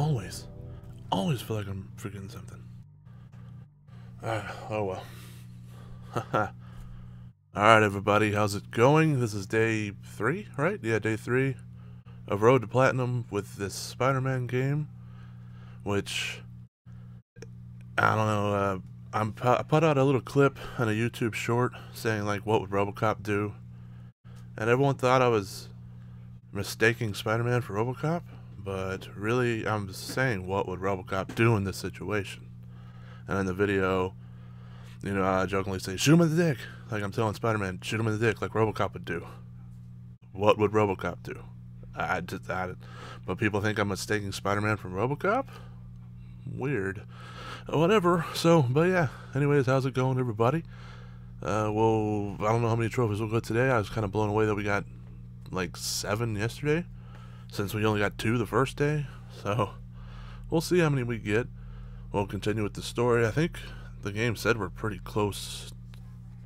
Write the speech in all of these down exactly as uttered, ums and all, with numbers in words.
Always. Always feel like I'm forgetting something. Uh, oh well. Haha. Alright everybody, how's it going? This is day three, right? Yeah, day three of Road to Platinum with this Spider-Man game, which, I don't know, uh, I'm, I put out a little clip on a YouTube short saying, like, what would RoboCop do? And everyone thought I was mistaking Spider-Man for RoboCop, but really I'm saying, what would RoboCop do in this situation? And in the video, you know, I jokingly say, shoot him in the dick. Like I'm telling Spider-Man, shoot him in the dick like RoboCop would do. What would RoboCop do? I just, I, but people think I'm mistaking Spider-Man for RoboCop? Weird. Whatever. So, but yeah. Anyways, how's it going, everybody? Uh, well, I don't know how many trophies we'll go today. I was kind of blown away that we got, like, seven yesterday, since we only got two the first day. So, we'll see how many we get. We'll continue with the story. I think the game said we're pretty close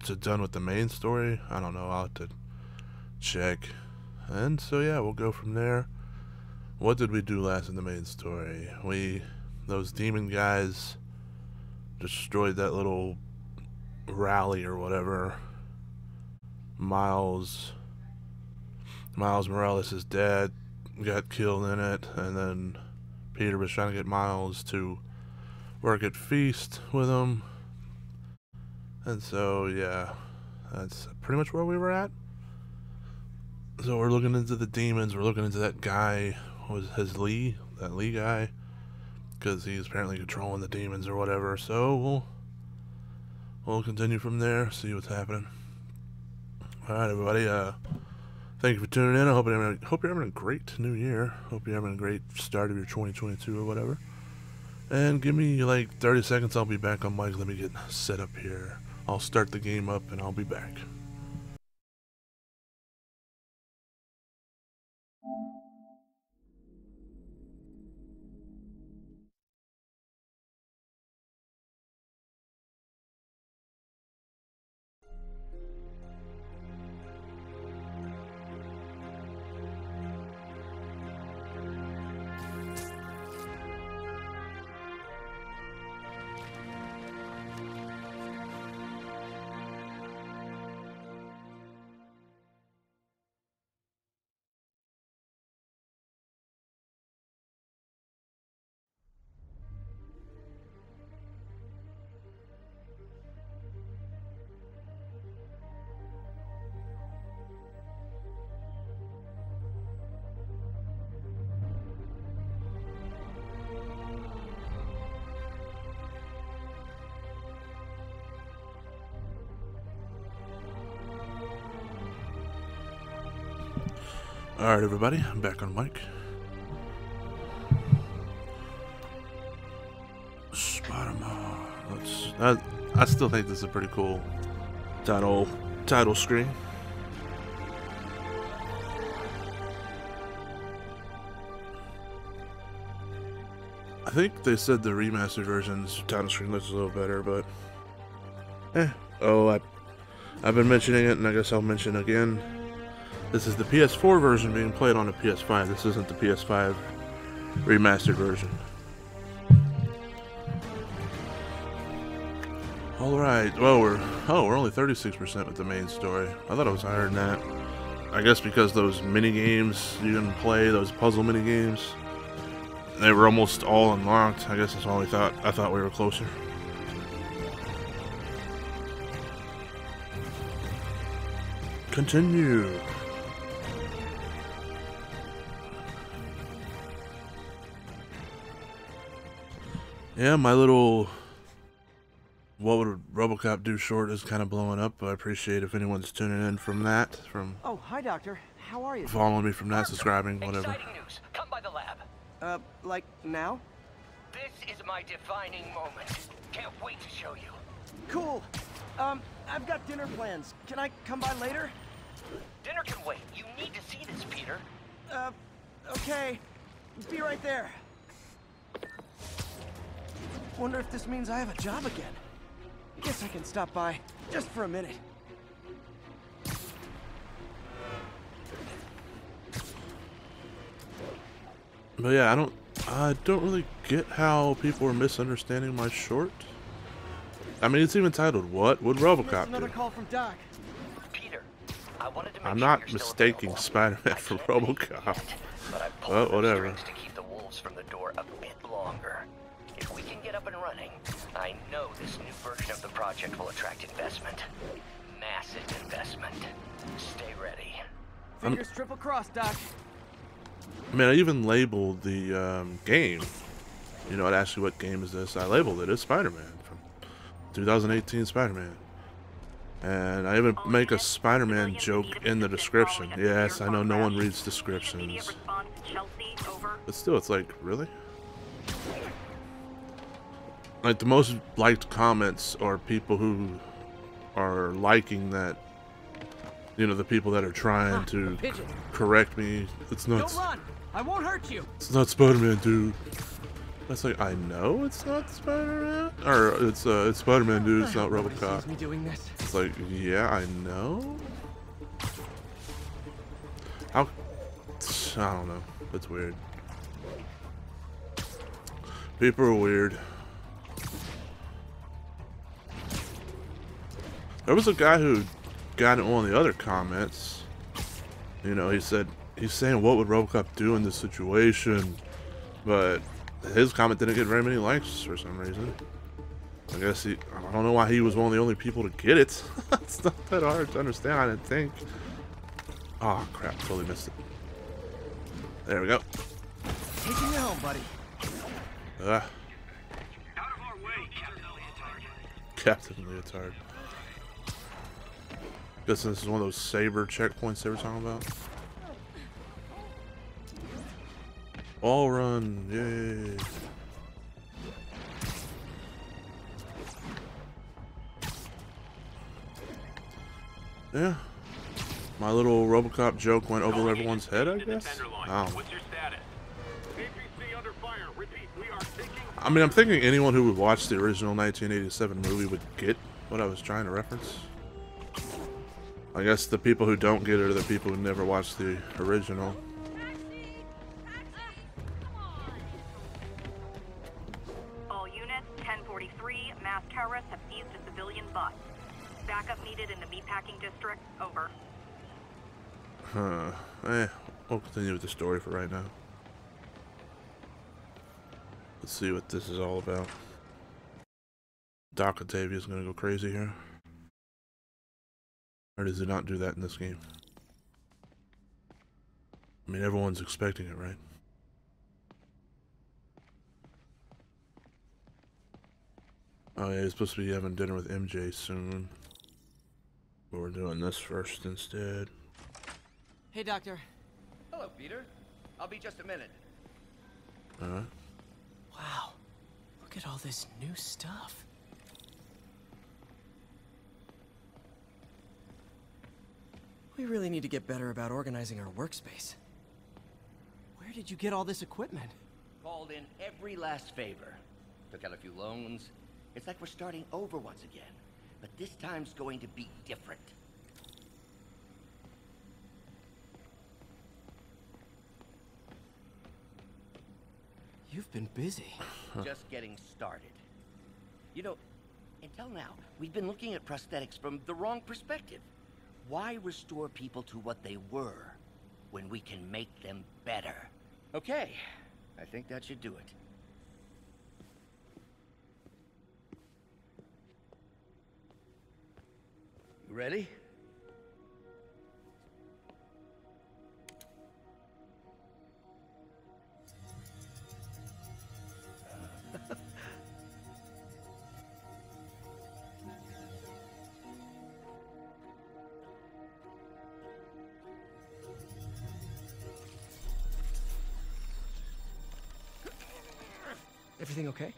to done with the main story. I don't know, I'll have to check. And so yeah, we'll go from there. What did we do last in the main story? We, those demon guys destroyed that little rally or whatever. Miles, Miles Morales' dad got killed in it, and then Peter was trying to get Miles to work at Feast with him. And so, yeah, that's pretty much where we were at. So we're looking into the demons, we're looking into that guy, was his Lee, that Lee guy, because he's apparently controlling the demons or whatever. So we'll, we'll continue from there, see what's happening. Alright everybody, uh, thank you for tuning in. I hope you're, having a, hope you're having a great new year, hope you're having a great start of your twenty twenty-two or whatever. And give me like thirty seconds, I'll be back on mic. Let me get set up here. I'll start the game up and I'll be back. Alright everybody, I'm back on mic. Spider-Man. Let's, I, I still think this is a pretty cool title title screen. I think they said the remastered version's title screen looks a little better, but eh. Oh, I I've been mentioning it and I guess I'll mention it again. This is the P S four version being played on a P S five. This isn't the P S five remastered version. Alright, well we're... Oh, we're only thirty-six percent with the main story. I thought it was higher than that. I guess because those mini-games you can play, those puzzle mini-games, they were almost all unlocked. I guess that's why we thought, I thought we were closer. Continue. Yeah, my little what would RoboCop do short is kind of blowing up. I appreciate if anyone's tuning in from that, from oh hi doctor, how are you? Following me from that, subscribing, whatever. Exciting news. Come by the lab. Uh, like now? This is my defining moment. Can't wait to show you. Cool. Um, I've got dinner plans. Can I come by later? Dinner can wait. You need to see this, Peter. Uh, okay. Be right there. Wonder if this means I have a job again. Guess I can stop by just for a minute. But yeah, I don't I don't really get how people are misunderstanding my short. I mean, it's even titled, "What Would RoboCop Do?" Call from Doc. Peter, I wanted to make I'm sure not mistaking Spider-Man for RoboCop. But I pulled well, whatever. To keep the wolves from the door a bit longer. If we can get up and running, I know this new version of the project will attract investment. Massive investment. Stay ready. Fingers I'm, triple cross, Doc. I mean, I even labeled the um, game. You know, I'd ask you what game is this. I labeled it as Spider-Man from twenty eighteen Spider-Man. And I even make a Spider-Man joke in the description. Yes, I know no one reads descriptions. But still, it's like, really? Like, the most liked comments are people who are liking that. You know, the people that are trying to correct me. It's not. Don't run. I won't hurt you. It's not Spider-Man, dude. That's like, I know it's not Spider-Man, or it's uh, it's Spider-Man, dude. It's not RoboCop. Me doing this. It's like, yeah, I know. How? I don't know. That's weird. People are weird. There was a guy who got in one of the other comments. You know, he said, he's saying, what would RoboCop do in this situation? But his comment didn't get very many likes for some reason. I guess he, I don't know why he was one of the only people to get it. It's not that hard to understand, I didn't think. Oh crap, totally missed it. There we go. Taking you home, buddy. Uh, Out of our way, Captain Leotard. Captain Leotard. Guess this is one of those saber checkpoints they were talking about. All run, yay! Yeah, my little RoboCop joke went over everyone's head, I guess. Oh. I mean, I'm thinking anyone who would watch the original nineteen eighty-seven movie would get what I was trying to reference. I guess the people who don't get it are the people who never watched the original. All units, ten forty-three, mass terrorists have seized a civilian bus. Backup needed in the meatpacking district, over. Huh. Eh, we'll continue with the story for right now. Let's see what this is all about. Doc Otavia's gonna go crazy here. Or does it not do that in this game? I mean, everyone's expecting it, right? Oh yeah, he's supposed to be having dinner with M J soon. But we're doing this first instead. Hey, Doctor. Hello, Peter. I'll be just a minute. Alright. Wow. Look at all this new stuff. We really need to get better about organizing our workspace. Where did you get all this equipment? Called in every last favor. Took out a few loans. It's like we're starting over once again. But this time's going to be different. You've been busy. Just getting started. You know, until now, we've been looking at prosthetics from the wrong perspective. Why restore people to what they were when we can make them better? Okay, I think that should do it. You ready? Everything okay?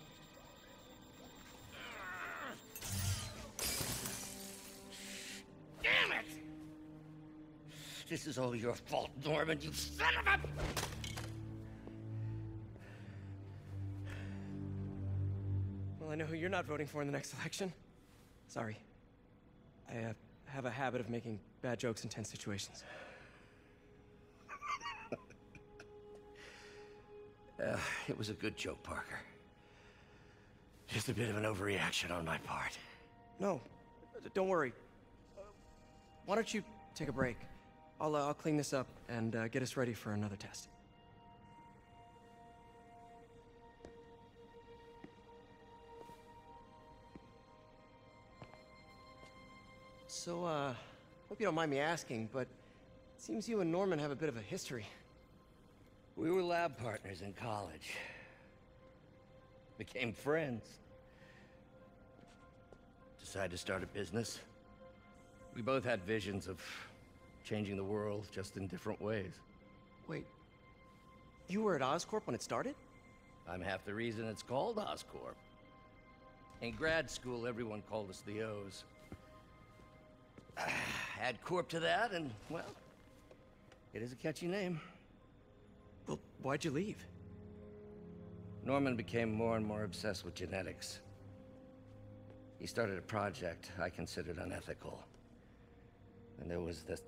Damn it! This is all your fault, Norman, you son of a... Well, I know who you're not voting for in the next election. Sorry. I uh, have a habit of making bad jokes in tense situations. Uh, it was a good joke, Parker. Just a bit of an overreaction on my part. No, don't worry. Uh, why don't you take a break? I'll, uh, I'll clean this up and uh, get us ready for another test. So, uh, hope you don't mind me asking, but it seems you and Norman have a bit of a history. We were lab partners in college. Became friends. Decided to start a business. We both had visions of changing the world, just in different ways. Wait, you were at Oscorp when it started? I'm half the reason it's called Oscorp. In grad school, everyone called us the O's. Add Corp to that, and, well, it is a catchy name. Well, why'd you leave? Norman became more and more obsessed with genetics. He started a project I considered unethical. And there was this...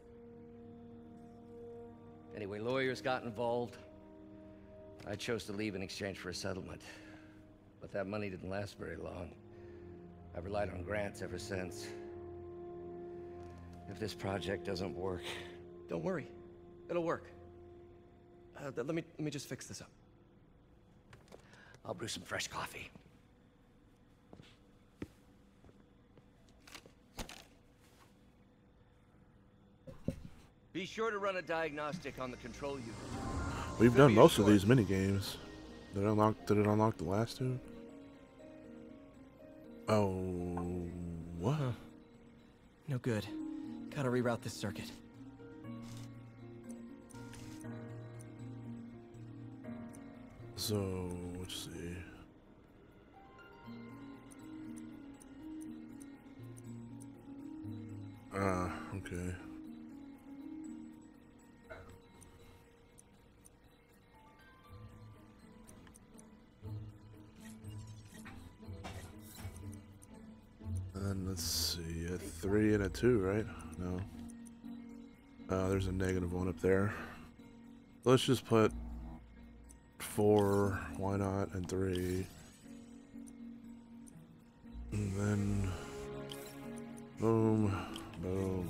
Anyway, lawyers got involved. I chose to leave in exchange for a settlement. But that money didn't last very long. I've relied on grants ever since. If this project doesn't work... Don't worry. It'll work. Uh, let me, let me just fix this up. I'll brew some fresh coffee. Be sure to run a diagnostic on the control unit. We've done most of these mini games. Did it unlock? Did it unlock the last two? Oh, what? No good. Gotta reroute this circuit. So, let's see. Ah, okay. And let's see, a three and a two, right? No. Uh, there's a negative one up there. Let's just put... four, why not, and three, and then boom, boom.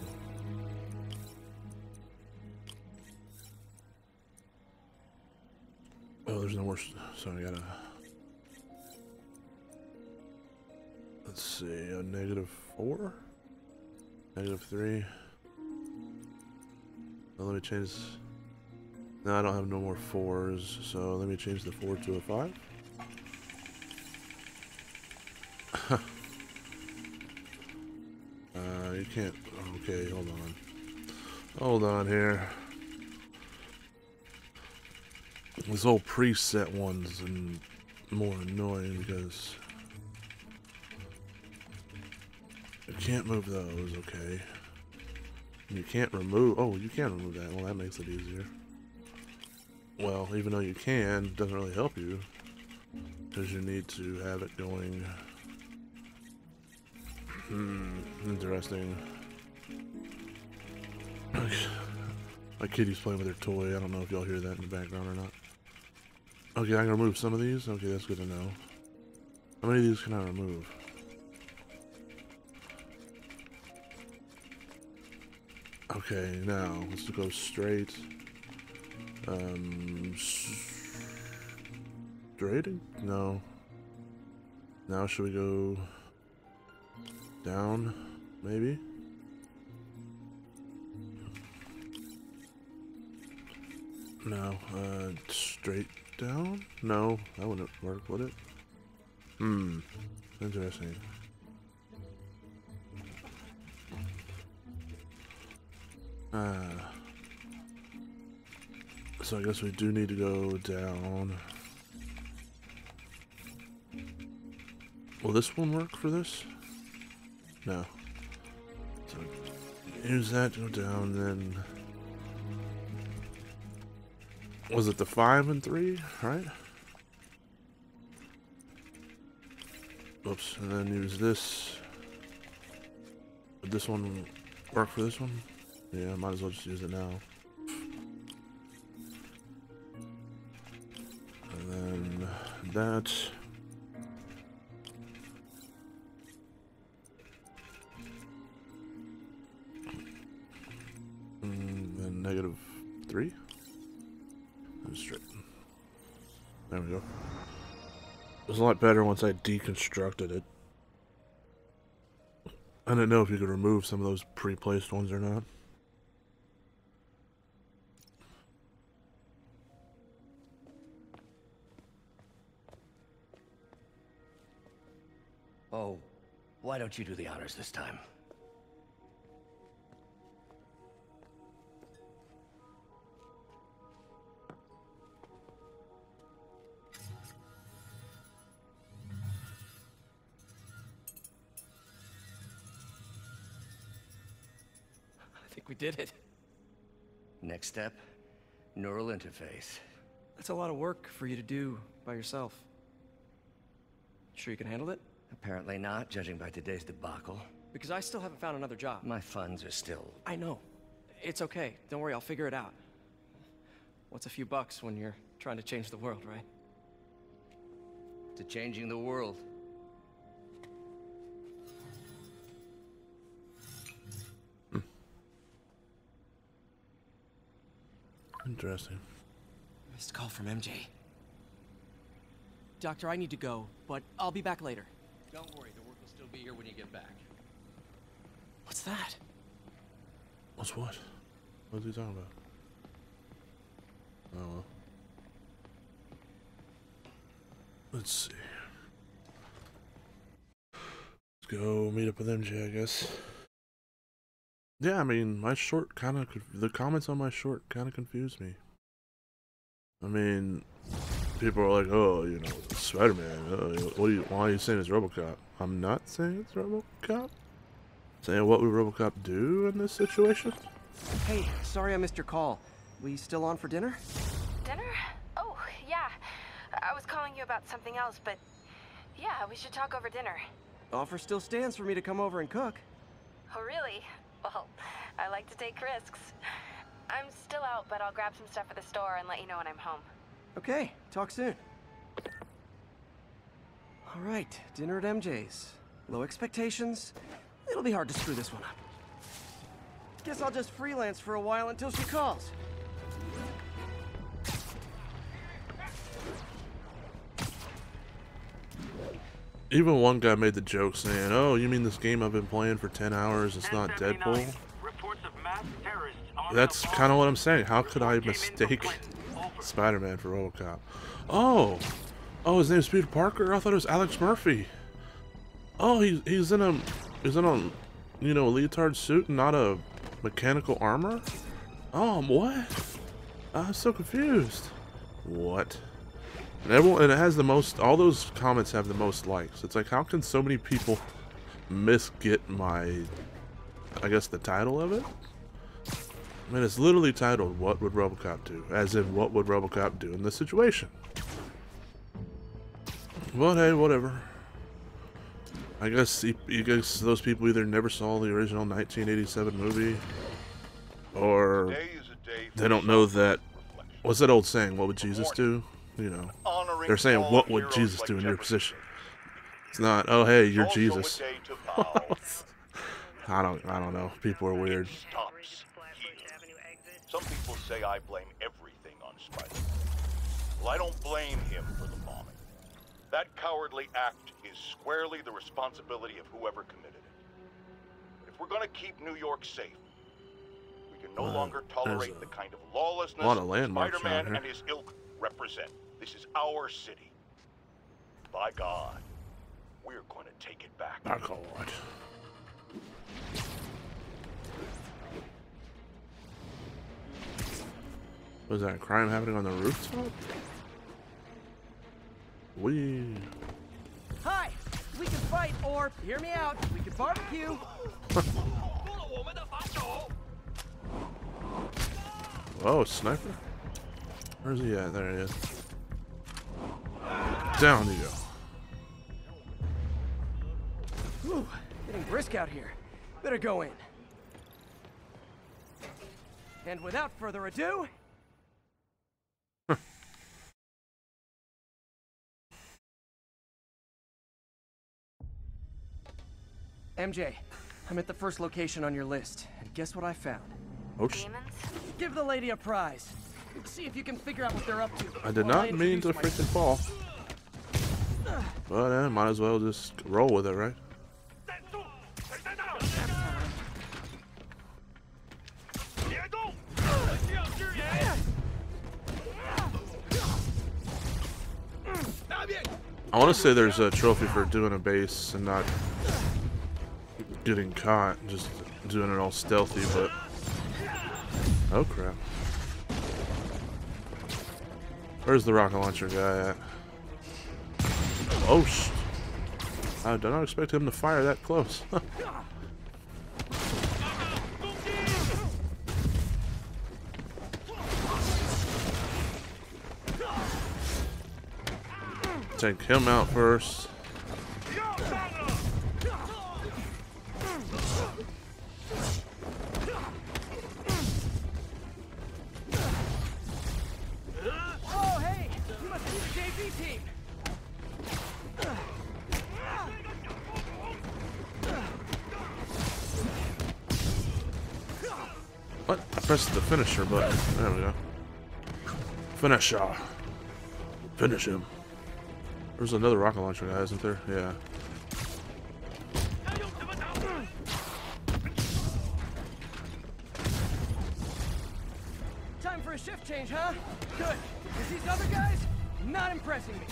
Oh, there's no more, so I gotta, let's see, a negative four, negative three, oh, let me change. No, I don't have no more fours, so let me change the four to a five. uh, you can't... Okay, hold on. Hold on here. This whole preset one's and more annoying because... You can't move those, okay. You can't remove... Oh, you can remove that. Well, that makes it easier. Well, even though you can, it doesn't really help you because you need to have it going. Hmm, interesting. My kitty's playing with her toy. I don't know if y'all hear that in the background or not. Okay, I can remove some of these. Okay, that's good to know. How many of these can I remove? Okay, now let's go straight. Um, grading? No. Now should we go down? Maybe. No. Uh, straight down? No, that wouldn't work, would it? Hmm. Interesting. Ah. Uh, So I guess we do need to go down. Will this one work for this? No. So use that to go down, then... Was it the five and three, right? Oops, and then use this. Would this one work for this one? Yeah, might as well just use it now. that. And then negative three. And straight. There we go. It was a lot better once I deconstructed it. I don't know if you could remove some of those pre-placed ones or not. Oh, why don't you do the honors this time? We did it. Next step, neural interface. That's a lot of work for you to do by yourself. Sure you can handle it? Apparently not, judging by today's debacle. Because I still haven't found another job. My funds are still... I know. It's okay. Don't worry, I'll figure it out. What's a few bucks when you're trying to change the world, right? To changing the world. Interesting. Missed call from M J. Doctor, I need to go, but I'll be back later. Don't worry, the work will still be here when you get back. What's that? What's what? What are you talking about? Oh well. Let's see. Let's go meet up with M J, I guess. Yeah, I mean, my short kind of, the comments on my short kind of confused me. I mean, people are like, oh, you know, Spider-Man, oh, what are you, why are you saying it's RoboCop? I'm not saying it's RoboCop. I'm saying what would RoboCop do in this situation? Hey, sorry I missed your call. We still on for dinner? Dinner? Oh, yeah. I was calling you about something else, but yeah, we should talk over dinner. Offer still stands for me to come over and cook. Oh, really? Well, I like to take risks. I'm still out, but I'll grab some stuff at the store and let you know when I'm home. Okay, talk soon. All right, dinner at M J's. Low expectations. It'll be hard to screw this one up. Guess I'll just freelance for a while until she calls. Even one guy made the joke saying, oh, you mean this game I've been playing for ten hours, it's not Deadpool? That's kind of what I'm saying. How could I mistake Spider-Man for RoboCop? Oh! Oh, his name's Peter Parker? I thought it was Alex Murphy. Oh, he, he's in a, he's in a, you know, a leotard suit and not a mechanical armor? Oh, what? I'm so confused. What? And, everyone, and it has the most, all those comments have the most likes. It's like, how can so many people misget my, I guess, the title of it? I mean, it's literally titled, What Would RoboCop Do? As in, what would RoboCop do in this situation? But hey, whatever. I guess, I guess those people either never saw the original nineteen eighty-seven movie, or they don't know that, what's that old saying, what would Jesus do? You know, they're saying, what would Jesus do in your position? It's not, oh, hey, you're Jesus. I don't, I don't know. People are weird. Some people say I blame everything on Spider-Man. Well, I don't blame him for the bombing. That cowardly act is squarely the responsibility of whoever committed it. If we're going to keep New York safe, we can no uh, longer tolerate a, the kind of lawlessness Spider-Man and his ilk represent. This is our city. By God, we're going to take it back. By God. Was that a crime happening on the rooftop? We. Hi. We can fight, or hear me out. We can barbecue. Oh, sniper. Where's he at? There he is. Down you go. Ooh, getting brisk out here. Better go in. And without further ado... M J, I'm at the first location on your list, and guess what I found? Oops. Demons? Give the lady a prize. See if you can figure out what they're up to. I did not mean to freaking fall. Well, then, might as well just roll with it, right? I want to say there's a trophy for doing a base and not getting caught, just doing it all stealthy, but... Oh, crap. Where's the rocket launcher guy at? Oh, sh... I did not expect him to fire that close. Take him out first. Oh, hey, you must be the J V team. What? I pressed the finisher button. There we go. Finisher. Finish him. There's another rocket launcher guy, isn't there? Yeah. Time for a shift change, huh? Good. Because these other guys, not impressing me.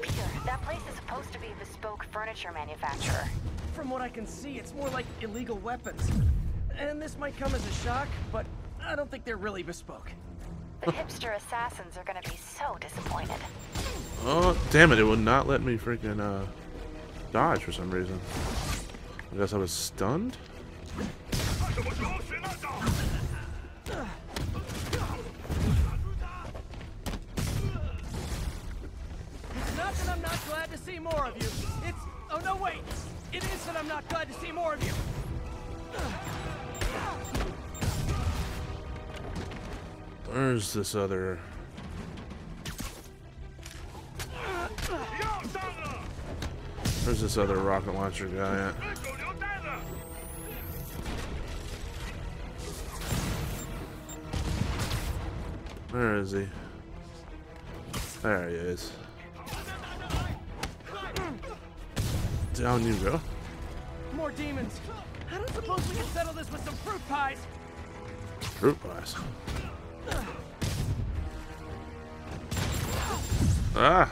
Peter, that place is supposed to be a bespoke furniture manufacturer. From what I can see, it's more like illegal weapons. And this might come as a shock, but I don't think they're really bespoke. The hipster assassins are gonna be so disappointed. Oh, damn it, it would not let me freaking uh, dodge for some reason. I guess I was stunned? It's not that I'm not glad to see more of you. It's... Oh, no, wait. It is that I'm not glad to see more of you. Where's this other? Where's this other rocket launcher guy at? Where is he? There he is. Down you go. More demons. I don't suppose we can settle this with some fruit pies. Fruit pies. Ah,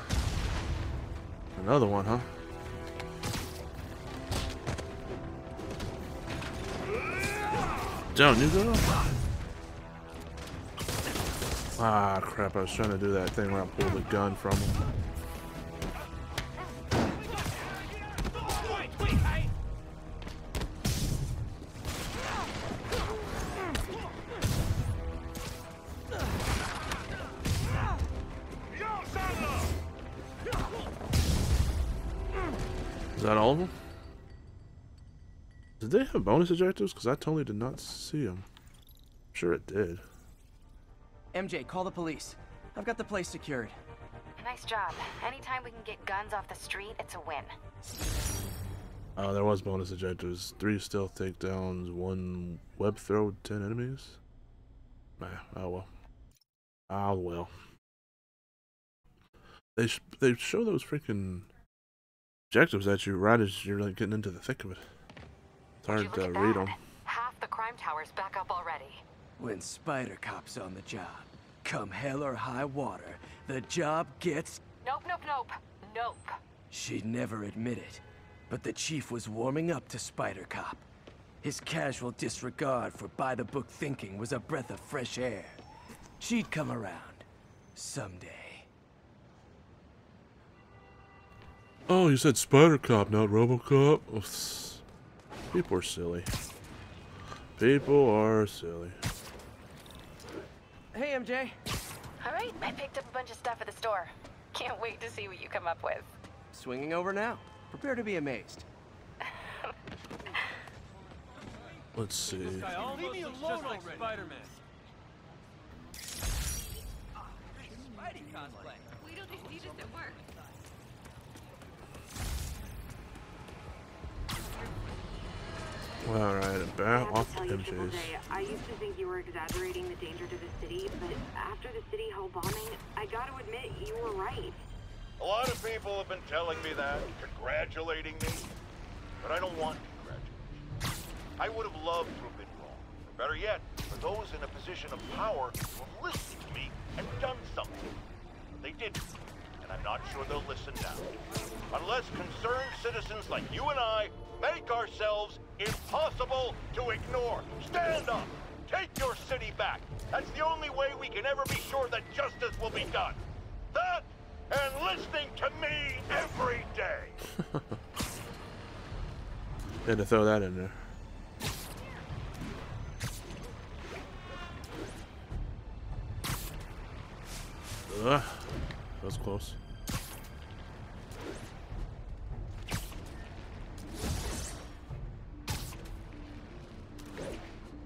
another one, huh? Down you go. Ah, crap! I was trying to do that thing where I pulled the gun from him. Is that all of them? Did they have bonus objectives? Because I totally did not see them. I'm sure it did. M J, call the police. I've got the place secured. Nice job. Anytime we can get guns off the street, it's a win. Oh, uh, there was bonus objectives. Three stealth takedowns, one web throw, ten enemies. Nah, oh well. Ah well. They, sh they show those freaking... objectives at you right as you're like getting into the thick of it. It's hard to uh, read them. Half the crime tower's back up already. When Spider Cop's on the job, come hell or high water, the job gets... Nope, nope, nope, nope. She'd never admit it, but the chief was warming up to Spider Cop. His casual disregard for by-the-book thinking was a breath of fresh air. She'd come around someday. Oh, you said Spider Cop, not RoboCop. Oops. People are silly. People are silly. Hey, M J. All right, I picked up a bunch of stuff at the store. Can't wait to see what you come up with. Swinging over now. Prepare to be amazed. Let's see. Leave me alone already. Spider-Man. Spidey cosplay. We don't need this at work. All right, about off the M Js. I used to think you were exaggerating the danger to the city, but after the City Hall bombing, I gotta admit you were right. A lot of people have been telling me that, congratulating me, but I don't want congratulations. I would have loved to have been wrong. Or better yet, for those in a position of power who have listened to me and done something. But they didn't, and I'm not sure they'll listen now. Unless concerned citizens like you and I make ourselves impossible to ignore. Stand up! Take your city back! That's the only way we can ever be sure that justice will be done. That, and listening to me every day! Had to throw that in there. Ugh, that was close.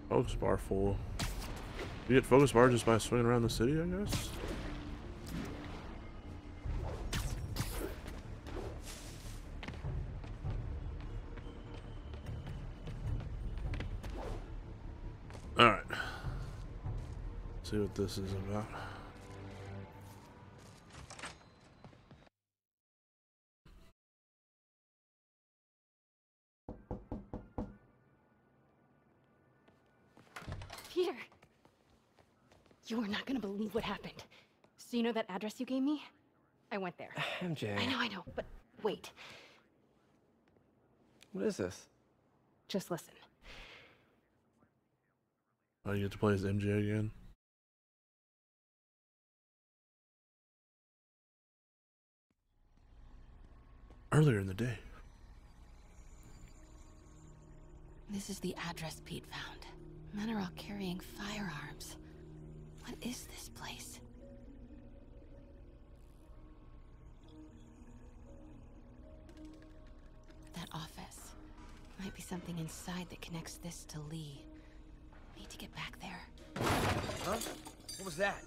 Focus bar full. You get focus bar just by swinging around the city, I guess? Alright. See what this is about. You are not going to believe what happened. So you know that address you gave me? I went there. M J. I know, I know, but wait. What is this? Just listen. Oh, you get to play as M J again? Earlier in the day. This is the address Pete found. Men are all carrying firearms. What is this place? That office. Might be something inside that connects this to Lee. Need to get back there. Huh? What was that?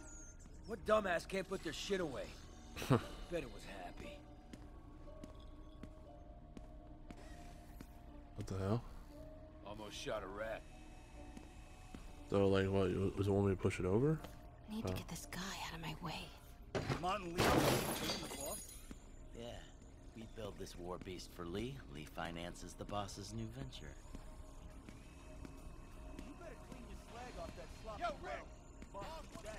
What dumbass can't put their shit away? Bet it was Happy. What the hell? Almost shot a rat. So, like, what, was it one way to push it over? I need oh. to get this guy out of my way. Martin Lee, yeah, we build this war beast for Lee. Lee finances the boss's new venture. You better clean your slag off that slop. Yo, Rick! Get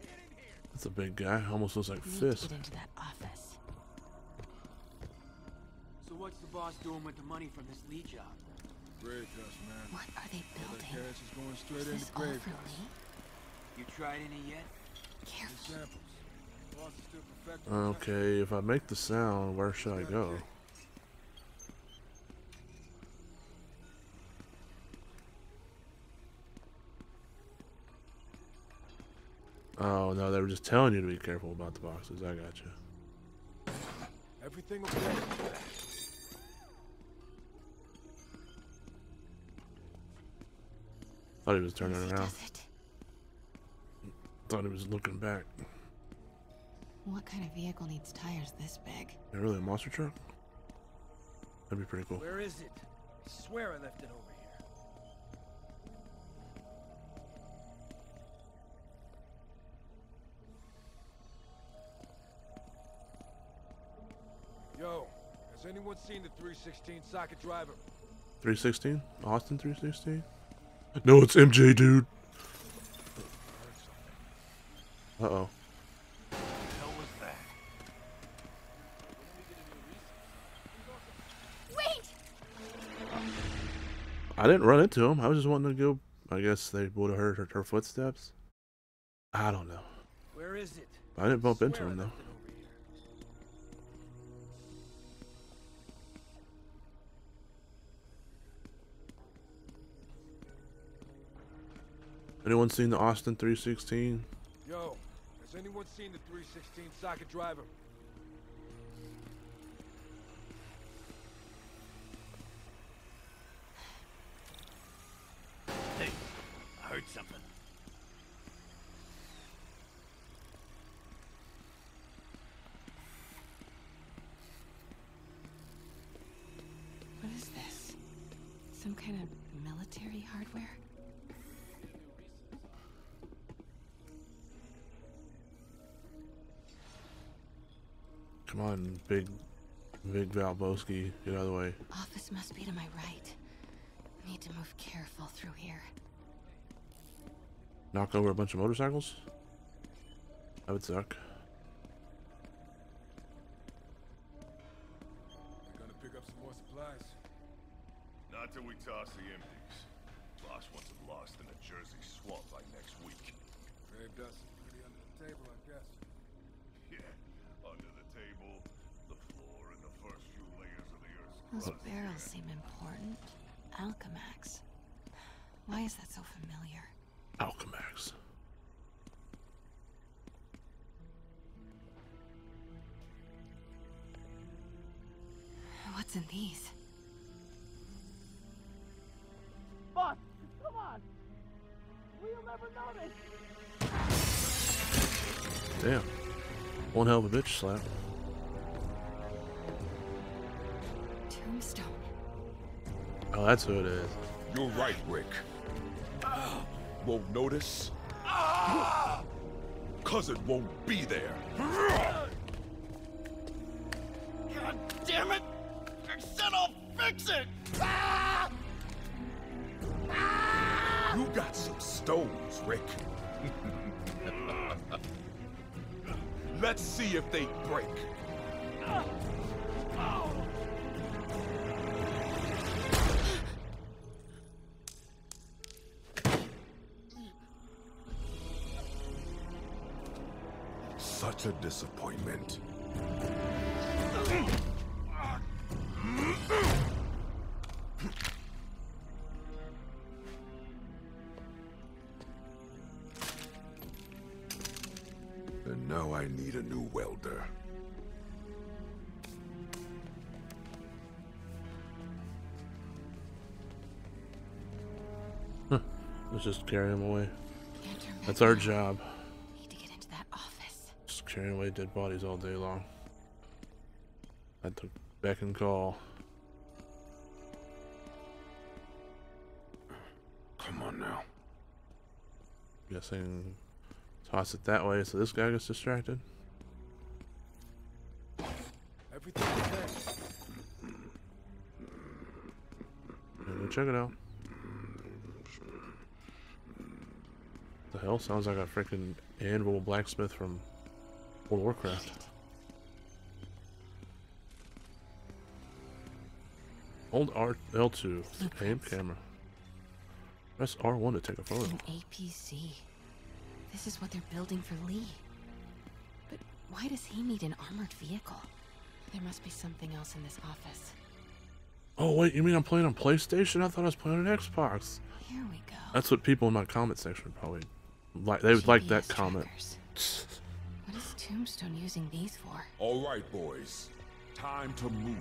in here! That's a big guy. Almost looks like Fist. We need to get into that office. So what's the boss doing with the money from this Lee job? Grave house, man. What are they building? The carriage is going straight into grave house. You tried any yet? Careful. Okay, if I make the sound, where should I go? Oh no, they were just telling you to be careful about the boxes. I got you. Everything okay? Thought he was turning around. Thought he was looking back. What kind of vehicle needs tires this big? Yeah, really, a monster truck? That'd be pretty cool. Where is it? I swear I left it over here. Yo, has anyone seen the three sixteen socket driver? three sixteen? Austin three sixteen? No, it's M J, dude. Uh-oh. Wait! I didn't run into him. I was just wanting to go. I guess they would have heard her, her footsteps. I don't know. Where is it? I didn't bump into him, though. Anyone seen the Austin three sixteen? Yo, has anyone seen the three sixteen socket driver? Hey, I heard something. kind of military hardware? Come on, big, big Valboski, get out of the way. Office must be to my right. Need to move careful through here. Knock over a bunch of motorcycles? That would suck. They're gonna pick up some more supplies. Not till we toss the empties. Boss wants them lost in a Jersey swamp by next week. Grave dust is pretty under the table, I guess. Yeah, under the table, the floor, and the first few layers of the earth's crust. Those barrels seem important. Alchemax. Why is that so familiar? Alchemax. What's in these? Boss, come on. We'll never notice. Damn. One hell of a bitch slap. Tombstone. Oh, that's who it is. You're right, Rick. Ah, won't notice. Ah! Cause it won't be there. God damn it! I said I'll fix it! Ah! Ah! You got some stones, Rick. Let's see if they break. Ah! Oh! Such a disappointment. And now I need a new welder. Huh. Let's just carry him away. That's our job. Carrying away dead bodies all day long. I took beck and call. Come on now. Guessing toss it that way so this guy gets distracted. Everything's okay. And we'll check it out. What the hell? Sounds like a freaking anvil blacksmith from World of Warcraft. Hold R L two. Aim camera. Press R one to take a photo. An A P C. This is what they're building for Lee. But why does he need an armored vehicle? There must be something else in this office. Oh wait, you mean I'm playing on PlayStation? I thought I was playing on Xbox. Here we go. That's what people in my comment section probably like. They would like that comment. What is Tombstone using these for? All right, boys. Time to move.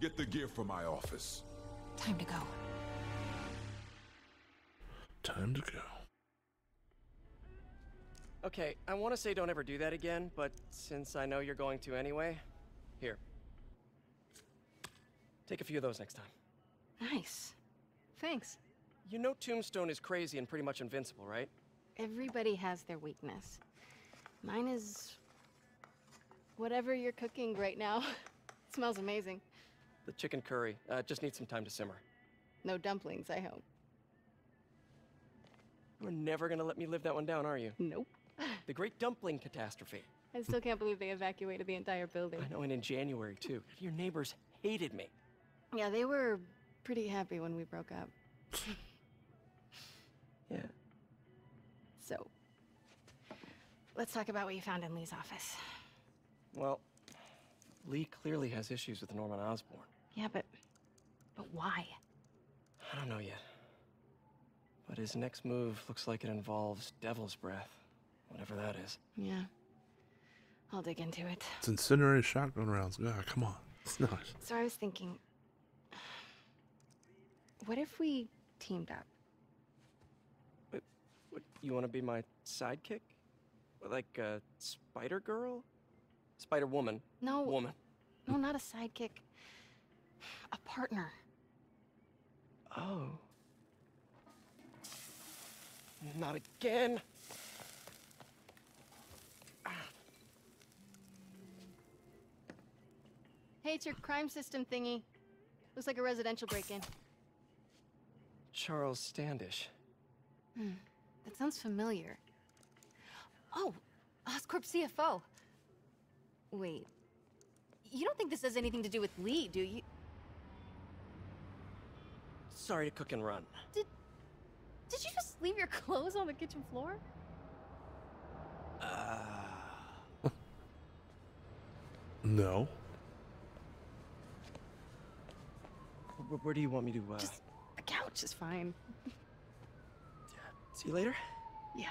Get the gear from my office. Time to go. Time to go. Okay, I want to say don't ever do that again, but since I know you're going to anyway, here. Take a few of those next time. Nice. Thanks. You know Tombstone is crazy and pretty much invincible, right? Everybody has their weakness. Mine is whatever you're cooking right now. It smells amazing. The chicken curry. Uh, just needs some time to simmer. No dumplings, I hope. You're never gonna let me live that one down, are you? Nope. The great dumpling catastrophe. I still can't believe they evacuated the entire building. I know, and in January, too. Your neighbors hated me. Yeah, they were pretty happy when we broke up. Yeah. So... let's talk about what you found in Lee's office. Well, Lee clearly has issues with Norman Osborn. Yeah, but... but why? I don't know yet. But his next move looks like it involves Devil's Breath. Whatever that is. Yeah. I'll dig into it. It's incinerated shotgun rounds. Yeah, come on. It's not. So I was thinking... what if we teamed up? What, what, you want to be my sidekick? Like a spider girl? Spider woman. No. Woman. No, not a sidekick. A partner. Uh, Oh. Not again. Hey, it's your crime system thingy. Looks like a residential break-in. Charles Standish. Hmm. That sounds familiar. Oh, Oscorp C F O. Wait. You don't think this has anything to do with Lee, do you? Sorry to cook and run. Did, did you just leave your clothes on the kitchen floor? Uh... No. Where, where do you want me to, uh... Just a couch is fine. See you later? Yeah.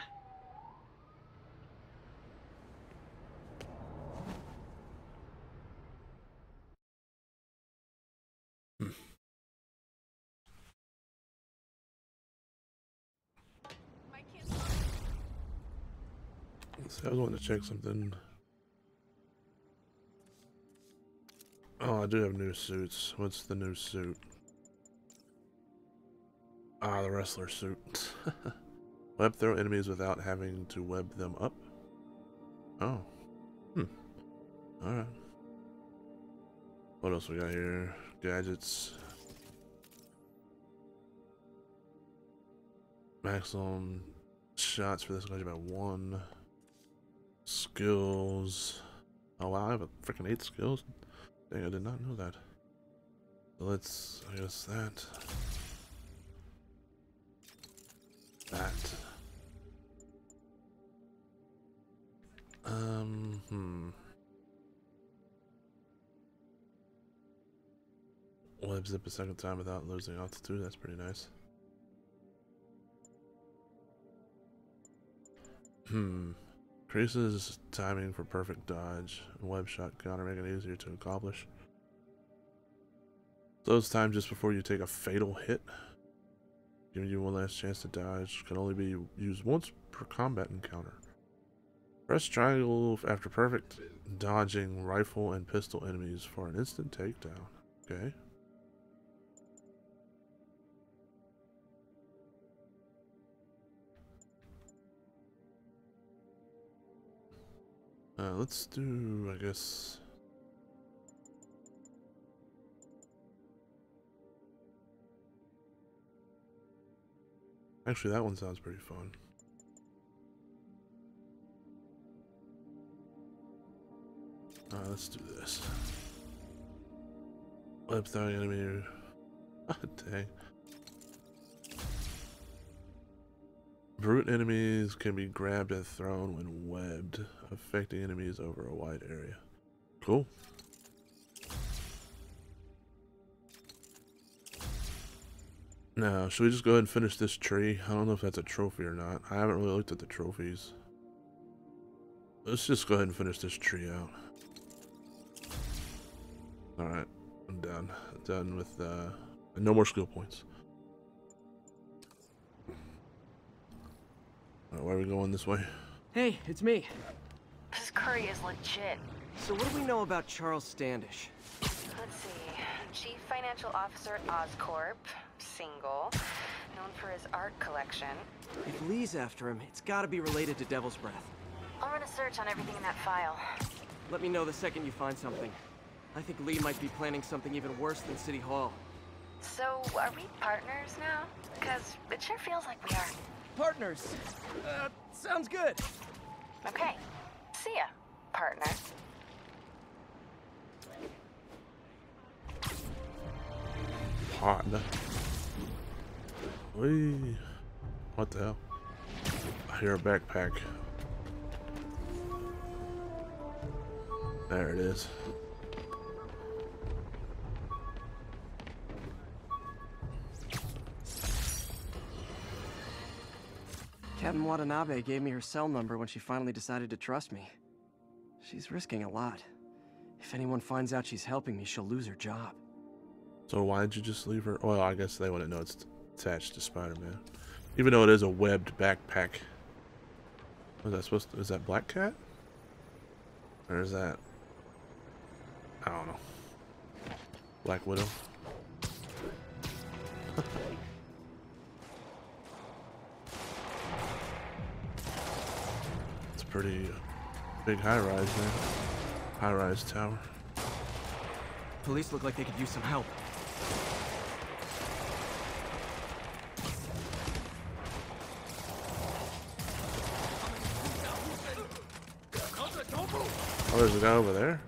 Hmm. So I was wanting to check something. Oh, I do have new suits. What's the new suit? Ah, the wrestler suit. Web throw enemies without having to web them up. Oh. Hmm. Alright. What else we got here? Gadgets. Maximum shots for this gadget by one. Skills. Oh wow, I have a freaking eight skills. Dang, I did not know that. So let's, I guess that. That. Um, hmm. Web zip a second time without losing altitude, that's pretty nice. Hmm. Increases timing for perfect dodge and web shot counter, making it easier to accomplish. Slows time just before you take a fatal hit. Giving you one last chance to dodge, can only be used once per combat encounter. Press triangle after perfect dodging rifle and pistol enemies for an instant takedown. Okay. Uh, let's do, I guess... Actually, that one sounds pretty fun. Alright, let's do this. Web throwing enemy. Oh, dang. Brute enemies can be grabbed and thrown when webbed, affecting enemies over a wide area. Cool. Now, should we just go ahead and finish this tree? I don't know if that's a trophy or not. I haven't really looked at the trophies. Let's just go ahead and finish this tree out. Alright, I'm done. I'm done with, uh, no more skill points. Alright, why are we going this way? Hey, it's me. This curry is legit. So what do we know about Charles Standish? Let's see. Chief Financial Officer at Oscorp. Single, known for his art collection. If Lee's after him, it's gotta be related to Devil's Breath. I'll run a search on everything in that file. Let me know the second you find something. I think Lee might be planning something even worse than City Hall. So, are we partners now? Because it sure feels like we are. Partners! Uh, sounds good! Okay. See ya, partner. Partner. Wee. What the hell? I hear a backpack. There it is. Captain Watanabe gave me her cell number when she finally decided to trust me. She's risking a lot. If anyone finds out she's helping me, she'll lose her job. So why did you just leave her? Well, I guess they wouldn't know it's attached to Spider-Man, even though it is a webbed backpack. Was that supposed to, is that Black Cat? Or is that, I don't know, Black Widow? pretty big high-rise there. High-rise tower. Police look like they could use some help. Oh, there's a guy over there.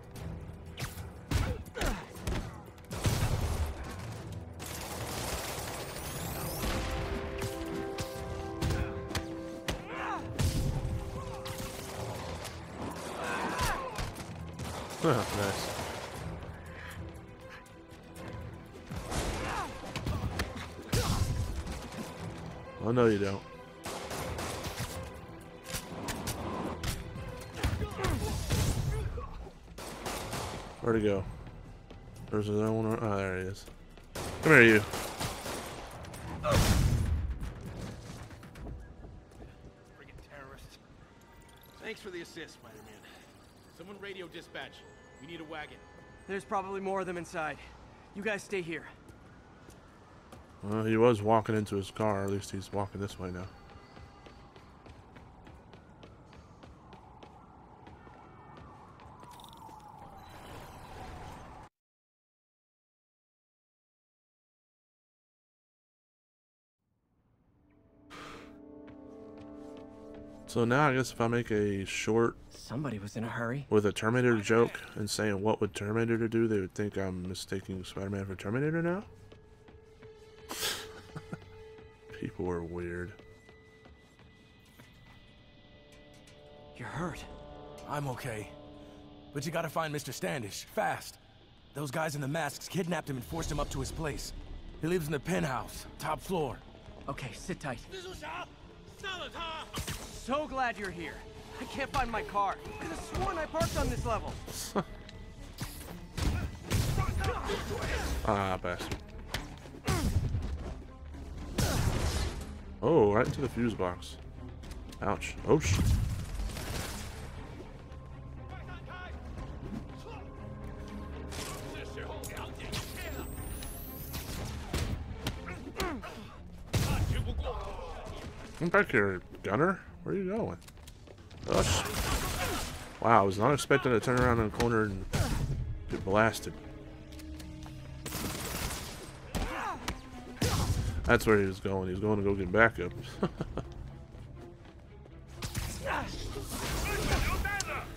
Oh, nice. Oh, no, you don't. Where'd he go? There's another one. Or, oh, there he is. Come here, you. Friggin' terrorist. Thanks for the assist, Spider-Man. Someone radio dispatch. We need a wagon. There's probably more of them inside. You guys stay here. Well, he was walking into his car. At least he's walking this way now. So now I guess if I make a short somebody was in a hurry with a Terminator joke and saying what would Terminator do, they would think I'm mistaking Spider-Man for Terminator now. People are weird. You're hurt. I'm okay. But you gotta find Mister Standish, fast. Those guys in the masks kidnapped him and forced him up to his place. He lives in the penthouse, top floor. Okay, sit tight. So glad you're here. I can't find my car. I could have sworn I parked on this level. Ah, bastard. Oh, right into the fuse box. Ouch. Oh, shit. Come back here, Gunner. Where are you going? Oh, wow, I was not expecting to turn around in the corner and get blasted. That's where he was going. He was going to go get backup.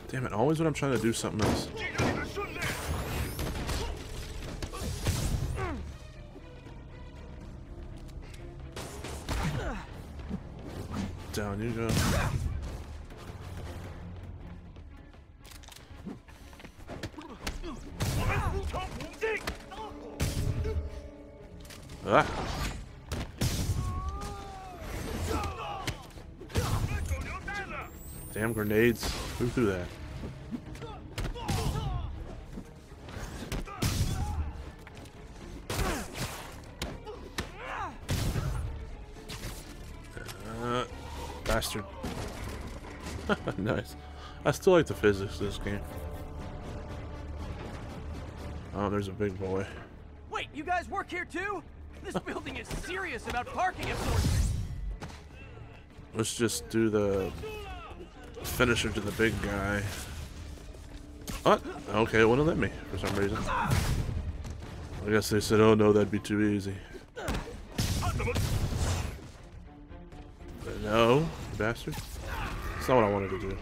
Damn it, always when I'm trying to do something else. Down you go. Ah. Damn grenades. Who threw that? Uh, bastard. Nice. I still like the physics of this game. Oh, there's a big boy. Wait, you guys work here too? This building is serious about parking absorption. Let's just do the finisher to the big guy. What? Oh, okay, it wouldn't let me for some reason. I guess they said, oh no, that'd be too easy. But no, you bastard. That's not what I wanted to do.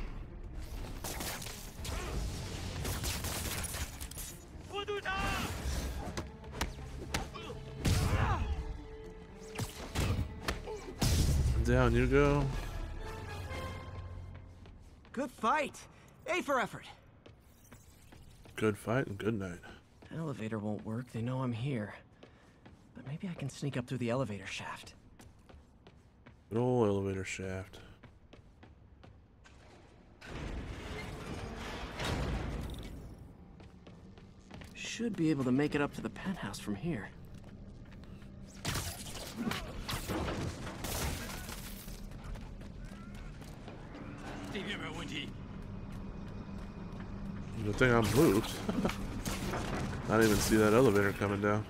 Down you go. Good fight. A for effort. Good fight and good night. Elevator won't work. They know I'm here. But maybe I can sneak up through the elevator shaft. Good old elevator shaft. Should be able to make it up to the penthouse from here. Good thing I'm moved. I didn't even see that elevator coming down.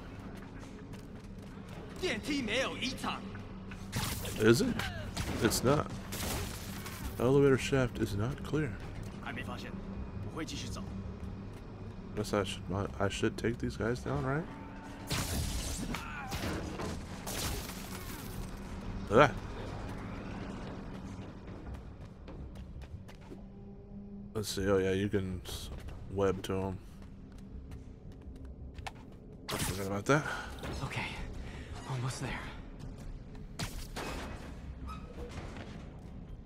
Is it? It's not. Elevator shaft is not clear. Guess I should I should take these guys down, right? Ah. Let's see. Oh yeah, you can web to them. I forgot about that. Okay, almost there.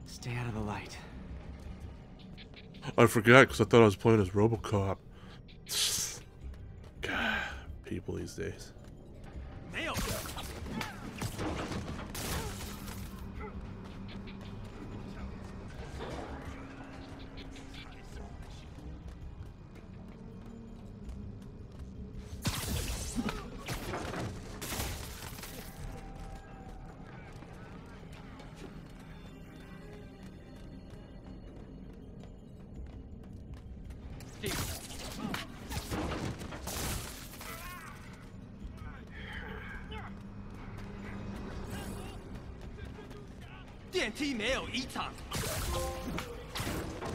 Stay out of the light. I forgot because I thought I was playing as RoboCop. God, people these days. Nailed it.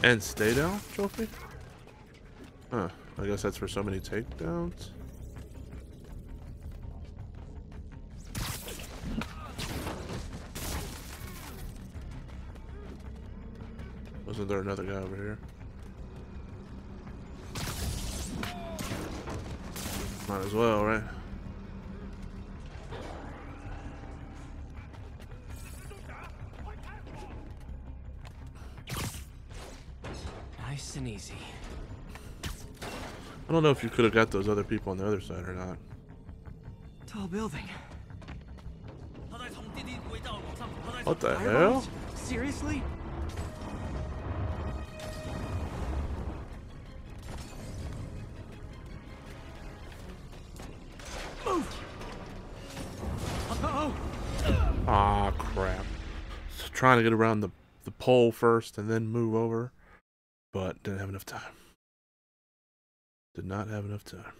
And stay down trophy? Huh, I guess that's for so many takedowns. Wasn't there another guy over here? Might as well, right? Easy. I don't know if you could have got those other people on the other side or not. Tall building. What the hell? Seriously? Ah, crap. Just trying to get around the the pole first and then move over. But didn't have enough time. Did not have enough time.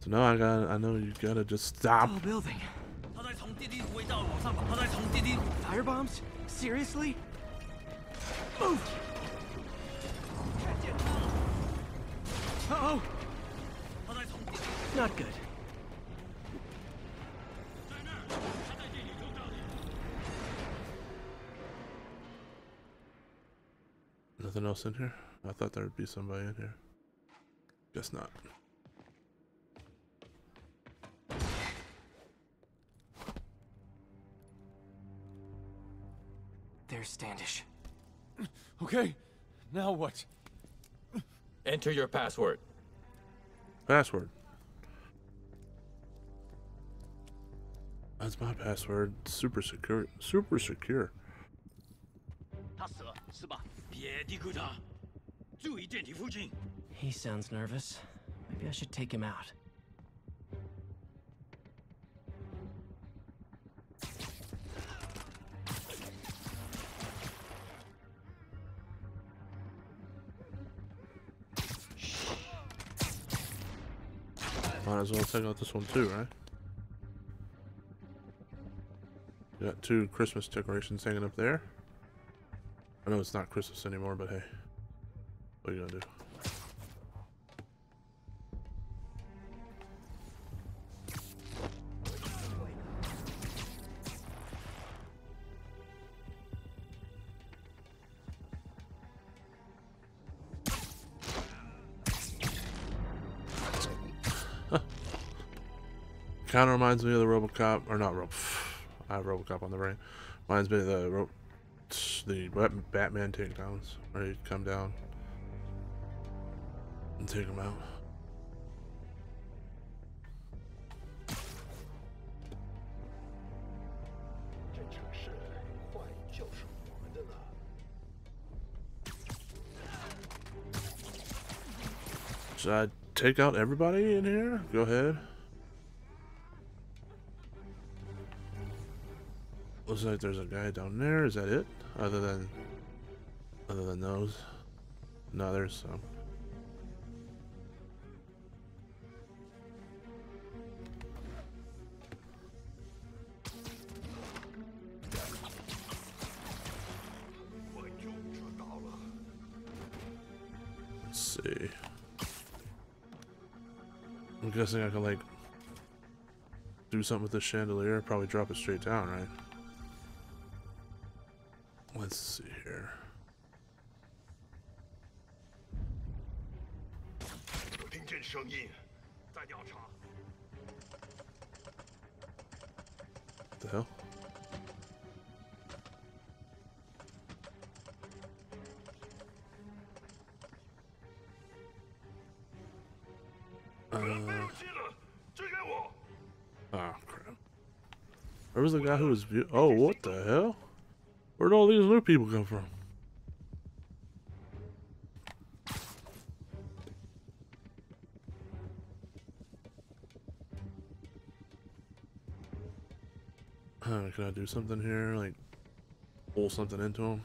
So now I got. I know you gotta just stop. Tall building. Firebombs? Seriously? Uh oh. Not good. Nothing else in here? I thought there'd be somebody in here. Guess not. There's Standish. Okay, now what? Enter your password. Password. That's my password. Super secure. Super secure. He sounds nervous. Maybe I should take him out. Might as well take out this one too, right? We got two Christmas decorations hanging up there. I know it's not Christmas anymore, but hey, what are you gonna do? Kinda reminds me of the RoboCop, or not Rob. I have RoboCop on the brain. Reminds me of the Rob. The Batman takedowns, where you come down and take them out. Should I take out everybody in here? Go ahead. Looks like there's a guy down there. Is that it? Other than, other than those, no, there's some. see. I'm guessing I can, like, do something with this chandelier. Probably drop it straight down, right? Let's see here. What the hell? Where was the guy who was... Oh, what the hell? Where'd all these new people come from? Uh, can I do something here? Like, pull something into him?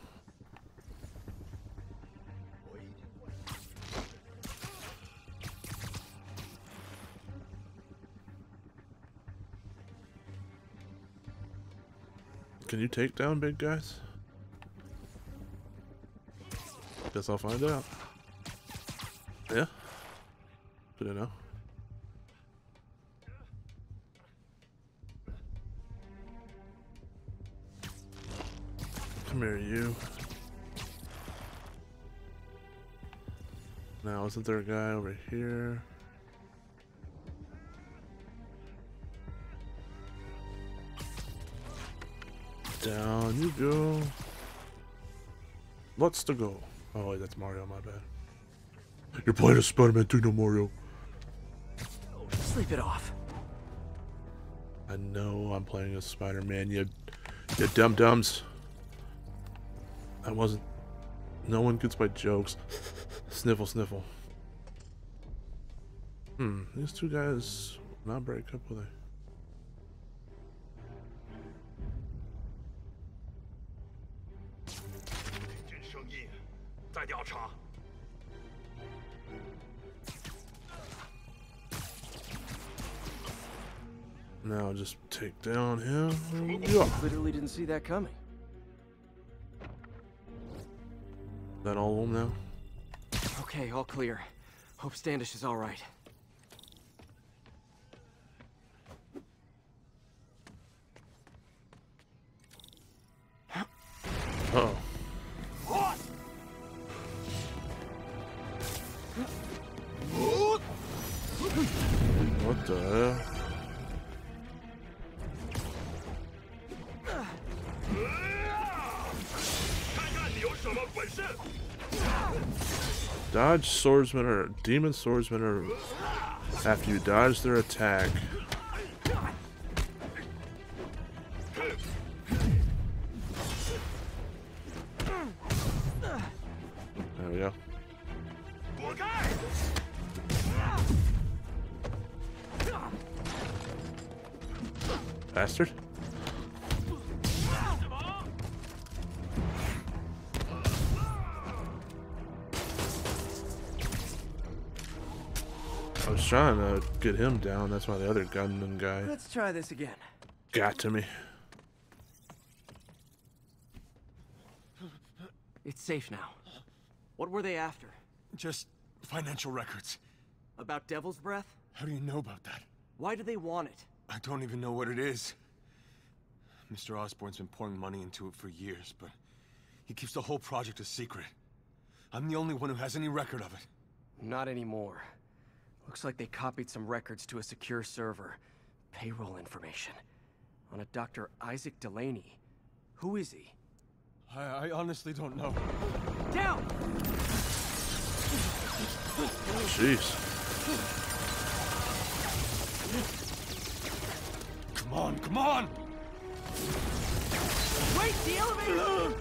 Can you take down big guys? Guess I'll find out. Yeah? Did I know? Come here, you. Now, isn't there a guy over here? Down you go. Lots to go. Oh wait, that's Mario, my bad. You're playing a Spider-Man two, no Mario. Sleep it off. I know I'm playing a Spider-Man, you you dum-dums. I wasn't... No one gets my jokes. Sniffle, sniffle. Hmm, these two guys will not break up, will they? Now just take down him. Yeah. Literally didn't see that coming. That all of them now? Okay, all clear. Hope Standish is all right. Uh-oh. What the hell? Dodge swordsman or demon swordsman, or after you dodge their attack. There we go. Bastard. I was trying to get him down, that's why the other gunman guy... Let's try this again. ...got to me. It's safe now. What were they after? Just financial records. About Devil's Breath? How do you know about that? Why do they want it? I don't even know what it is. Mister Osborne's been pouring money into it for years, but... he keeps the whole project a secret. I'm the only one who has any record of it. Not anymore. Looks like they copied some records to a secure server. Payroll information. On a Doctor Isaac Delaney. Who is he? I, I honestly don't know. Down! Jeez. Come on, come on! Wait, the elevator!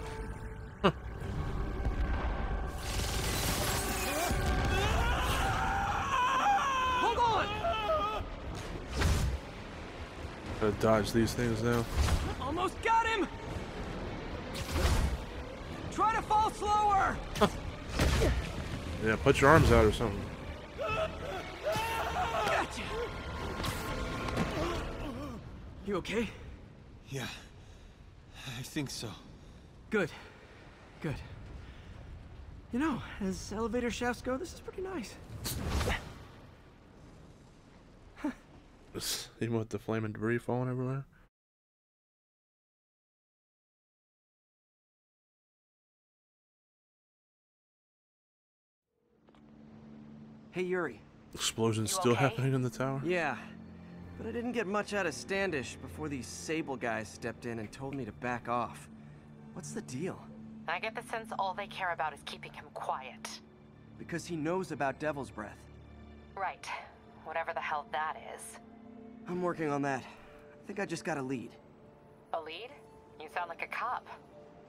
Gotta dodge these things now. Almost got him! Try to fall slower! Yeah, put your arms out or something. Gotcha. You okay? Yeah, I think so. Good. Good. You know, as elevator shafts go, this is pretty nice. Even with the flame and debris falling everywhere. Hey, Yuri. Explosions still okay? happening in the tower? Yeah, but I didn't get much out of Standish before these Sable guys stepped in and told me to back off. What's the deal? I get the sense all they care about is keeping him quiet. Because he knows about Devil's Breath. Right. Whatever the hell that is. I'm working on that. I think I just got a lead. A lead? You sound like a cop.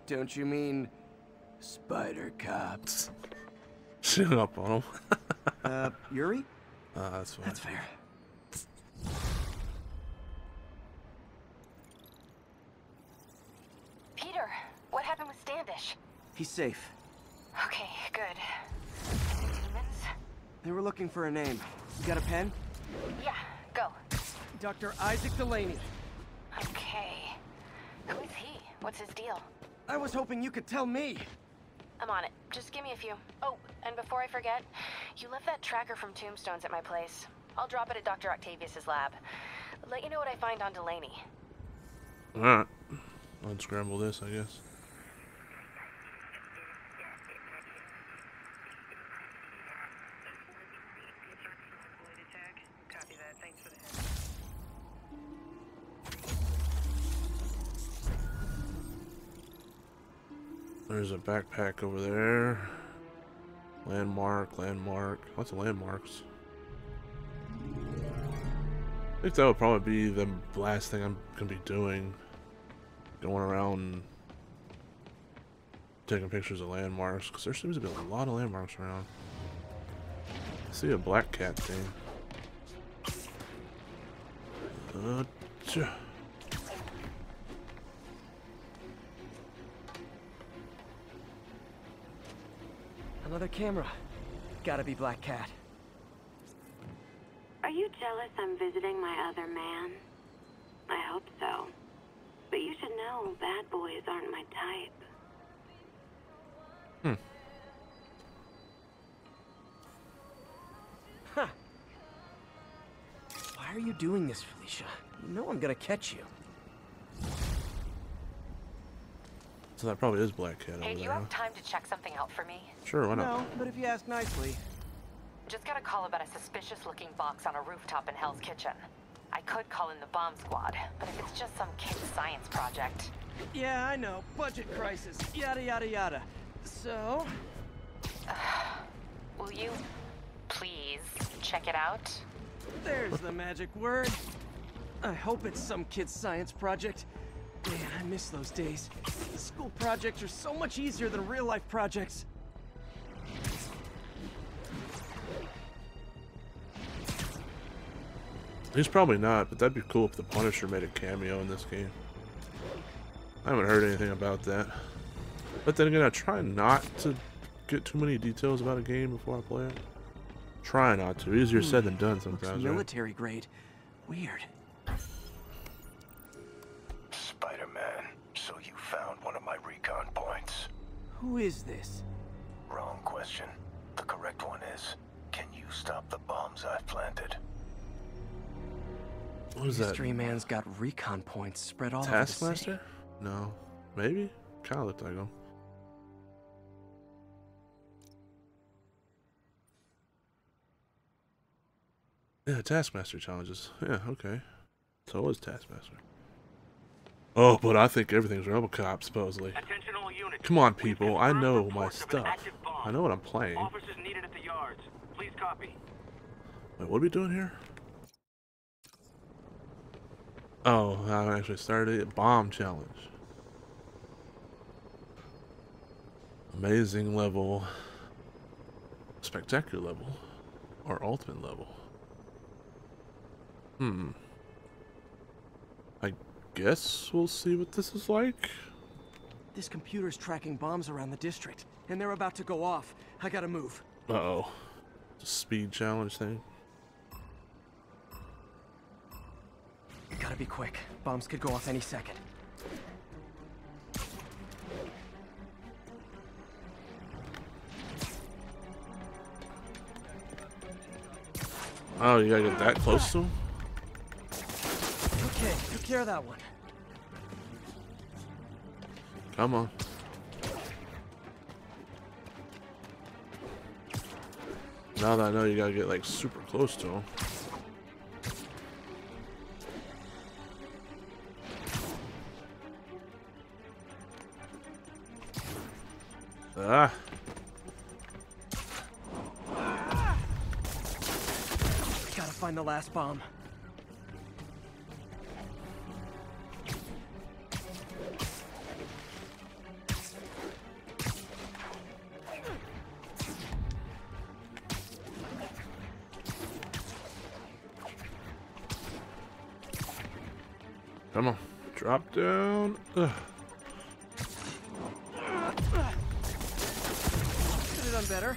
Don't you mean... Spider Cops? Shut up on him. uh, Yuri? Uh, that's fine. That's fair. Peter, what happened with Standish? He's safe. Okay, good. Demons? They were looking for a name. You got a pen? Yeah, go. Doctor Isaac Delaney. Okay. Who is he? What's his deal? I was hoping you could tell me. I'm on it. Just give me a few. Oh, and before I forget, you left that tracker from Tombstones at my place. I'll drop it at Doctor Octavius's lab. Let you know what I find on Delaney. Alright. I'll unscramble this, I guess. There's a backpack over there. Landmark, landmark. Lots of landmarks. I think that would probably be the last thing I'm going to be doing. Going around taking pictures of landmarks. Because there seems to be a lot of landmarks around. I see a black cat thing. Gotcha. Another camera. Gotta be Black Cat. Are you jealous I'm visiting my other man? I hope so. But you should know bad boys aren't my type. Hmm. Huh. Why are you doing this, Felicia? You know I'm gonna catch you. So that probably is Black Cat. Hey, do you have time to check something out for me? Sure, why not? No, but if you ask nicely. Just got a call about a suspicious-looking box on a rooftop in Hell's Kitchen. I could call in the bomb squad, but if it's just some kid's science project. Yeah, I know. Budget crisis. Yada, yada, yada. So? Uh, will you please check it out? There's the magic word. I hope it's some kid's science project. Man, I miss those days. The school projects are so much easier than real-life projects. He's probably not, but that'd be cool if the Punisher made a cameo in this game. I haven't heard anything about that. But then again, I try not to get too many details about a game before I play it. Try not to. Easier said than done sometimes. Looks military grade. Weird. Who is this? Wrong question. The correct one is, can you stop the bombs I've planted? What is that? Mystery man's got recon points spread all over the city. Taskmaster? No. Maybe? Kinda looked like him. Yeah, Taskmaster challenges. Yeah, okay. So is Taskmaster. Oh, but I think everything's RoboCop, supposedly. Come on, people. I know my stuff. I know what I'm playing. Officers needed at the yards. Please copy. Wait, what are we doing here? Oh, I actually started it. Bomb challenge. Amazing level. Spectacular level. Or ultimate level. Hmm. I... guess we'll see what this is like. This computer's tracking bombs around the district, and they're about to go off. I gotta move. Uh oh. It's a speed challenge thing. Gotta be quick. Bombs could go off any second. Oh, you gotta get that close to him? Okay, take care of that one. Come on. Now that I know you gotta get like super close to him. Ah. Gotta find the last bomb. Come on, drop down. Ugh. Could have done better.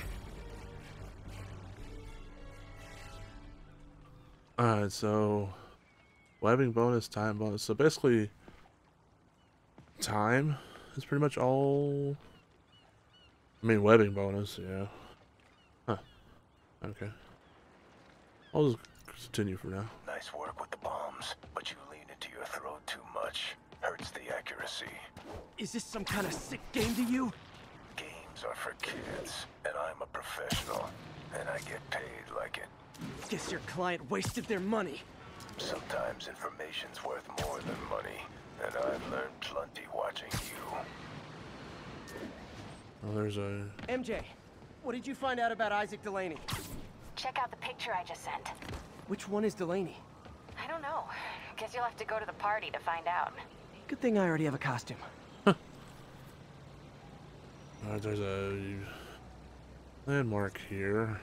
Alright, so webbing bonus, time bonus. So basically, time is pretty much all. I mean, webbing bonus, yeah. Huh. Okay. I'll just continue for now. Nice work with the bombs, but you lean into your throat too much. Hurts the accuracy. Is this some kind of sick game to you? Games are for kids, and I'm a professional, and I get paid like it. Guess your client wasted their money. Sometimes information's worth more than money, and I've learned plenty watching you. Well, there's a... M J, what did you find out about Isaac Delaney? Check out the picture I just sent. Which one is Delaney? I don't know. Guess you'll have to go to the party to find out. Good thing I already have a costume. Huh. Alright, there's a landmark here.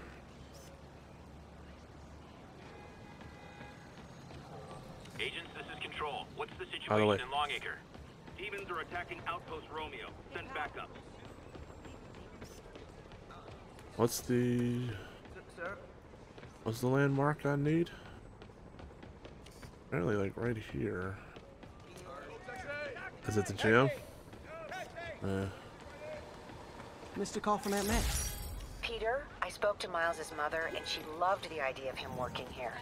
Agents, this is Control. What's the situation in Longacre? Demons are attacking Outpost Romeo. Send backup. What's the... What's the landmark I need? Apparently, like right here. Is it the gym? Yeah. Missed a call from Aunt May. Peter, I spoke to Miles's mother, and she loved the idea of him working here.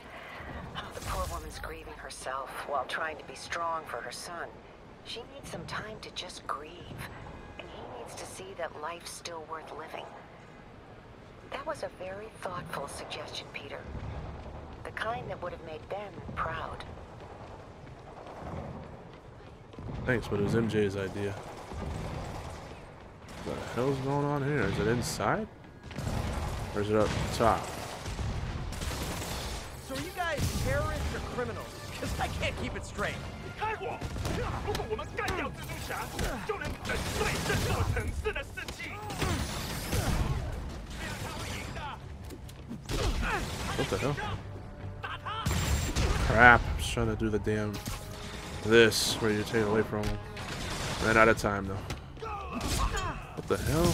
Oh, the poor woman's grieving herself while trying to be strong for her son. She needs some time to just grieve, and he needs to see that life's still worth living. That was a very thoughtful suggestion, Peter. The kind that would have made Ben proud. Thanks, but it was M J's idea. What the hell's going on here? Is it inside? Or is it up top? So are you guys terrorists or criminals? Because I can't keep it straight. What the hell? Crap, I'm just trying to do the damn this where you take it away from him. Ran out of time though. What the hell?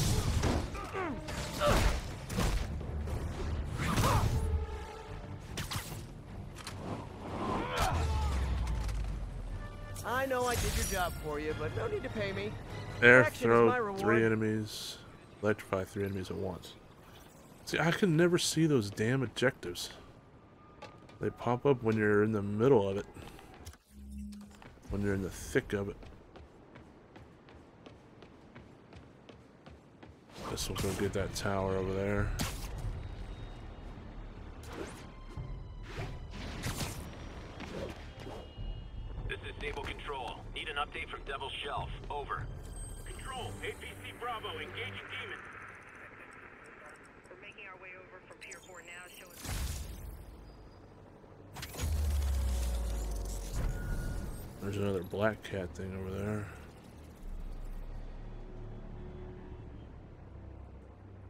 I know I did your job for you, but no need to pay me. Air throw three enemies, electrify three enemies at once. See, I can never see those damn objectives. They pop up when you're in the middle of it. When you're in the thick of it. Guess we'll go get that tower over there. This is Naval Control. Need an update from Devil's Shelf. Over. Control, A P C Bravo, engaging demons. There's another black cat thing over there.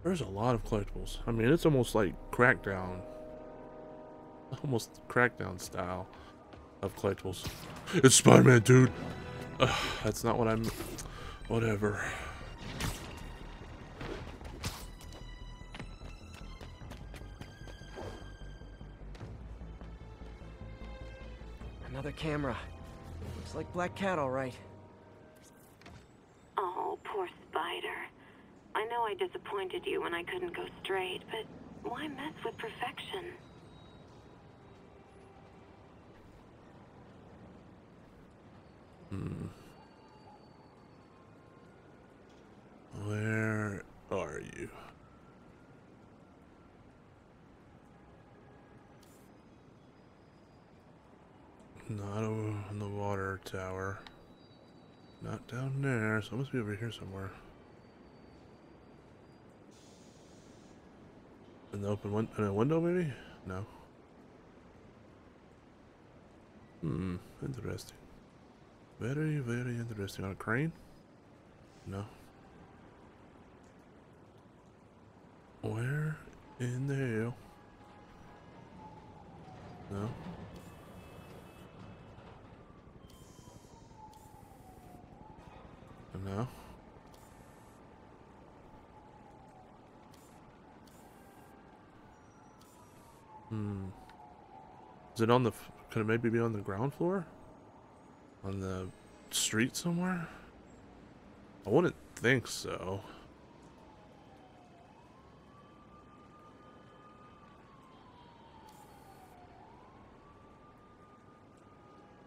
There's a lot of collectibles. I mean, it's almost like Crackdown. Almost Crackdown style of collectibles. It's Spider-Man, dude! Ugh, that's not what I'm... Whatever. Another camera. Looks like Black Cat, all right. Oh, poor Spider. I know I disappointed you when I couldn't go straight, but why mess with perfection? Hmm. Where are you? Not over on the water tower. Not down there, so I must be over here somewhere. In the open win in a window, maybe? No. Hmm, interesting. Very, very interesting. On a crane? No. Where in the hell? No. No. Hmm. Is it on the? Could it maybe be on the ground floor? On the street somewhere? I wouldn't think so.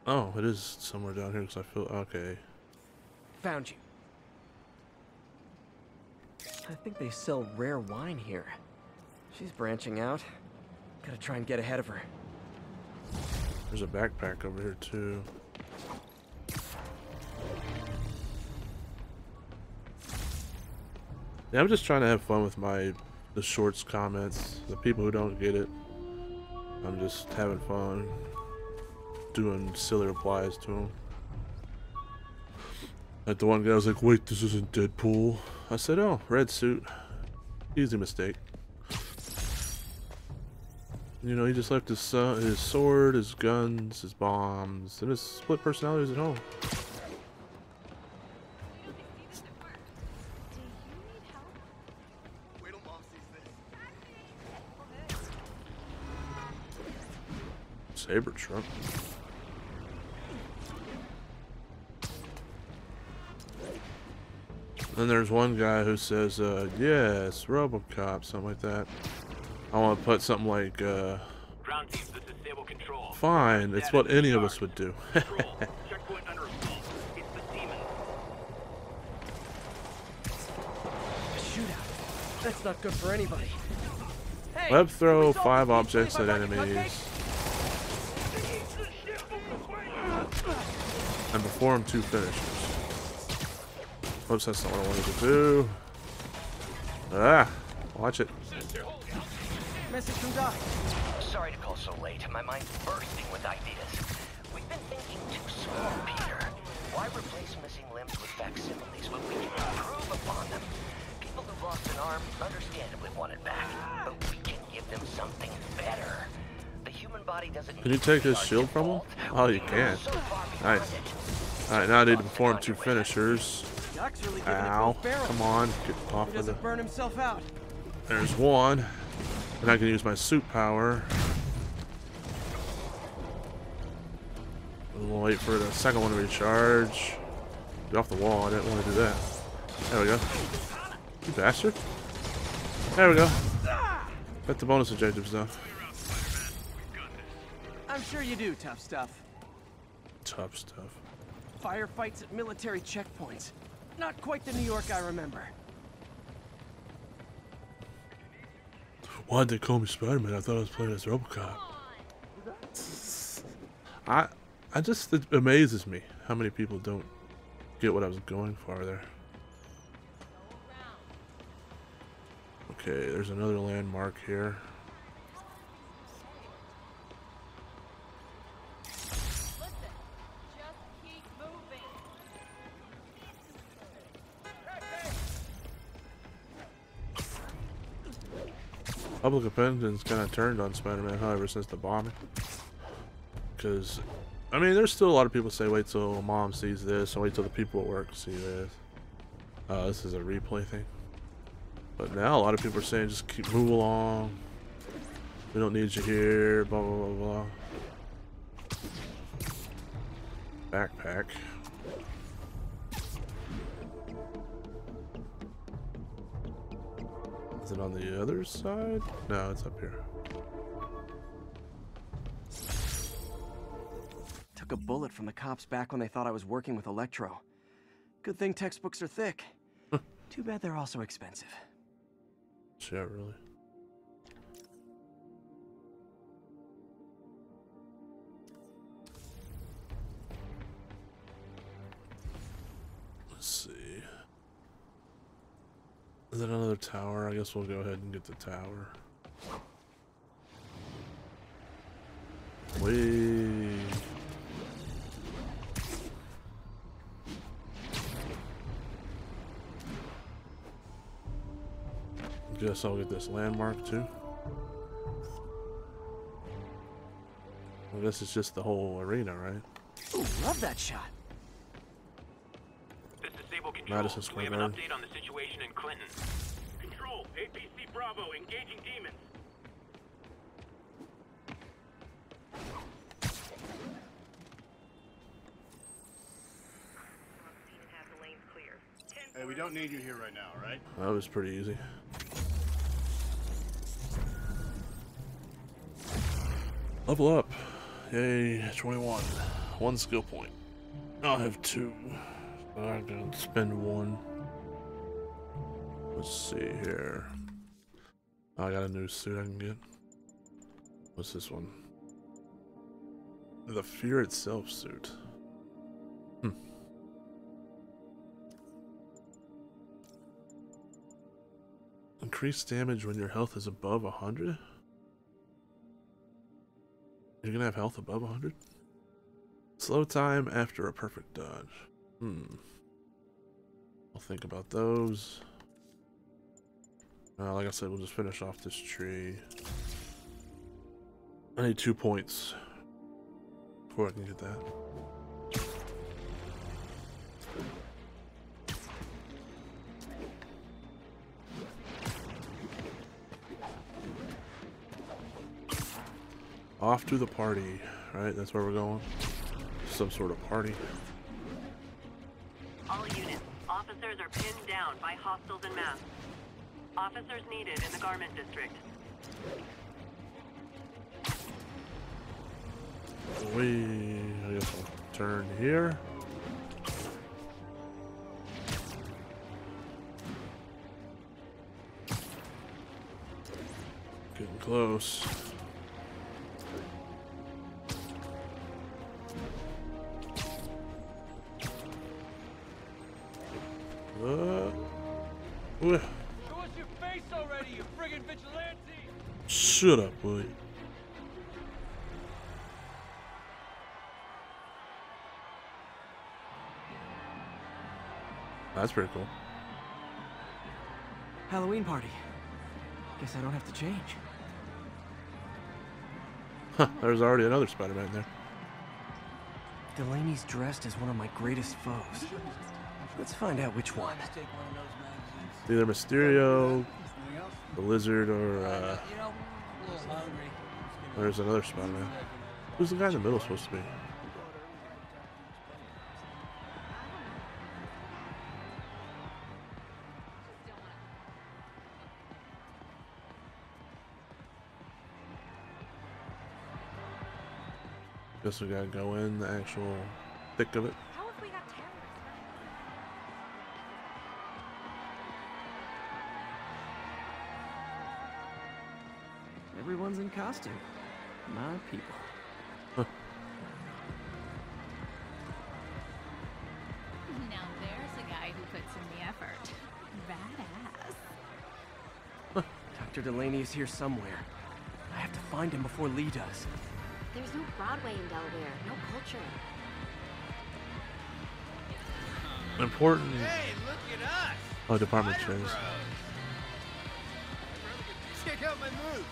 Oh, it is somewhere down here because I feel okay. Found you. I think they sell rare wine here. She's branching out. Gotta try and get ahead of her. There's a backpack over here too. Yeah, I'm just trying to have fun with my the shorts comments. The people who don't get it, I'm just having fun doing silly replies to them. Like the one guy was like, wait, this isn't Deadpool. I said, oh, red suit. Easy mistake. You know, he just left his, uh, his sword, his guns, his bombs, and his split personalities at home. Saber Trump. Then there's one guy who says, uh, yes, RoboCop, something like that. I want to put something like, uh, fine, it's what any of us would do. Shootout. That's not good for anybody. Web throw five objects at enemies and perform two finishes. Oops, that's not what I wanted to do. Ah, watch it. Message from Doc. Sorry to call so late. My mind's bursting with ideas. We've been thinking too small, Peter. Why replace missing limbs with facsimiles when we can improve upon them? People who've lost an arm understandably want it back, but we can give them something better. The human body doesn't. Can you take this shield from him? Oh, you can. Nice. All right, now I need to perform two finishers. Really Ow, come on, get off he of the... burn himself out. There's one. And I can use my suit power. We'll wait for the second one to recharge. Get off the wall, I didn't want to do that. There we go. You bastard. There we go. Got the bonus objectives though. I'm sure you do, tough stuff. Tough stuff. Firefights at military checkpoints. Not quite the New York I remember. Why'd they call me Spider-Man? I thought I was playing as RoboCop. I, I just, it amazes me how many people don't get what I was going for there. Okay, there's another landmark here. Public opinion's kind of turned on Spider-Man, however, since the bombing. Because, I mean, there's still a lot of people say, wait till mom sees this, and wait till the people at work see this. Uh, this is a replay thing. But now a lot of people are saying, just keep move along. We don't need you here, blah, blah, blah, blah. Backpack. Is it on the other side? No, it's up here. took a bullet from the cops back when they thought I was working with Electro. Good thing textbooks are thick. Too bad they're also expensive. Yeah, really. Let's see. Is that another tower? I guess we'll go ahead and get the tower. Whee! Guess I'll get this landmark too. I guess it's just the whole arena, right? Ooh, love that shot. Madison Square Garden. We have an update on the situation in Clinton. Control, A P C Bravo, engaging demons. Hey, we don't need you here right now, right? That was pretty easy. Level up. Yay, twenty-one. One skill point. I'll have two. I can spend one. Let's see here. I got a new suit I can get. What's this one? The Fear Itself suit. Hmm. Increased damage when your health is above one hundred? You're gonna have health above one hundred? Slow time after a perfect dodge. Hmm. I'll think about those. Uh, like I said, we'll just finish off this tree. I need two points before I can get that. Off to the party, right? That's where we're going. Some sort of party. All units, officers are pinned down by hostiles and masks. Officers needed in the garment district. We, I guess I'll turn here. Getting close. Uh, Show us your face already, you friggin' vigilante! Shut up, boy. That's pretty cool. Halloween party. Guess I don't have to change. Huh, there's already another Spider-Man there. Delaney's dressed as one of my greatest foes. Let's find out which one. It's either Mysterio, the Lizard, or uh, there's another Spider-Man. Who's the guy in the middle supposed to be? Guess we gotta go in the actual thick of it. Everyone's in costume. My people. Huh. Now there's a guy who puts in the effort. Badass. Huh. Doctor Delaney is here somewhere. I have to find him before Lee does. There's no Broadway in Delaware. No culture. Important. Hey, look at us. Oh, department chairs. Check out my moves.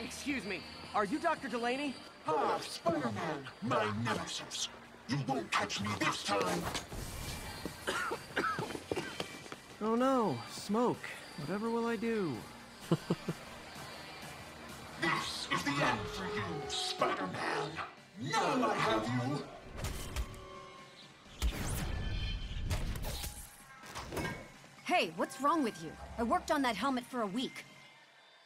Excuse me, are you Doctor Delaney? Ah, Spider-Man, my nemesis. You won't catch me this time. Oh no, smoke. Whatever will I do? This is the end for you, Spider-Man. Now I have you. Hey, what's wrong with you? I worked on that helmet for a week.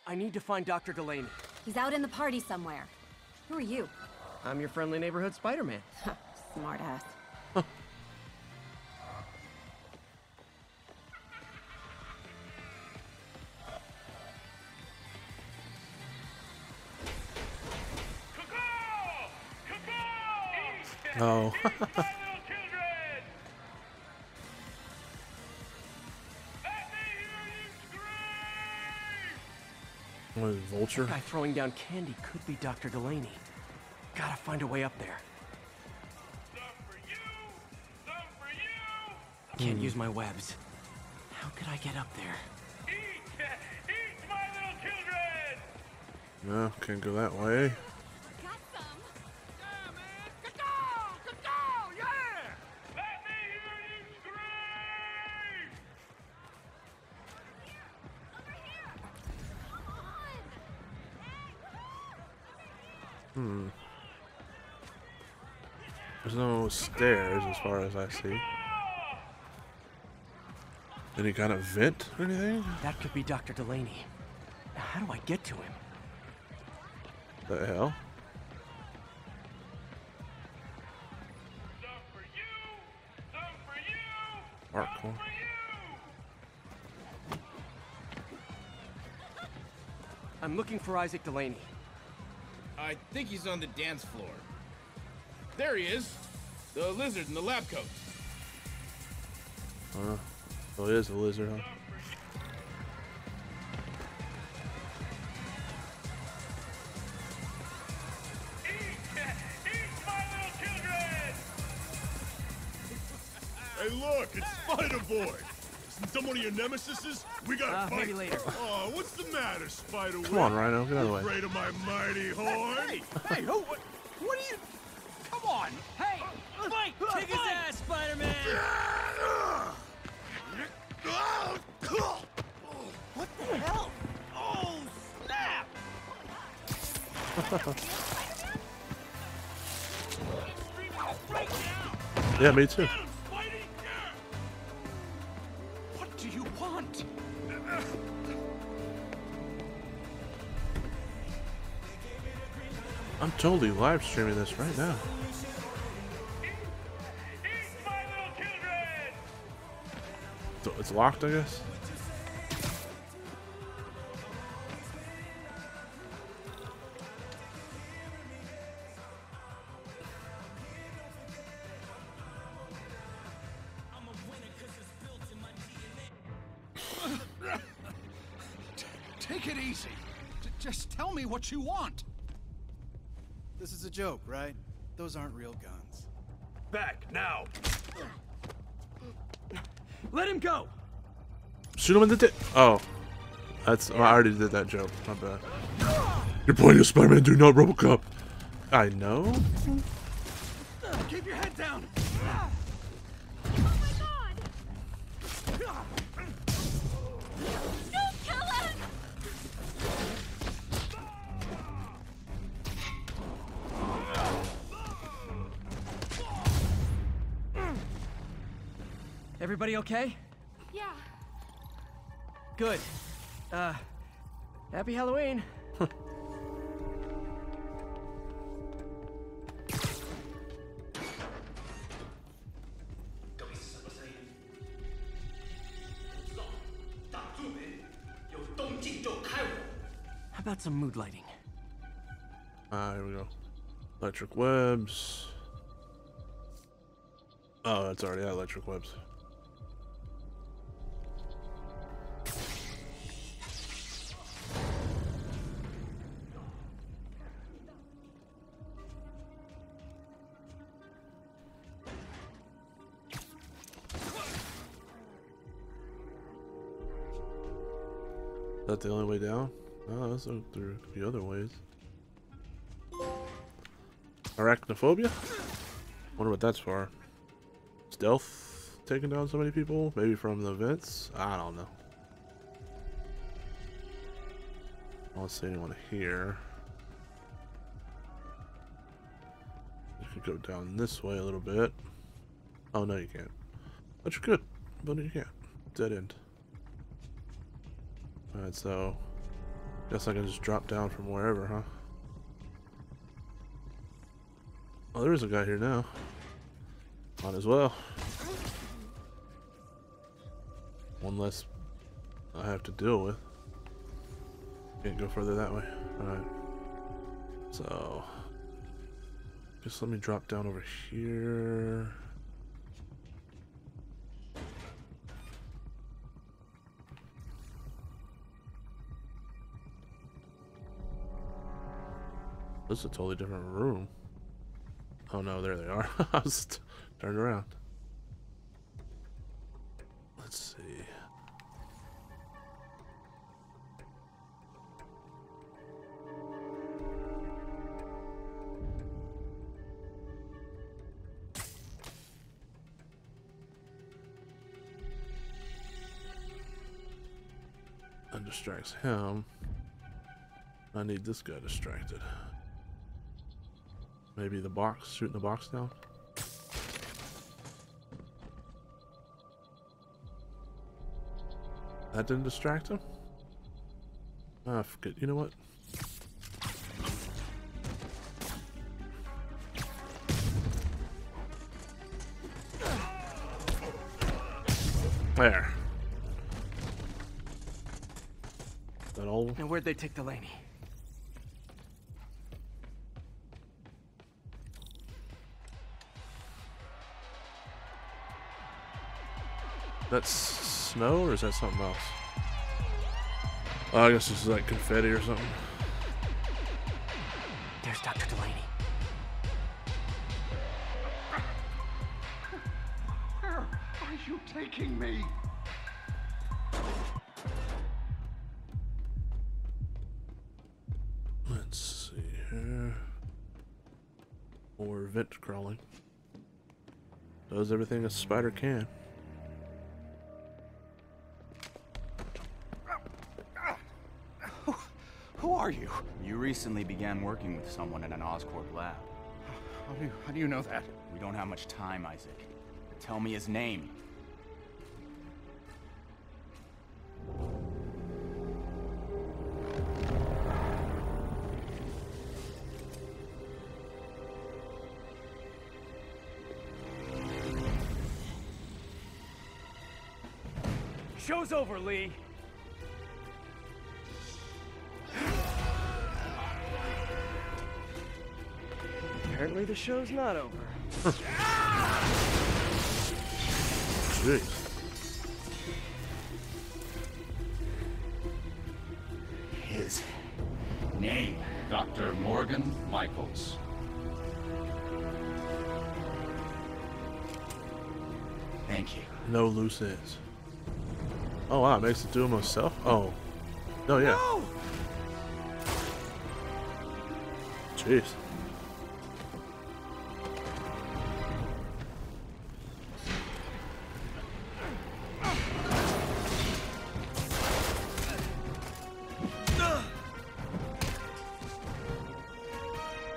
I need to find Doctor Delaney. He's out in the party somewhere. Who are you? I'm your friendly neighborhood Spider-Man. Smart ass. Oh. What, vulture? That guy throwing down candy could be Doctor Delaney. Gotta find a way up there. Some for you, some for you. I can't mm. use my webs. How could I get up there? Eat, eat my little children. No, can't go that way. Hmm. There's no stairs as far as I see. Any kind of vent or anything? That could be Doctor Delaney. Now how do I get to him? The hell? Some for you, some for you, Alright, cool. I'm looking for Isaac Delaney. I think he's on the dance floor. There he is! The lizard in the lab coat. Uh, well, it is a lizard, huh? Eat, eat my little children! Hey, look, it's Spider-Boy! Isn't that one of your nemesises? We gotta uh, fight. Maybe later. Oh, what's the matter, Spider-Web? Come on, Rhino, get out of the way. Afraid of my mighty horn? Hey, hey, who? What, what are you? Come on! Hey, uh, fight! Uh, Kick uh, his fight. ass, Spider-Man! What the hell? Oh, snap! Yeah, me too. I'm totally live streaming this right now. Eat, eat my little children! So it's locked, I guess. Take it easy. J- just tell me what you want. This is a joke, right? Those aren't real guns. Back, now! Let him go! Shoot him in the dick! Oh. That's... Yeah. Oh, I already did that joke. My bad. You're playing a Spider-Man, do not Robocop! I know? Keep your head down! Oh my god! Don't kill him! Everybody okay? Yeah. Good. Uh, happy Halloween. How about some mood lighting? Ah, uh, here we go. Electric webs. Oh, that's already that electric webs. Is that the only way down? Oh, that's up through the other ways. Arachnophobia? Wonder what that's for. Stealth taking down so many people? Maybe from the vents? I don't know. I don't see anyone here. You could go down this way a little bit. Oh no, you can't. But you could. But you can't. Dead end. Alright, so guess I can just drop down from wherever, huh? Oh, there is a guy here now. Might as well. One less I have to deal with. Can't go further that way. Alright. So just let me drop down over here. This is a totally different room. Oh no, there they are. I was turned around. Let's see. That distracts him. I need this guy distracted. Maybe the box, shooting the box down. That didn't distract him? Ah, I forget. You know what? There. Is that all? And where'd they take Delaney? That's snow, or is that something else? Oh, I guess this is like confetti or something. There's Doctor Delaney. Where are you taking me? Let's see here. Or vent crawling. Does everything a spider can. Are you? You recently began working with someone in an Oscorp lab. How do you, how do you know that? We don't have much time, Isaac. Tell me his name. Show's over, Lee. Apparently the show's not over. Jeez. His name, Doctor Morgan Michaels. Thank you. No loose ends. Oh wow, it makes it do it myself? Oh. No, yeah. No! Jeez.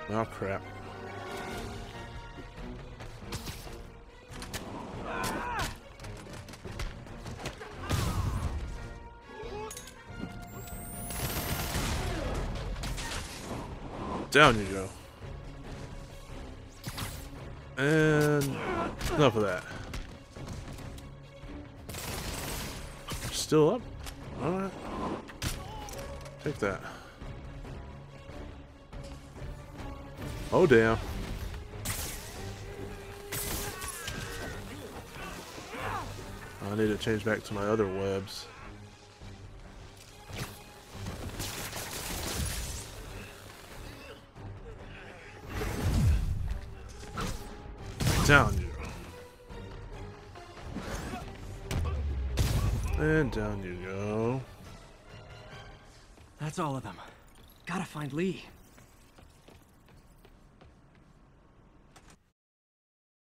Oh crap. Down you go. And enough of that. Still up? Alright. Take that. Oh damn. I need to change back to my other webs. Down you. And down you go. That's all of them. Gotta find Lee.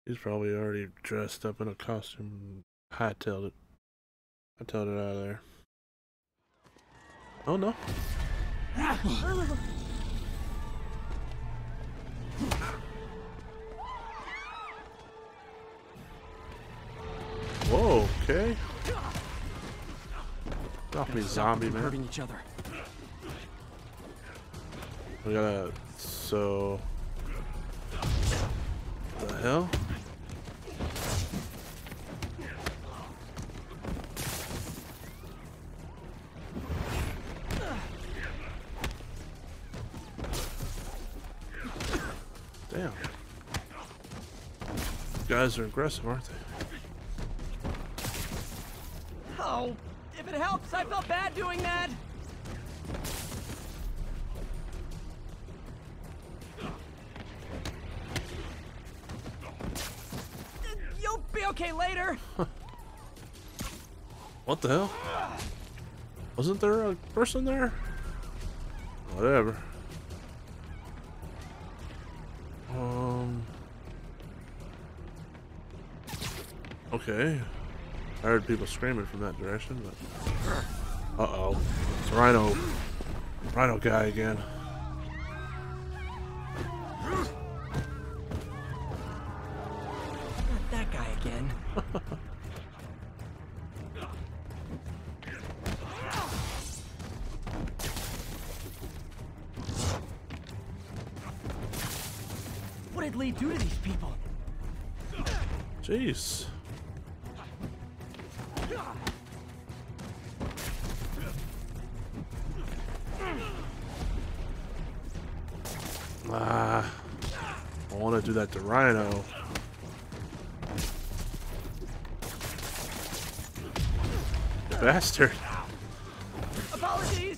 He's probably already dressed up in a costume. Hightailed it. Hightailed it out of there. Oh no. Whoa, okay. Drop me a zombie, man. Hurting each other. We gotta. So. What the hell? Damn. These guys are aggressive, aren't they? Oh, if it helps, I felt bad doing that. You'll be okay later. What the hell? Wasn't there a person there? Whatever. Okay, I heard people screaming from that direction, but uh oh, it's Rhino, Rhino guy again. Not that guy again. What did Lee do to these people? Jeez. Ah, I want to do that to Rhino. You bastard. Apologies.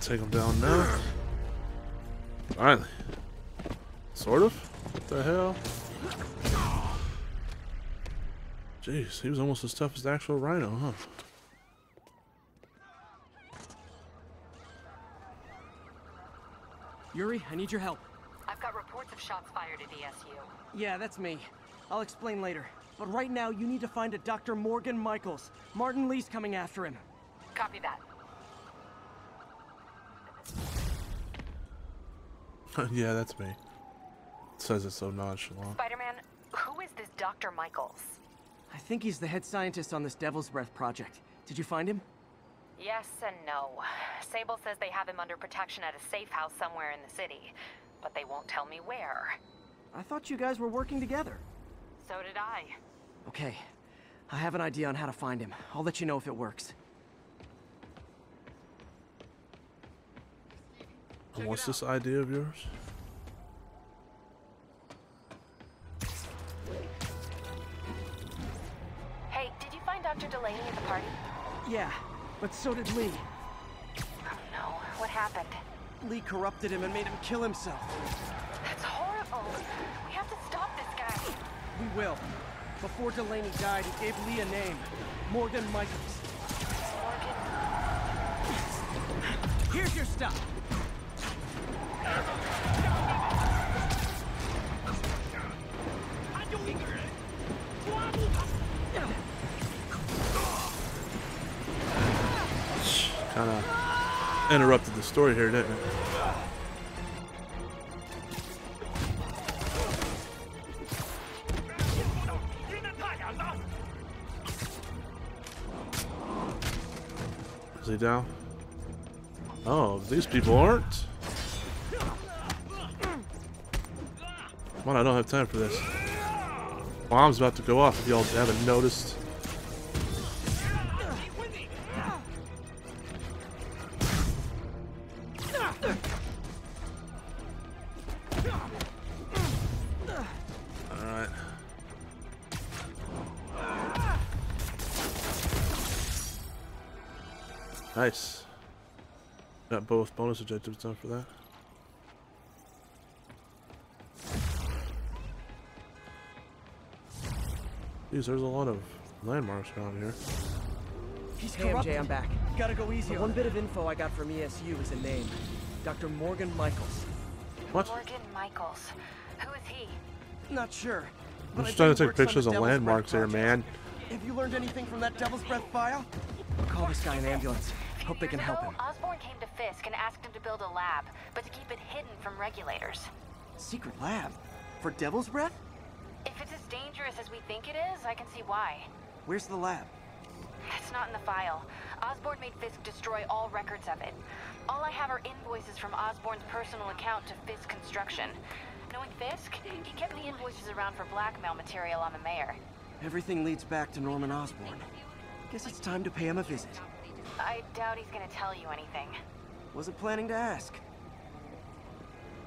Take him down now. Finally. Sort of. What the hell? Jeez, he was almost as tough as the actual Rhino, huh? Yuri, I need your help. I've got reports of shots fired at E S U. Yeah, that's me. I'll explain later. But right now, you need to find a Doctor Morgan Michaels. Martin Lee's coming after him. Copy that. Yeah, that's me. It says it so nonchalant. Spider-Man, who is this Doctor Michaels? I think he's the head scientist on this Devil's Breath project. Did you find him? Yes and no. Sable says they have him under protection at a safe house somewhere in the city, but they won't tell me where. I thought you guys were working together. So did I. Okay. I have an idea on how to find him. I'll let you know if it works. What's this idea of yours? Hey, did you find Doctor Delaney at the party? Yeah, but so did Lee. Oh no, what happened? Lee corrupted him and made him kill himself. That's horrible. We have to stop this guy. We will. Before Delaney died, he gave Lee a name. Morgan Michaels. Morgan. Here's your stuff. Kind of interrupted the story here, didn't it? Is he down? Oh, these people aren't. Come on, I don't have time for this. Bomb's about to go off if y'all haven't noticed. Nice. Got both bonus objectives done for that. Jeez, there's a lot of landmarks around here. He's hey, M J, I'm back. Gotta go easy. One bit of info I got from E S U is a name. Doctor Morgan Michaels. What? Morgan Michaels. Who is he? Not sure. I'm just trying to take pictures of landmarks here, man. Have you learned anything from that Devil's Breath file? Call this guy an ambulance. Hope they can help him. Osborne came to Fisk and asked him to build a lab, but to keep it hidden from regulators. Secret lab? For Devil's Breath? If it's as dangerous as we think it is, I can see why. Where's the lab? That's not in the file. Osborne made Fisk destroy all records of it. All I have are invoices from Osborne's personal account to Fisk Construction. Knowing Fisk, he kept the invoices around for blackmail material on the mayor. Everything leads back to Norman Osborne. Guess it's time to pay him a visit. I doubt he's gonna tell you anything. Wasn't planning to ask.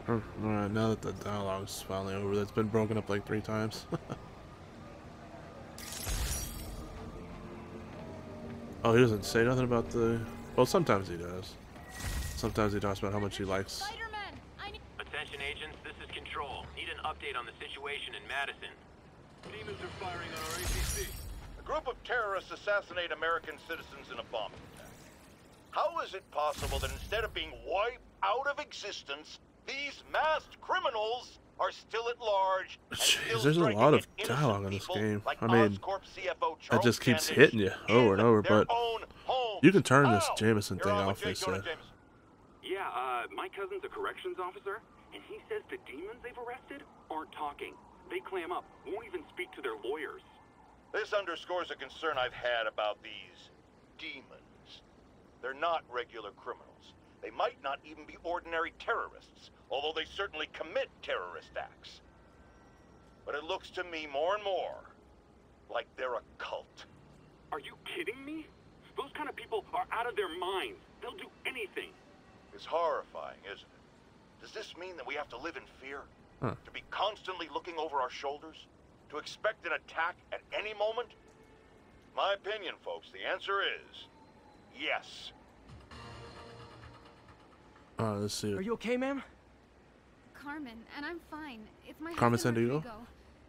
Alright, now that the dialogue's finally over, that's been broken up like three times. Oh, he doesn't say nothing about the... Well, sometimes he does. Sometimes he talks about how much he likes. Attention agents, this is Control. Need an update on the situation in Madison. Demons are firing on our A P C. A group of terrorists assassinate American citizens in a bombing attack. How is it possible that instead of being wiped out of existence, these masked criminals are still at large? Jeez, there's a lot of dialogue in this game. Like I mean, that just keeps hitting you over and over, but you can turn this Jameson thing off, they say. Yeah, uh, my cousin's a corrections officer, and he says the demons they've arrested aren't talking. They clam up, won't even speak to their lawyers. This underscores a concern I've had about these demons. They're not regular criminals. They might not even be ordinary terrorists, although they certainly commit terrorist acts. But it looks to me more and more like they're a cult. Are you kidding me? Those kind of people are out of their minds. They'll do anything. It's horrifying, isn't it? Does this mean that we have to live in fear? Huh. To be constantly looking over our shoulders? To expect an attack at any moment? My opinion, folks, the answer is yes. Uh, let's see. Are you okay, ma'am? Carmen, and I'm fine. It's my Carmen husband, Sandiego. Rodrigo.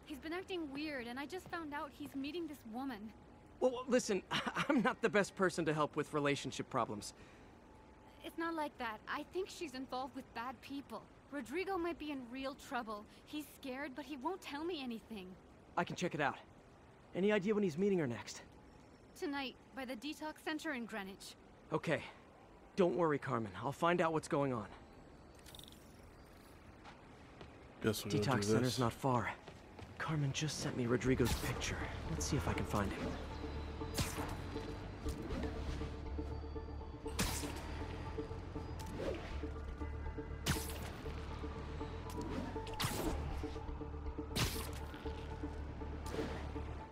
He's been acting weird, and I just found out he's meeting this woman. Well, listen, I'm not the best person to help with relationship problems. It's not like that. I think she's involved with bad people. Rodrigo might be in real trouble. He's scared, but he won't tell me anything. I can check it out. Any idea when he's meeting her next? Tonight, by the detox center in Greenwich. Okay. Don't worry, Carmen. I'll find out what's going on. Guess we'll Detox center's not far. Carmen just sent me Rodrigo's picture. Let's see if I can find him.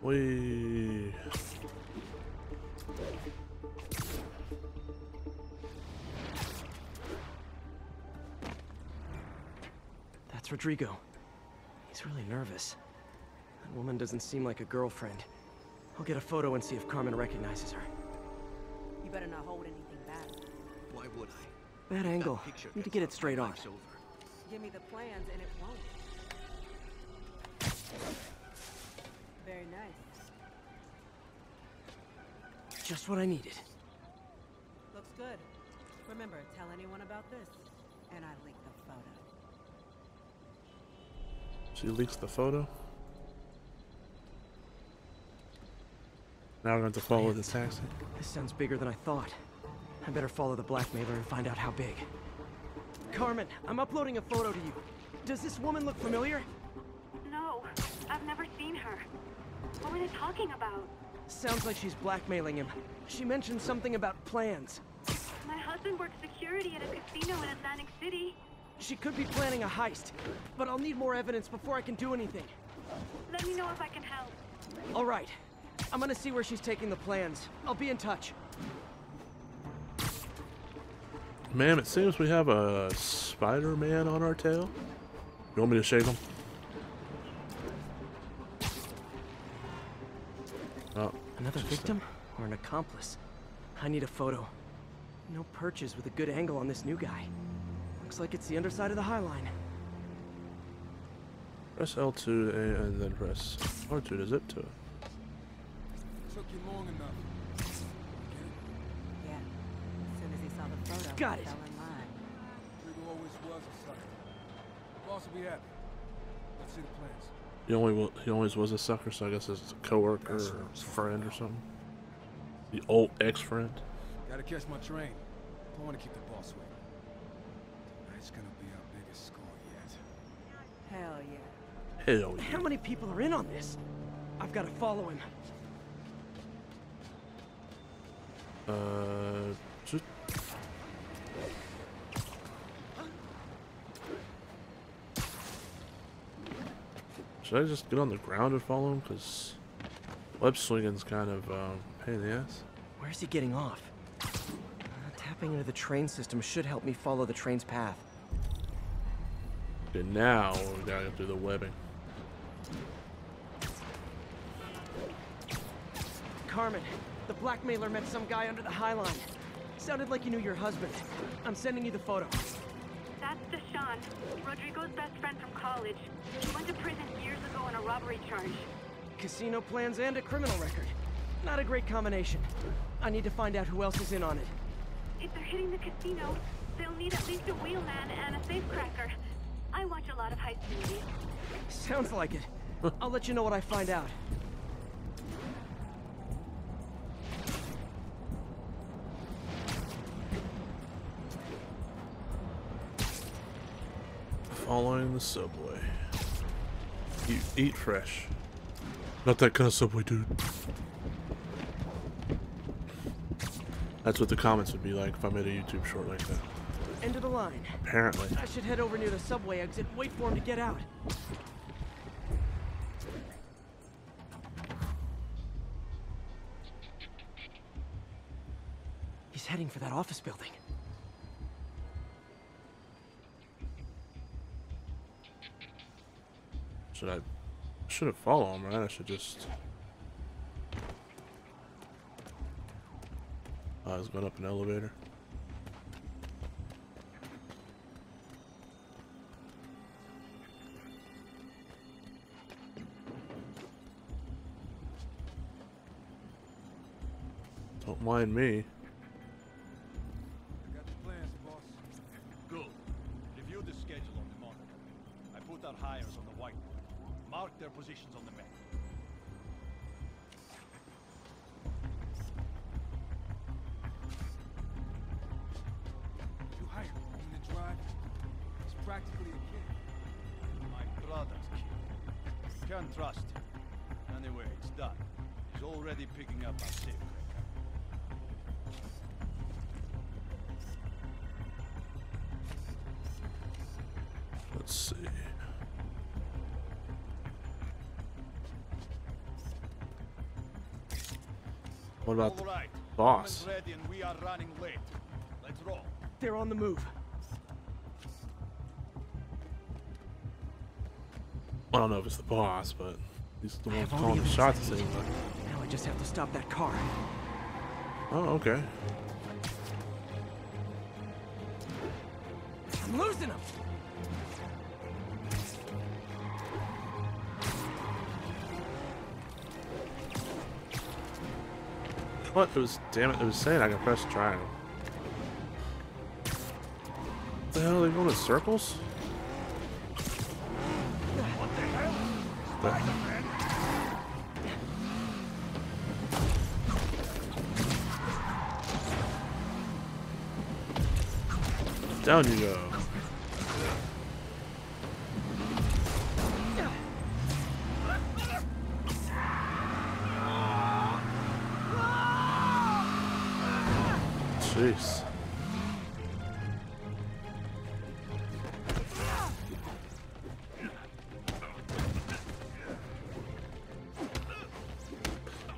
Wee. That's Rodrigo. He's really nervous. That woman doesn't seem like a girlfriend. I'll get a photo and see if Carmen recognizes her. You better not hold anything back. Why would I? Bad angle. Need to get it straight on. Give me the plans and it won't. Very nice. Just what I needed. Looks good. Remember, tell anyone about this, and I link the photo. She leaks the photo. Now we're going to follow this taxi. This sounds bigger than I thought. I better follow the blackmailer and find out how big. Carmen, I'm uploading a photo to you. Does this woman look familiar? No, I've never seen her. What were they talking about? Sounds like she's blackmailing him. She mentioned something about plans. My husband works security at a casino in Atlantic City. She could be planning a heist, but I'll need more evidence before I can do anything. Let me know if I can help. All right. I'm gonna see where she's taking the plans. I'll be in touch. Ma'am, it seems we have a Spider-Man on our tail. You want me to shake him? Oh, another victim or an accomplice? I need a photo. No perches with a good angle on this new guy. Looks like it's the underside of the High Line. Press L two to A and then press R two to zip to it. Took you long enough. Yeah. As soon as he saw the photo, got it. Always was a sucker. Boss will be happy. Let's see the plans. He only he always was a sucker, so I guess it's a coworker or friend or something. The old ex-friend. Gotta catch my train. Don't want to keep the boss waiting. Tonight's gonna be our biggest score yet. Hell yeah. Hell yeah. How many people are in on this? I've got to follow him. Uh, just... Should I just get on the ground and follow him? Because web swinging's kind of um, pain in the ass. Where's he getting off? Uh, tapping into the train system should help me follow the train's path. And now we gotta go through the webbing. Carmen, the blackmailer met some guy under the High Line. Sounded like you knew your husband. I'm sending you the photo. That's Deshaun, Rodrigo's best friend from college. He went to prison years ago on a robbery charge. Casino plans and a criminal record. Not a great combination. I need to find out who else is in on it. If they're hitting the casino, they'll need at least a wheelman and a safecracker. I watch a lot of heist movies. Sounds like it. I'll let you know what I find out. Following the subway. You eat fresh. Not that kind of subway, dude. That's what the comments would be like if I made a YouTube short like that. End of the line. Apparently. I should head over near the subway exit. Wait for him to get out. He's heading for that office building. Should I shouldn't follow him, right? I should just oh, I was going up an elevator. Don't mind me. I got the plans, boss. Good. Review the schedule on the monitor. I put out hires on the whiteboard. Mark their positions on the map. You hired him in the drive. He's practically a kid. My brother's kid. Can't trust him. Anyway, it's done. He's already picking up our safe. Let's see. What about the right. boss? Ready and we are running late. Let's roll. They're on the move. I don't know if it's the boss, but he's the one calling the shots. Now I just have to stop that car. Oh, okay. I'm losing him. What it was? Damn it! It was saying I can press triangle. What the hell are they going in circles? What the hell? What? Down you go. Jeez.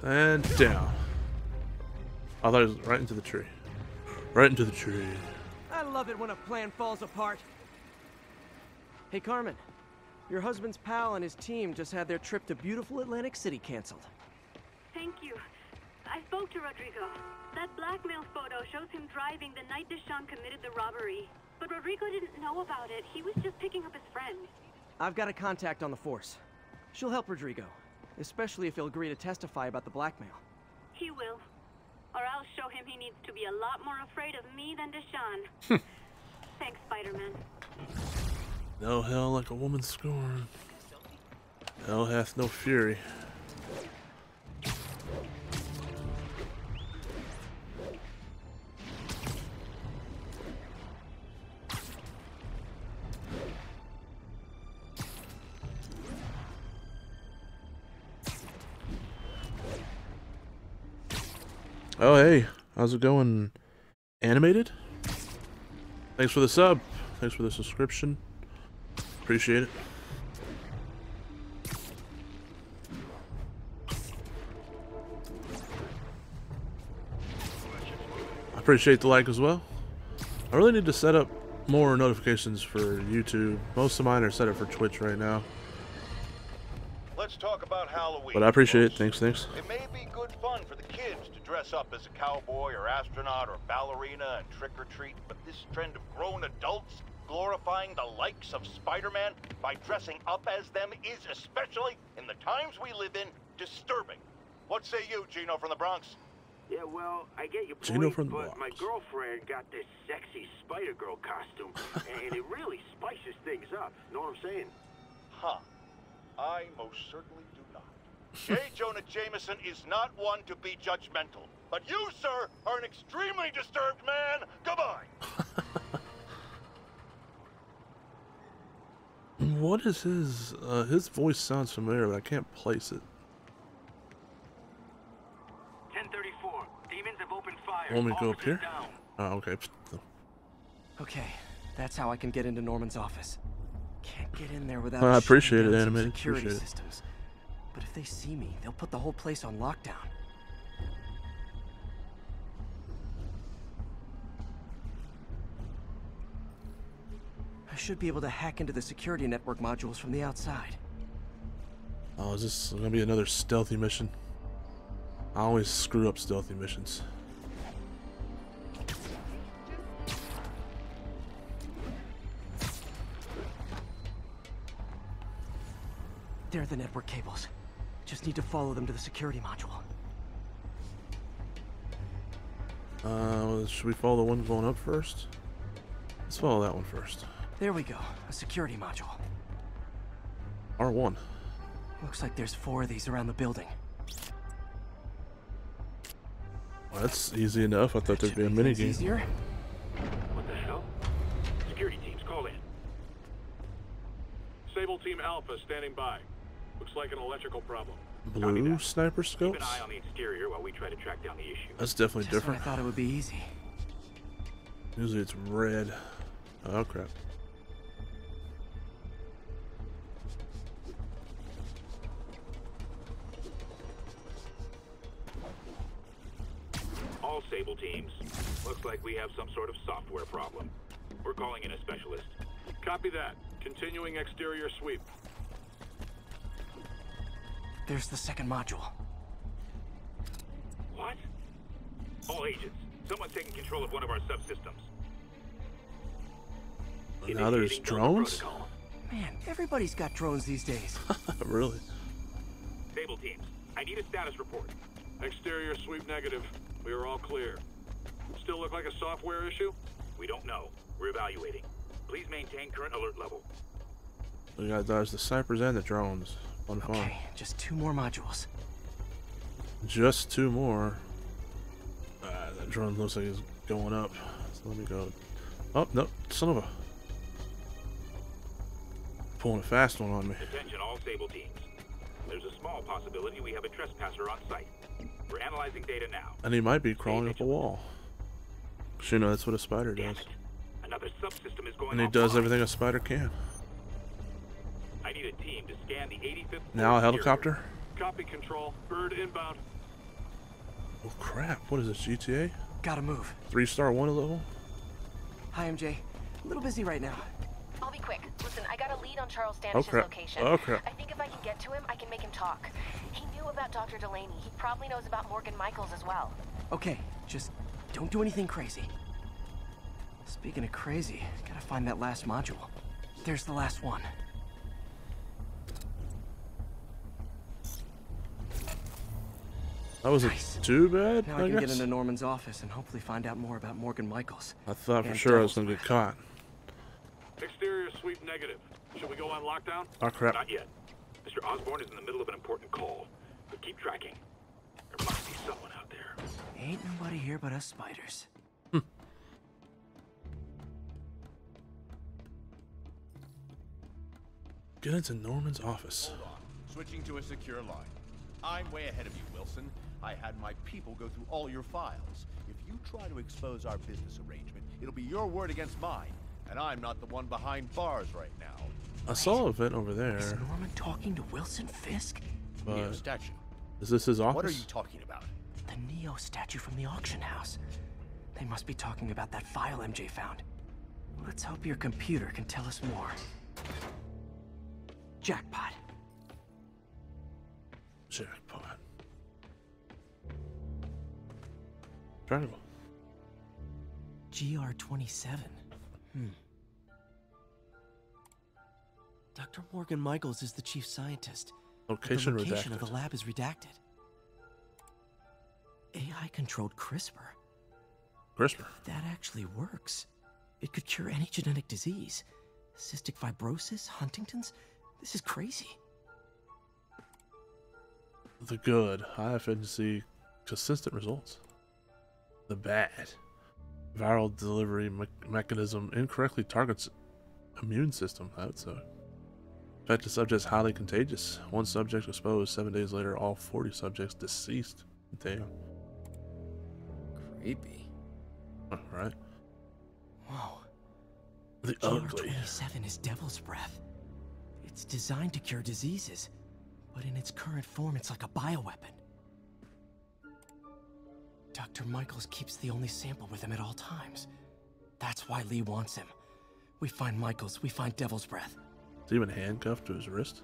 And down. I thought it was right into the tree. Right into the tree. I love it when a plan falls apart. Hey, Carmen. Your husband's pal and his team just had their trip to beautiful Atlantic City canceled. Thank you. I spoke to Rodrigo. That blackmail photo shows him driving the night Deshaun committed the robbery. But Rodrigo didn't know about it. He was just picking up his friend. I've got a contact on the force. She'll help Rodrigo, especially if he'll agree to testify about the blackmail. He will. Or I'll show him he needs to be a lot more afraid of me than Deshaun. Thanks, Spider-Man. No hell like a woman scorned. Hell hath no fury. Oh hey, how's it going? Animated? Thanks for the sub. Thanks for the subscription. Appreciate it. I appreciate the like as well. I really need to set up more notifications for YouTube. Most of mine are set up for Twitch right now. Let's talk about Halloween. But I appreciate it. Thanks, thanks. It may be good fun for the kids to dress up as a cowboy or astronaut or ballerina and trick or treat, but this trend of grown adults glorifying the likes of Spider-Man by dressing up as them is, especially in the times we live in, disturbing. What say you, Gino from the Bronx? Yeah, well, I get your point, but Bronx. My girlfriend got this sexy Spider-Girl costume, and it really spices things up. Know what I'm saying? Huh. I most certainly do not. J. Jonah Jameson is not one to be judgmental, but you, sir, are an extremely disturbed man. Goodbye. What is his, uh, his voice sounds familiar, but I can't place it. ten thirty-four, demons have opened fire. Want me to go up here? Oh, okay. Okay, that's how I can get into Norman's office. Can't get in there without... I appreciate it, Animated. Appreciate it. Systems. But if they see me, they'll put the whole place on lockdown. I should be able to hack into the security network modules from the outside. Oh, is this gonna be another stealthy mission? I always screw up stealthy missions. They're the network cables. Just need to follow them to the security module. Uh, should we follow the one going up first? Let's follow that one first. There we go. A security module. R one. Looks like there's four of these around the building. Well, that's easy enough. I thought there'd be a mini game. Easier. What the hell? Security teams, call in. Sable Team Alpha standing by. Looks like an electrical problem. Blue sniper scopes? Keep an eye on the exterior while we try to track down the issue. That's definitely Just different. I thought it would be easy. Usually it's red. Oh crap. All Sable teams. Looks like we have some sort of software problem. We're calling in a specialist. Copy that. Continuing exterior sweep. There's the second module. What? All agents. Someone's taking control of one of our subsystems. Well, now there's drones? Protocol. Man, everybody's got drones these days. Really? Sable teams, I need a status report. Exterior sweep negative. We are all clear. Still look like a software issue? We don't know. We're evaluating. Please maintain current alert level. We gotta dodge the snipers and the drones. Fun, fun. Okay, just two more modules. Just two more. Uh, that drone looks like it's going up. So let me go. Oh, no. Son of a... Pulling a fast one on me. Attention all Sable teams. There's a small possibility we have a trespasser on site. We're analyzing data now. And he might be crawling up a wall. Sure, no, that's what a spider does. Another subsystem is going and he does everything a spider can. I need a team to scan the eighty-fifth. Now a helicopter? Copy control. Bird inbound. Oh crap, what is this, G T A? Gotta move. Three star one level? Hi, M J. A little busy right now. I'll be quick. Listen, I got a lead on Charles Standish's oh, crap. location. Oh, crap. I think if I can get to him, I can make him talk. He knew about Doctor Delaney. He probably knows about Morgan Michaels as well. Okay, just don't do anything crazy. Speaking of crazy, gotta find that last module. There's the last one. That wasn't nice. too bad. Now I, I can guess. get into Norman's office and hopefully find out more about Morgan Michaels. I thought for and sure I was gonna get caught. Exterior sweep negative. Should we go on lockdown? Oh, crap. Not yet. Mister Osborne is in the middle of an important call, but keep tracking. There must be someone out there. Ain't nobody here but us spiders. Hmm. Get into Norman's office. Hold on. Switching to a secure line. I'm way ahead of you, Wilson. I had my people go through all your files. If you try to expose our business arrangement, it'll be your word against mine. And I'm not the one behind bars right now. I saw an event over there. Is Norman talking to Wilson Fisk? But Neo statue. Is this his office? What are you talking about? The Neo statue from the auction house. They must be talking about that file M J found. Let's hope your computer can tell us more. Jackpot. Jackpot. Triangle. G R twenty-seven. Hmm. Doctor Morgan Michaels is the chief scientist. Location, the location redacted. Of the lab is redacted. A I-controlled CRISPR. CRISPR. If that actually works, it could cure any genetic disease. Cystic fibrosis, Huntington's. This is crazy. The good, high efficiency, consistent results. The bad. Viral delivery me mechanism incorrectly targets immune system. That's a fact. The subject's highly contagious. One subject exposed. Seven days later, all forty subjects deceased. Damn. Creepy. All right. Whoa. The ugly. G R twenty-seven is Devil's Breath. It's designed to cure diseases, but in its current form, it's like a bioweapon. Doctor Michaels keeps the only sample with him at all times. That's why Lee wants him. We find Michaels, we find Devil's Breath. It's even handcuffed to his wrist.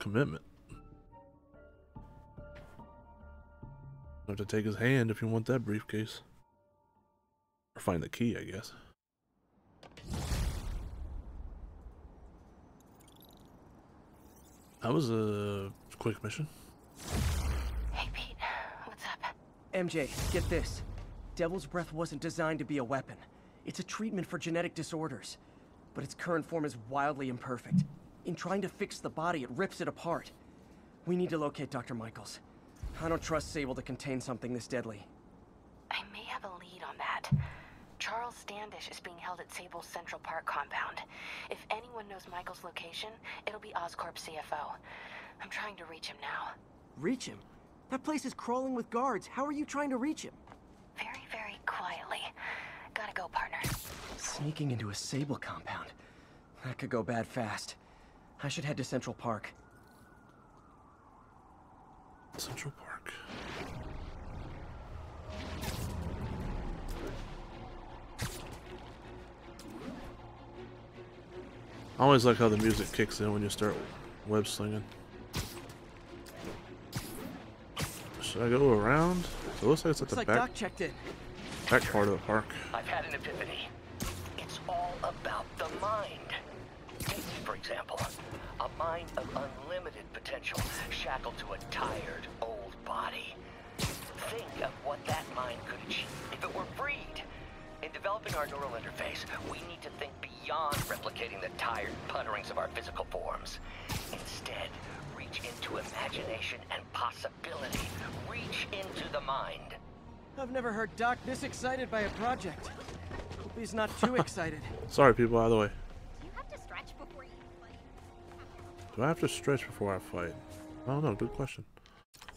Commitment. You have to take his hand if you want that briefcase. Or find the key, I guess. That was a quick mission. M J, get this. Devil's Breath wasn't designed to be a weapon. It's a treatment for genetic disorders. But its current form is wildly imperfect. In trying to fix the body, it rips it apart. We need to locate Doctor Michaels. I don't trust Sable to contain something this deadly. I may have a lead on that. Charles Standish is being held at Sable's Central Park compound. If anyone knows Michaels' location, it'll be Oscorp C F O. I'm trying to reach him now. Reach him? That place is crawling with guards. How are you trying to reach him? Very, very quietly. Gotta go, partner. Sneaking into a Sable compound. That could go bad fast. I should head to Central Park. Central Park. I always like how the music kicks in when you start web slinging. Should I go around? It looks like it's at the like back, Doc checked in. back part of the park. I've had an epiphany. It's all about the mind. Take, for example, a mind of unlimited potential shackled to a tired, old body. Think of what that mind could achieve if it were freed. In developing our neural interface, we need to think beyond replicating the tired putterings of our physical forms. Instead, into imagination and possibility. Reach into the mind. I've never heard Doc this excited by a project. Hope he's not too excited. Sorry, people, out of the way. Do you have to stretch before you fight? Do I have to stretch before I fight? I don't know. Good question.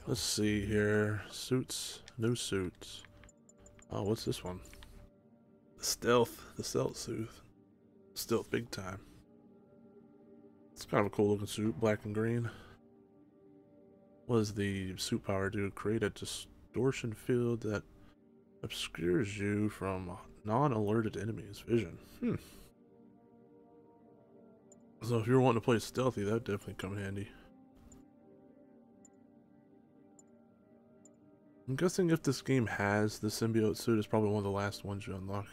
Let's see here. Suits. New suits. Oh, what's this one? The stealth. The stealth suit. Stealth big time. It's kind of a cool looking suit. Black and green. Was the suit power to create a distortion field that obscures you from non-alerted enemies' vision. Hmm. So if you're wanting to play stealthy, that would definitely come handy. I'm guessing if this game has the symbiote suit, it's probably one of the last ones you unlock.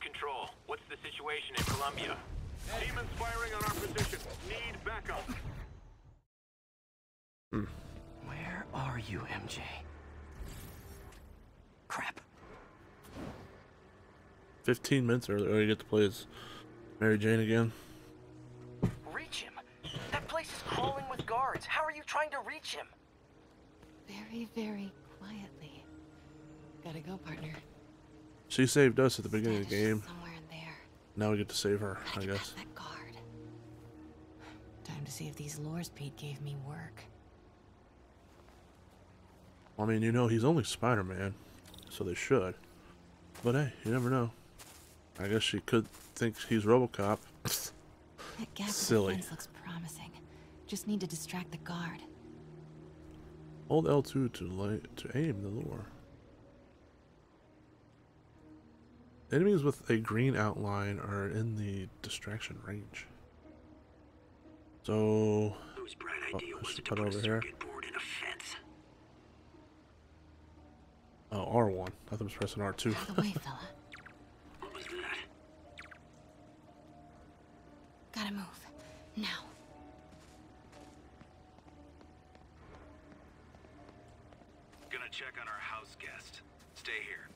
Control. What's the situation in Colombia? Demons firing on our position. Need backup. Where are you, M J? Crap. Fifteen minutes earlier, you get to play as Mary Jane again. Reach him. That place is crawling with guards. How are you trying to reach him? Very, very quietly. Gotta go, partner. She saved us at the beginning of the game. Somewhere in there. Now we get to save her, I guess. That guard. Time to see if these lures Pete gave me work. I mean, you know, he's only Spider-Man, so they should. But hey, you never know. I guess she could think he's RoboCop. That gap Silly. Defense looks promising. Just need to distract the guard. Hold L two to light, to aim the lure. Enemies with a green outline are in the distraction range. So, whose bright idea was it to put a circuit board in a fence? Oh, R one. I thought I was pressing R two. Out of the way, fella. What was that? Gotta move. Now. Gonna check on our house guest. Stay here.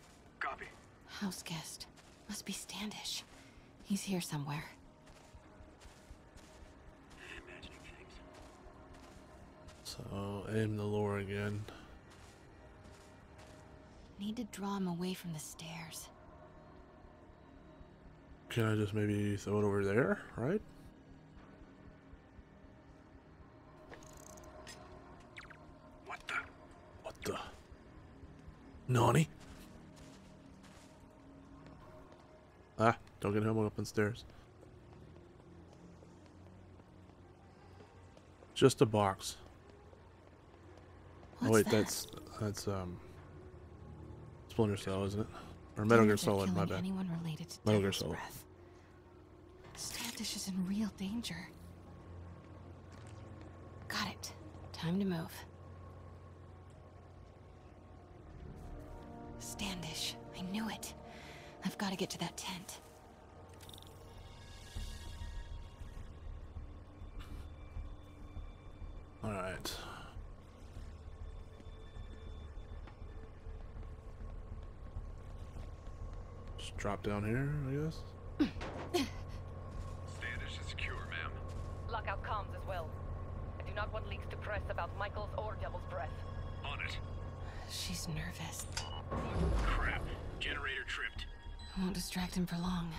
Copy. House guest. Must be Standish. He's here somewhere. Imagining things. So, aim the lure again. Need to draw him away from the stairs. Can I just maybe throw it over there, right? What the? What the? Nani? Ah, don't get him up on stairs. Just a box. What's oh wait, that? that's that's um. Splinter Cell, isn't it? Or Metal Gear Solid, my bad. Metal Gear Solid. Standish is in real danger. Got it. Time to move. Standish, I knew it. I've got to get to that tent. All right. Drop down here, I guess. Standish is secure, ma'am. Lock out comms as well. I do not want leaks to press about Michael's or Devil's Breath. On it. She's nervous. Crap. Generator tripped. I won't distract him for long.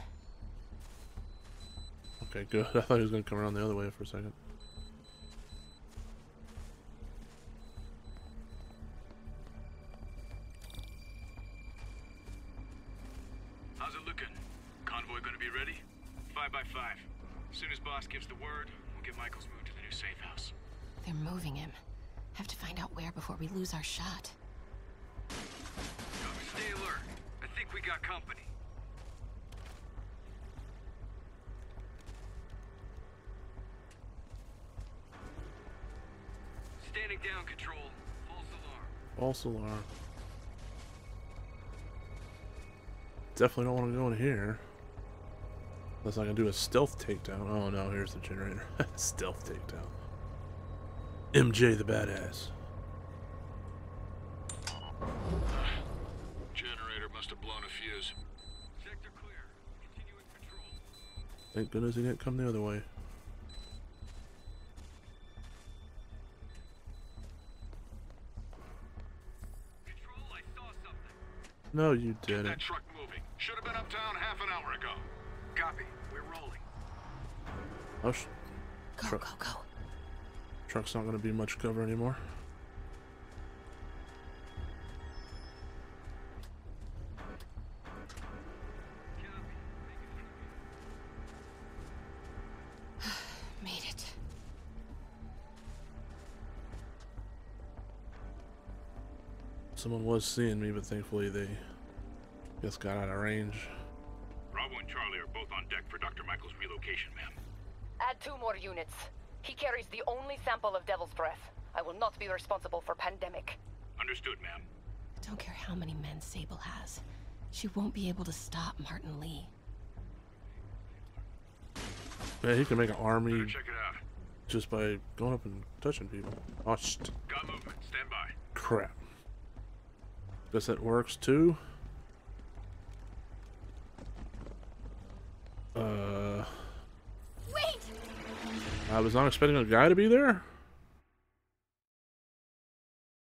Okay, good. I thought he was going to come around the other way for a second. Lose our shot. Stay alert. I think we got company. Standing down, control. False alarm. False alarm. Definitely don't want to go in here. Unless I can do a stealth takedown. Oh no, here's the generator. Stealth takedown. M J the badass. Thank goodness he didn't come the other way. Control, I saw something. No, you didn't. Get that truck moving. Should have been uptown half an hour ago. Copy. We're rolling. Oh, sh go, go, go. Truck's not going to be much cover anymore. Someone was seeing me, but thankfully they just got out of range. Bravo and Charlie are both on deck for Doctor Michael's relocation, ma'am. Add two more units. He carries the only sample of Devil's Breath. I will not be responsible for pandemic. Understood, ma'am. I don't care how many men Sable has. She won't be able to stop Martin Lee. Yeah, he can make an army. Better check it out. Just by going up and touching people. Oh, got movement. Stand by. crap. Guess that works too. Uh. Wait! I was not expecting a guy to be there.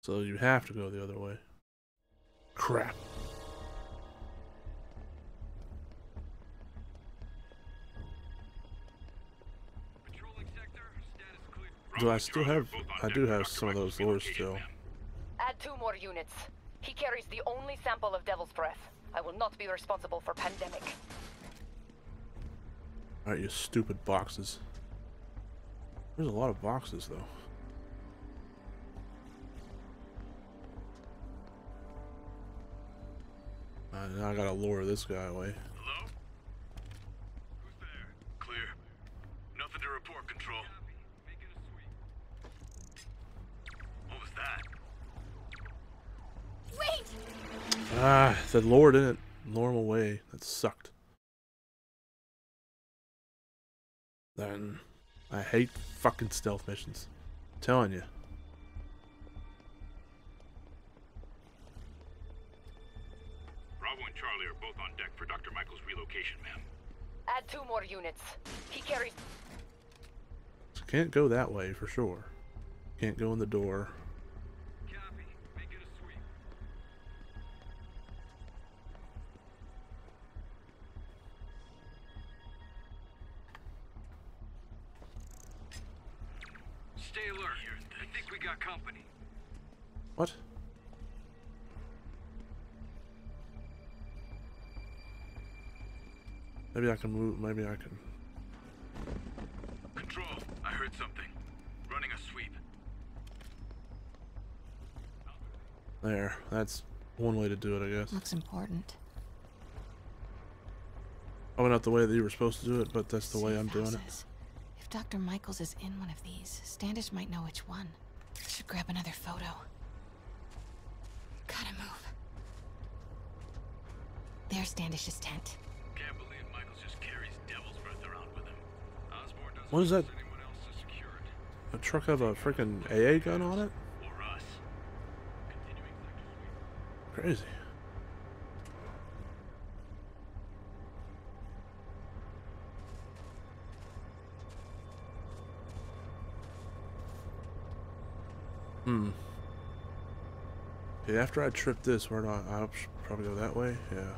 So you have to go the other way. Crap. Do I still have? I do have some of those lures still. Add two more units. He carries the only sample of Devil's Breath. I will not be responsible for pandemic. All right, you stupid boxes. There's a lot of boxes though. All right, now I gotta lure this guy away. Hello? Who's there? Clear. Nothing to report, Control. Ah, the Lord didn't lure him away. That sucked. Then I hate fucking stealth missions. I'm telling you. Bravo and Charlie are both on deck for Doctor Michael's relocation, ma'am. Add two more units. He carries. So can't go that way for sure. Can't go in the door. Stay alert. I think we got company. What? Maybe I can move. Maybe I can. Control. I heard something. Running a sweep. There. That's one way to do it, I guess. Looks important. Oh, not the way that you were supposed to do it, but that's the way I'm doing it. Doctor Michaels is in one of these. Standish might know which one. I should grab another photo. Gotta move. There's Standish's tent. Can't believe Michaels just carries Devil's Breath around with him. Osborne doesn't. What is that? Anyone else to secure it. A truck have a freaking A A gun on it? Or us. Crazy. Hmm. Okay, after I trip this, we're not. I'll probably go that way. Yeah.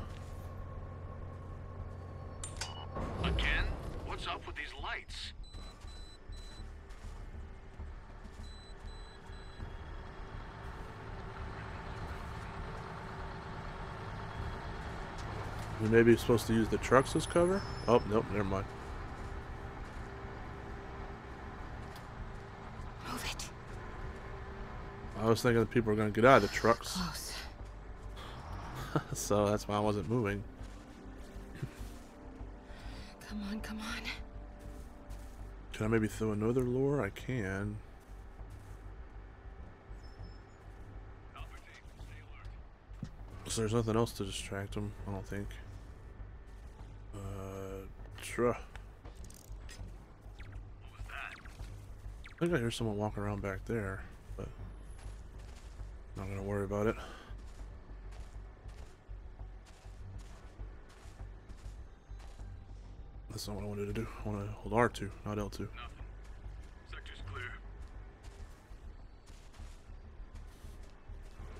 Again? What's up with these lights? We may be supposed to use the trucks as cover? Oh, nope, never mind. I was thinking that people were going to get out of the trucks. Close. So that's why I wasn't moving. Come on, come on. Can I maybe throw another lure? I can. So there's nothing else to distract them, I don't think. Uh, truh. I think I hear someone walking around back there, but not gonna worry about it. That's not what I wanted to do. I want to hold R two, not L two. Nothing. Sector's clear.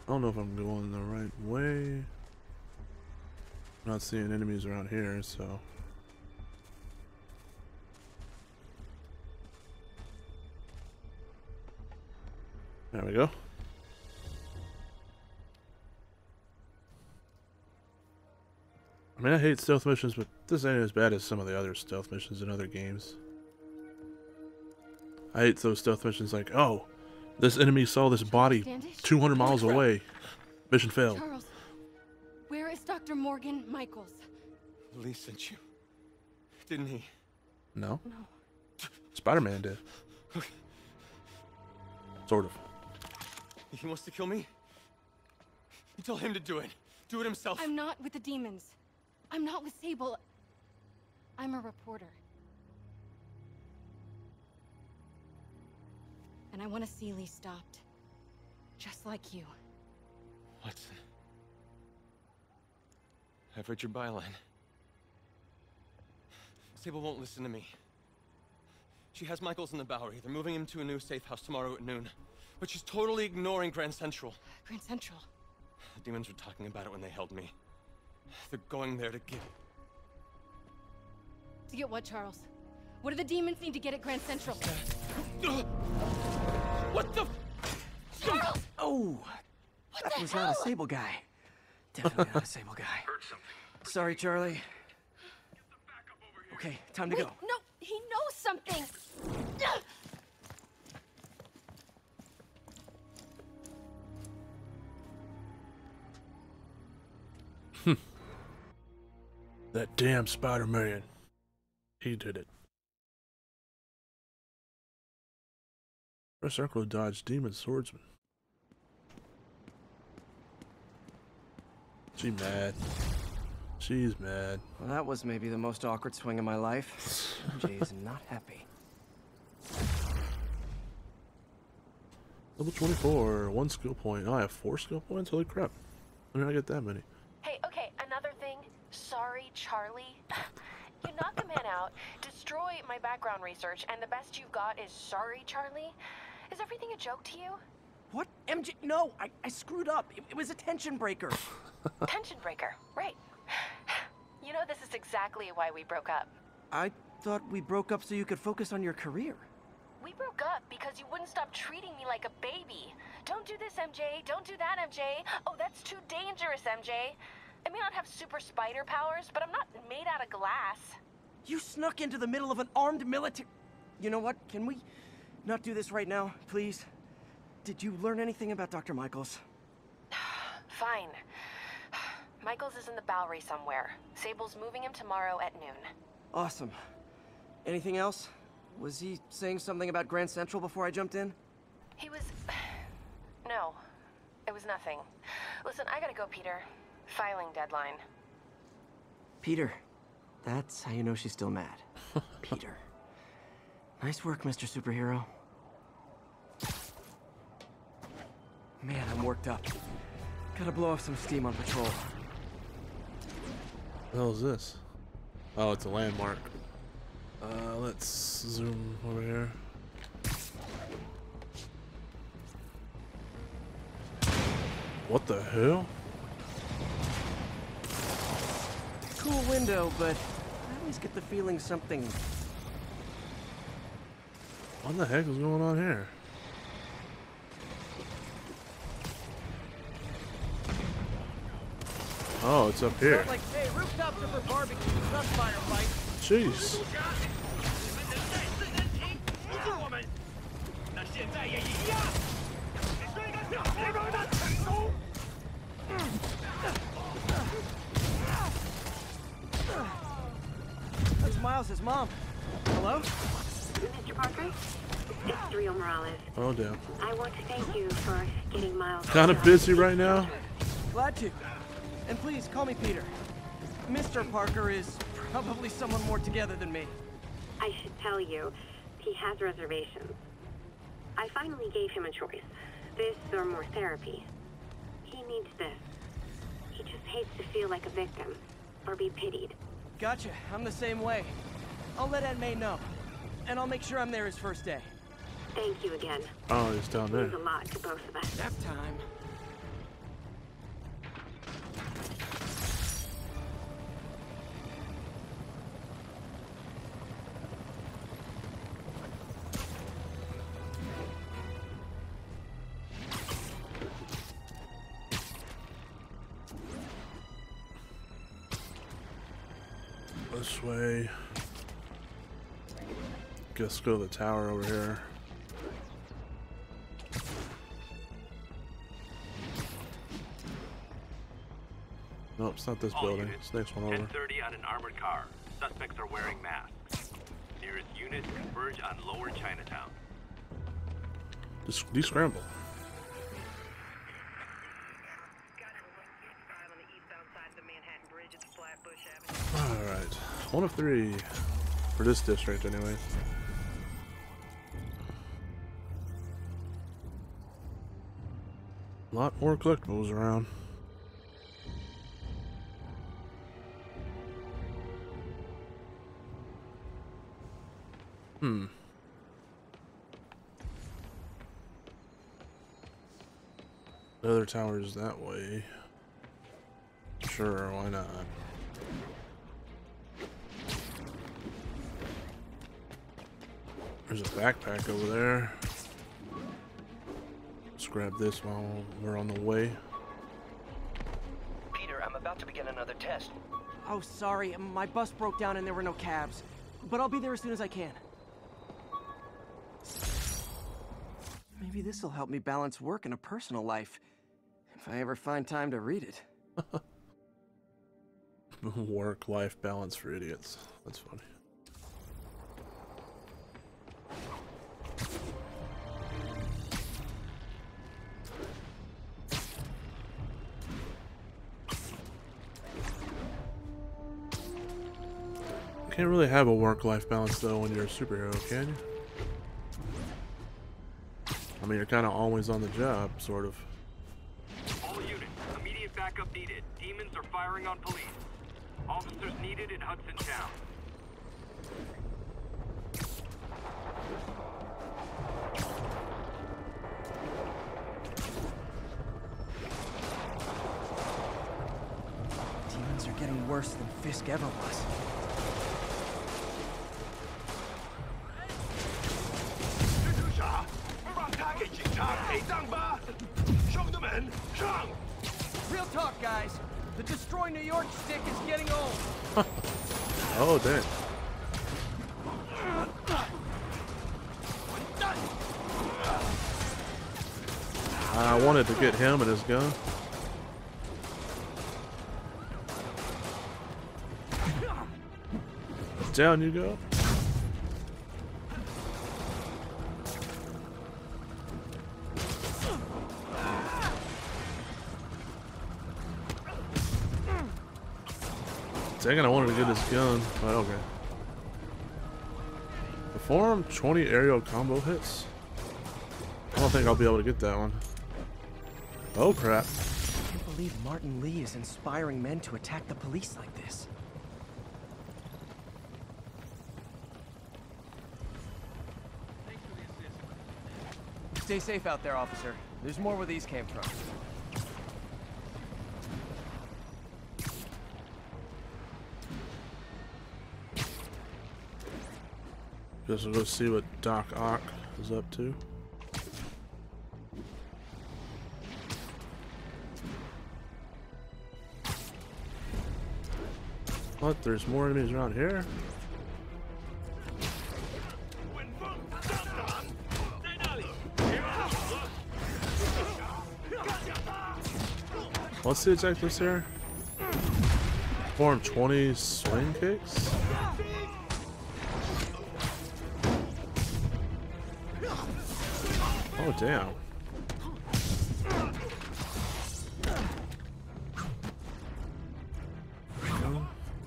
I don't know if I'm going the right way. I'm not seeing enemies around here, so. There we go. I mean, I hate stealth missions, but this ain't as bad as some of the other stealth missions in other games. I hate those stealth missions like, oh, this enemy saw this body two hundred miles away. Mission failed. Charles, where is Doctor Morgan Michaels? Lee sent you, didn't he? No. No. Spider-Man did. Okay. Sort of. He wants to kill me? You tell him to do it. Do it himself. I'm not with the demons. I'm not with Sable. I'm a reporter. And I want to see Lee stopped. just like you. What's... I've read your byline. Sable won't listen to me. She has Michaels in the Bowery. They're moving him to a new safe house tomorrow at noon. But she's totally ignoring Grand Central. Grand Central? The demons were talking about it when they held me. They're going there to get... To get what, Charles? What do the demons need to get at Grand Central? What the... Charles! Oh! What the hell? That was not a Sable guy. Definitely not a Sable guy. Heard something. Sorry, Charlie. Get the backup over here. Okay, time to Wait, go. No, he knows something! That damn Spider-Man. He did it. Press circle to dodge demon swordsman. She mad. She's mad. Well, that was maybe the most awkward swing of my life. M J is not happy. Level twenty-four, one skill point. Oh, I have four skill points? Holy crap. I mean, I get that many. Hey, okay, another thing. Sorry, Charlie. You knock a man out, destroy my background research, and the best you've got is sorry, Charlie? Is everything a joke to you? What? M J? No, I, I screwed up. It, it was a tension breaker. Tension breaker, right. You know, this is exactly why we broke up. I thought we broke up so you could focus on your career. We broke up because you wouldn't stop treating me like a baby. Don't do this, M J. Don't do that, M J. Oh, that's too dangerous, M J. I may not have super spider powers, but I'm not made out of glass. You snuck into the middle of an armed military... You know what? Can we not do this right now, please? Did you learn anything about Doctor Michaels? Fine. Michaels is in the Bowery somewhere. Sable's moving him tomorrow at noon. Awesome. Anything else? Was he saying something about Grand Central before I jumped in? He was... No. It was nothing. Listen, I gotta go, Peter. Filing deadline. Peter. That's how you know she's still mad. Peter. Nice work, Mister Superhero. Man, I'm worked up. Gotta blow off some steam on patrol. What the hell is this? Oh, it's a landmark. Uh, let's zoom over here. What the hell? Cool window, but I always get the feeling something... What the heck is going on here? Oh, it's up here. Like, hey, rooftops are for barbecue, not firefight. Jeez. That's Miles' mom. Hello? Mister Parker? It's Rio Morales. Oh, damn. I want to thank you for getting Miles. Kind of busy right now. Glad to. And please, call me Peter. Mister Parker is probably someone more together than me. I should tell you, he has reservations. I finally gave him a choice. This or more therapy. He needs this. He just hates to feel like a victim, or be pitied. Gotcha, I'm the same way. I'll let Aunt May know, and I'll make sure I'm there his first day. Thank you again. Oh, he's down there. It means a lot to both of us. That time. This way. Guess go to the tower over here. Nope, it's not this All building. Units, it's the next one over. ten thirty on an armored car. Suspects are wearing masks. Nearest units converge on Lower Chinatown. Just de-scramble. Alright, one of three for this district anyway. A lot more collectibles around. Hmm. The other tower is that way. Sure, why not? There's a backpack over there. Let's grab this while we're on the way. Peter, I'm about to begin another test. Oh, sorry. My bus broke down and there were no cabs. But I'll be there as soon as I can. Maybe this'll help me balance work and a personal life. If I ever find time to read it. Work-life balance for idiots. That's funny. Can't really have a work-life balance though when you're a superhero, can you? I mean, you're kind of always on the job, sort of. All units, immediate backup needed. Demons are firing on police. Officers needed in Hudson Town. Demons are getting worse than Fisk ever was. Real talk, guys. The Destroy New York stick is getting old. Oh, dang. I wanted to get him and his gun. Down you go. Dang, I wanted to get this gun, but okay. Perform twenty aerial combo hits. I don't think I'll be able to get that one. Oh crap. I can't believe Martin Lee is inspiring men to attack the police like this. Stay safe out there, officer. There's more where these came from. Just go see what Doc Ock is up to. What? There's more enemies around here? What's the exact list here? Perform twenty swing kicks? Oh, damn.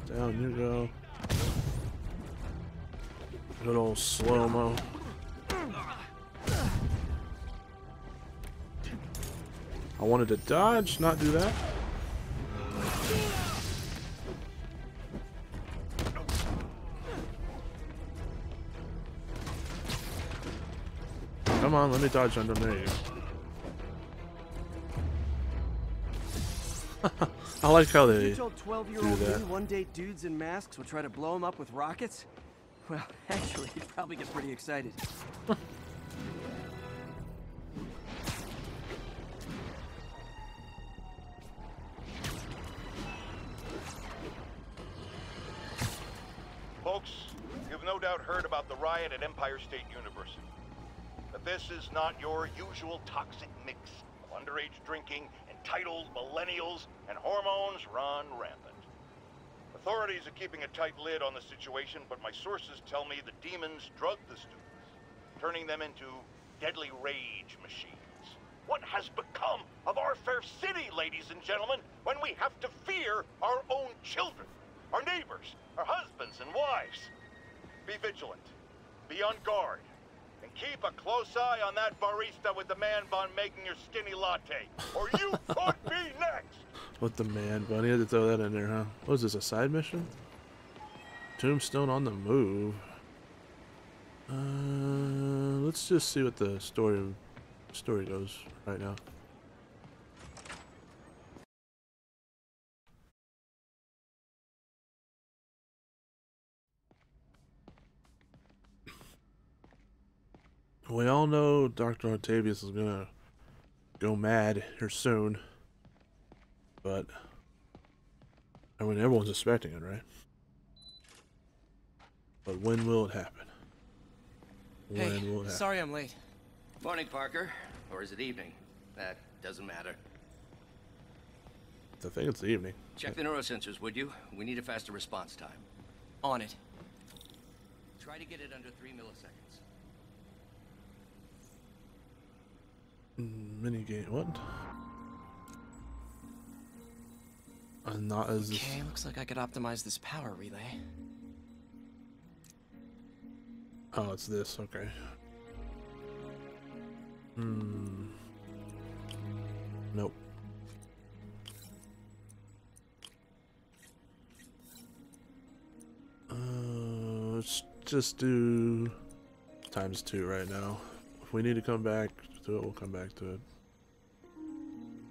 Down you go. Good old slow-mo. I wanted to dodge, not do that. Come on, let me dodge underneath. I like how they do that. One day dudes in masks would try to blow him up with rockets. Well, actually, he'd probably get pretty excited. Folks, you've no doubt heard about the riot at Empire State University. But this is not your usual toxic mix of underage drinking, entitled millennials, and hormones run rampant. Authorities are keeping a tight lid on the situation, but my sources tell me the demons drugged the students, turning them into deadly rage machines. What has become of our fair city, ladies and gentlemen, when we have to fear our own children, our neighbors, our husbands and wives? Be vigilant. Be on guard. And keep a close eye on that barista with the man bun making your skinny latte, or you could be next! With the man bun, he had to throw that in there, huh? What is this, a side mission? Tombstone on the move. Uh, let's just see what the story story goes right now. We all know Doctor Octavius is gonna go mad here soon, but I mean everyone's expecting it, right? But when will it happen? When hey, will it happen? Sorry I'm late. Morning, Parker. Or is it evening? That doesn't matter. I think it's the evening. Check the neurosensors, would you? We need a faster response time. On it. Try to get it under three milliseconds. Minigame, what? I'm not as okay, looks like I could optimize this power relay. Oh, it's this, okay. Hmm. Nope. Uh, let's just do times two right now. If we need to come back to it, we'll come back to it.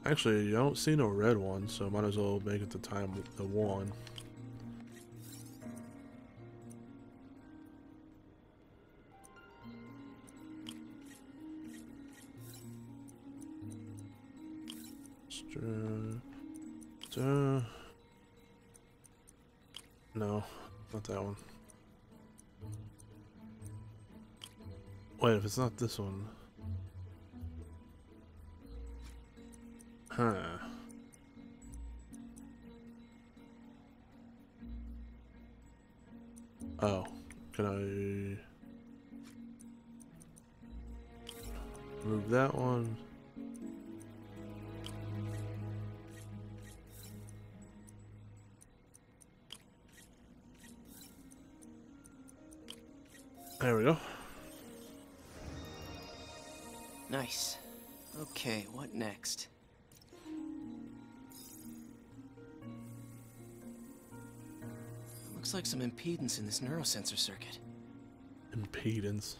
Actually, I don't see no red one, so might as well make it the time the one. No, not that one. Wait, if it's not this one. Huh. Oh, can I move that one? There we go. Nice. Okay, what next? Looks like some impedance in this neurosensor circuit. Impedance.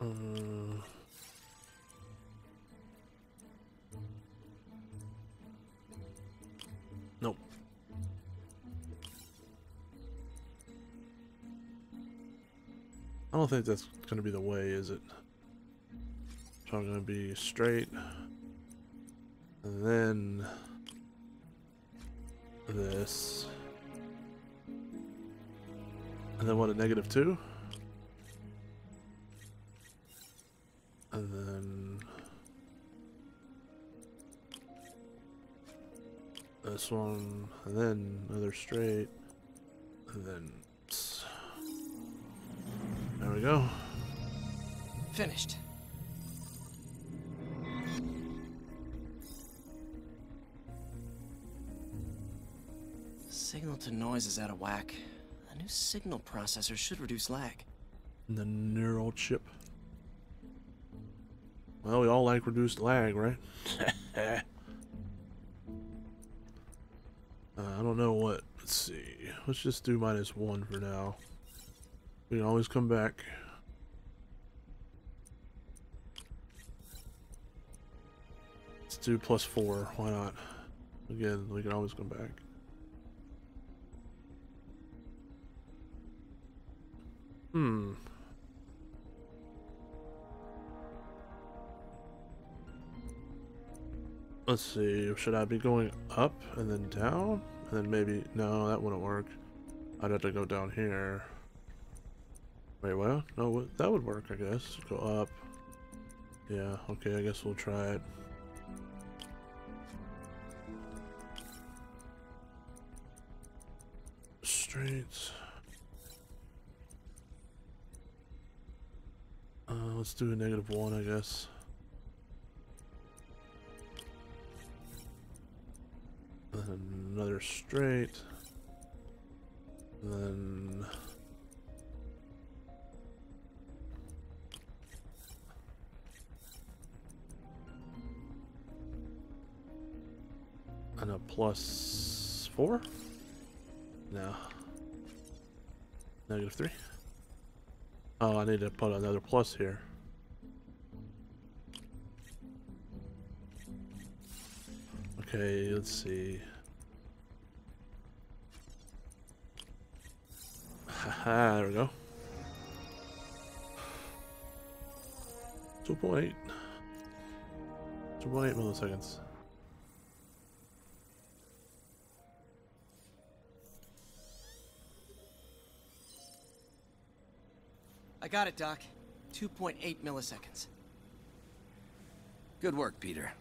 Um, nope. I don't think that's going to be the way, is it? So I'm gonna be straight, and then this, and then what, a negative two, and then this one, and then another straight, and then there we go. Finished. Signal to noise is out of whack. A new signal processor should reduce lag. The neural chip. Well, we all like reduced lag, right? uh, I don't know what. Let's see. Let's just do minus one for now. We can always come back. Let's do plus four. Why not? Again, we can always come back. Hmm. Let's see, should I be going up and then down? And then maybe, no, that wouldn't work. I'd have to go down here. Wait, what? No, that would work, I guess. Go up. Yeah, okay, I guess we'll try it. Straight. Uh, let's do a negative one, I guess. her straight. And then and a plus four? No. Negative three. Oh, I need to put another plus here. Okay, let's see. Haha, there we go. two point eight. two point eight milliseconds. I got it, Doc. two point eight milliseconds. Good work, Peter.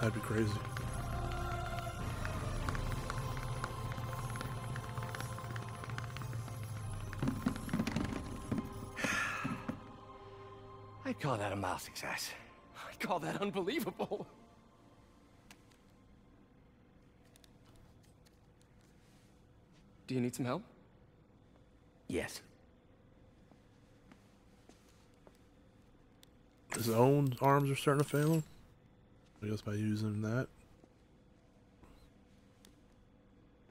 That'd be crazy. I'd call that a mild success. I'd call that unbelievable. Do you need some help? Yes. His own arms are starting to fail him? I guess by using that.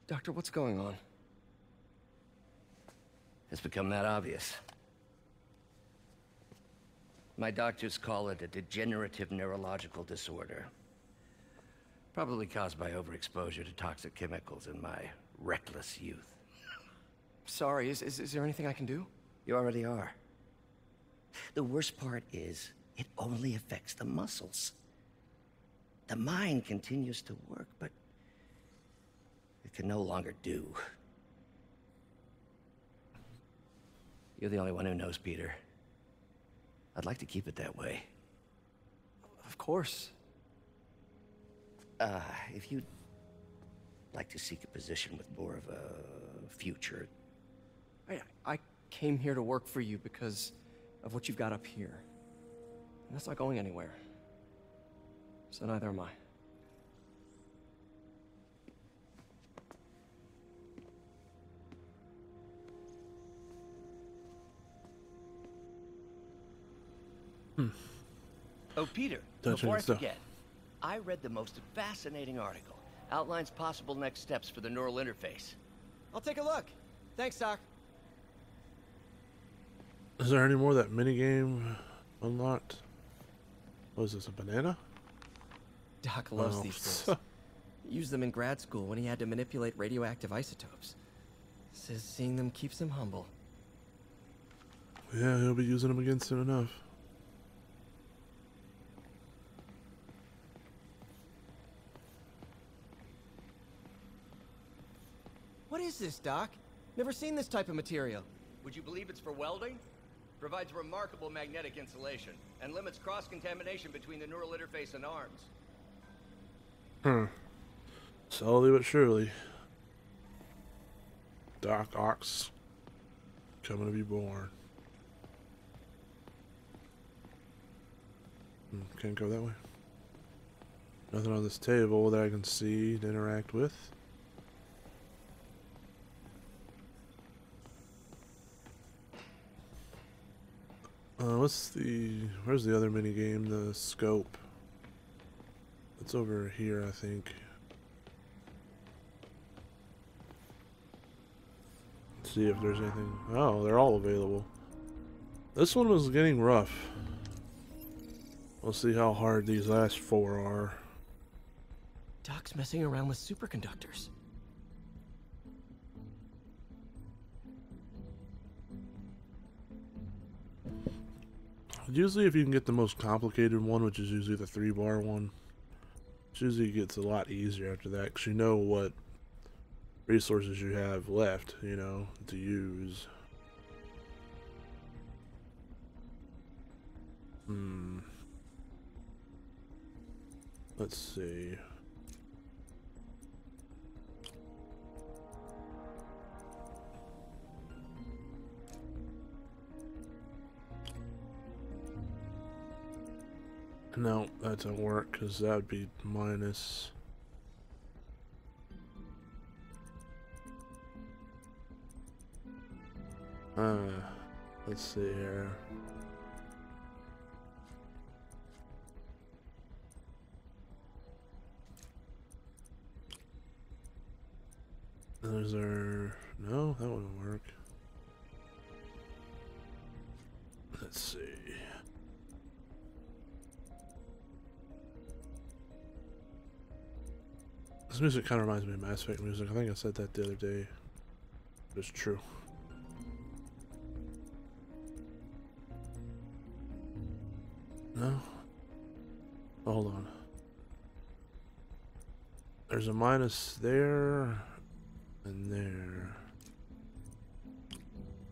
Doctor, what's going on? It's become that obvious. My doctors call it a degenerative neurological disorder. Probably caused by overexposure to toxic chemicals in my reckless youth. Sorry, is, is, is there anything I can do? You already are. The worst part is, it only affects the muscles. The mind continues to work, but it can no longer do. You're the only one who knows, Peter. I'd like to keep it that way. Of course. Uh, if you'd like to seek a position with more of a future... I, I came here to work for you because of what you've got up here. And that's not going anywhere. So neither am I. Hmm. Oh, Peter, before I forget, I read the most fascinating article. Outlines possible next steps for the neural interface. I'll take a look. Thanks, Doc. Is there any more of that minigame unlocked? What is this, a banana? Doc loves oh. these things. He used them in grad school when he had to manipulate radioactive isotopes. Says seeing them keeps him humble. Yeah, he'll be using them again soon enough. What is this, Doc? Never seen this type of material. Would you believe it's for welding? Provides remarkable magnetic insulation and limits cross-contamination between the neural interface and arms. Hmm. Slowly but surely, Doc Ock's coming to be born. Hmm, can't go that way. Nothing on this table that I can see to interact with. Uh, what's the... Where's the other minigame? The scope. It's over here, I think. Let's see if there's anything. Oh, they're all available. This one was getting rough. We'll see how hard these last four are. Doc's messing around with superconductors. Usually if you can get the most complicated one, which is usually the three bar one, it usually gets a lot easier after that, because you know what resources you have left, you know, to use. Hmm. Let's see. No, that doesn't work, because that would be minus. Uh, let's see here. Those are... No, that wouldn't work. Let's see. This music kind of reminds me of Mass Effect music. I think I said that the other day. But it's true. No? Oh, hold on. There's a minus there. And there.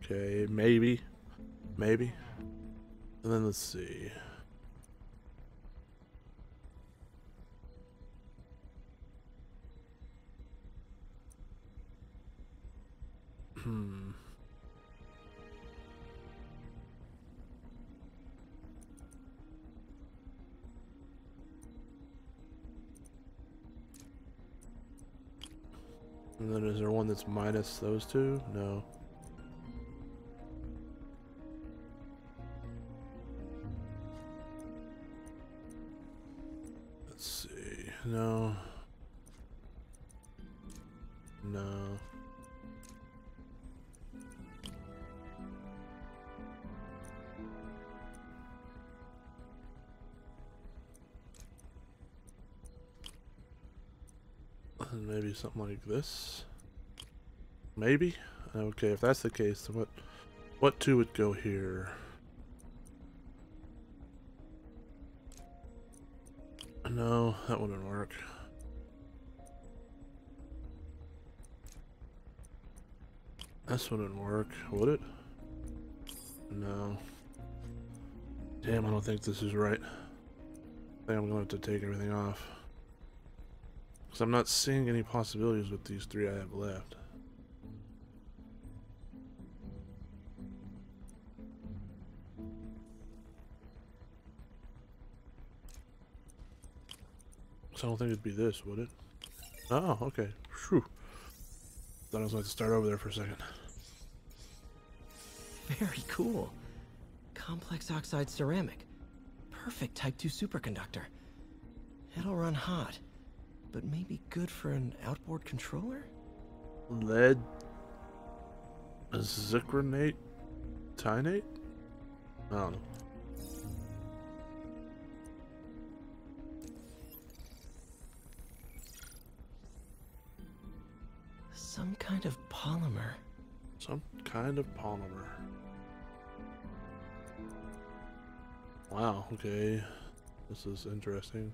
Okay, maybe. Maybe. And then let's see. Hmm. And then is there one that's minus those two? No. Let's see. No. No. Maybe something like this. Maybe? Okay, if that's the case, then what what two would go here? No, that wouldn't work. This wouldn't work, would it? No. Damn, I don't think this is right. I think I'm gonna have to take everything off. Because I'm not seeing any possibilities with these three I have left. So I don't think it'd be this, would it? Oh, okay. Whew. Thought I was going to start over there for a second. Very cool. Complex oxide ceramic. Perfect type two superconductor. It'll run hot. But maybe good for an outboard controller? Lead... Zirconate? Tinate? I don't know. Some kind of polymer. Some kind of polymer. Wow, okay. This is interesting.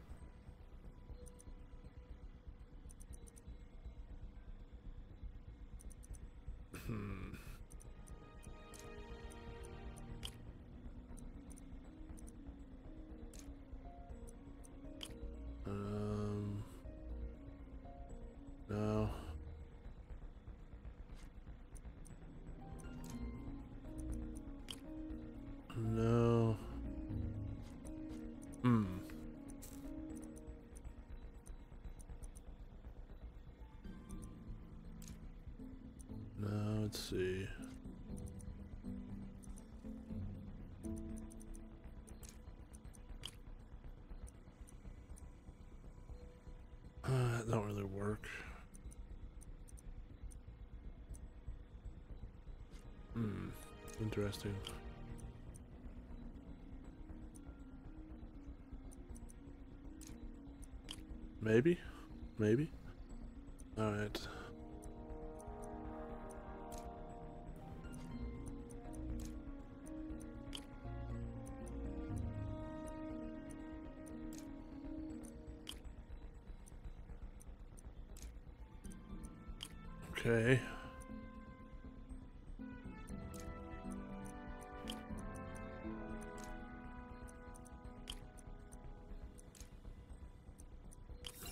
Um. No. No. Hmm. No, let's see. interesting. Maybe? Maybe? Alright. Okay.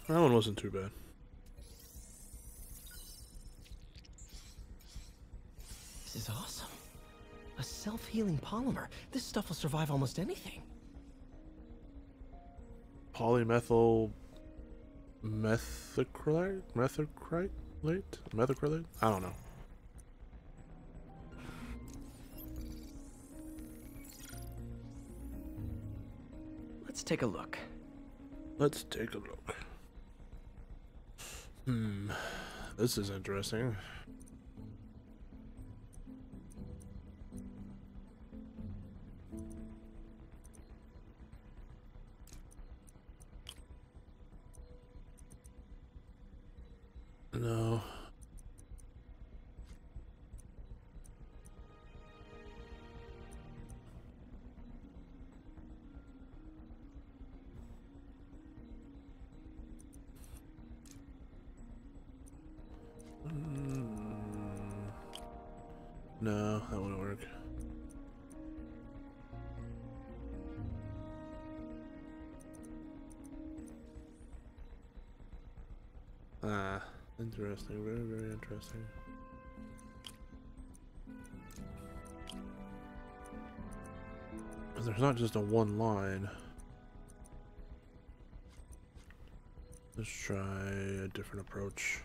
That one wasn't too bad. This is awesome. A self-healing polymer. This stuff will survive almost anything. Polymethyl methacrylate? Methacrylate? Methacrylate? I don't know. Let's take a look. Let's take a look. Hmm, this is interesting. No. No, that wouldn't work. Ah, interesting. Very, very interesting. But there's not just a one line. Let's try a different approach.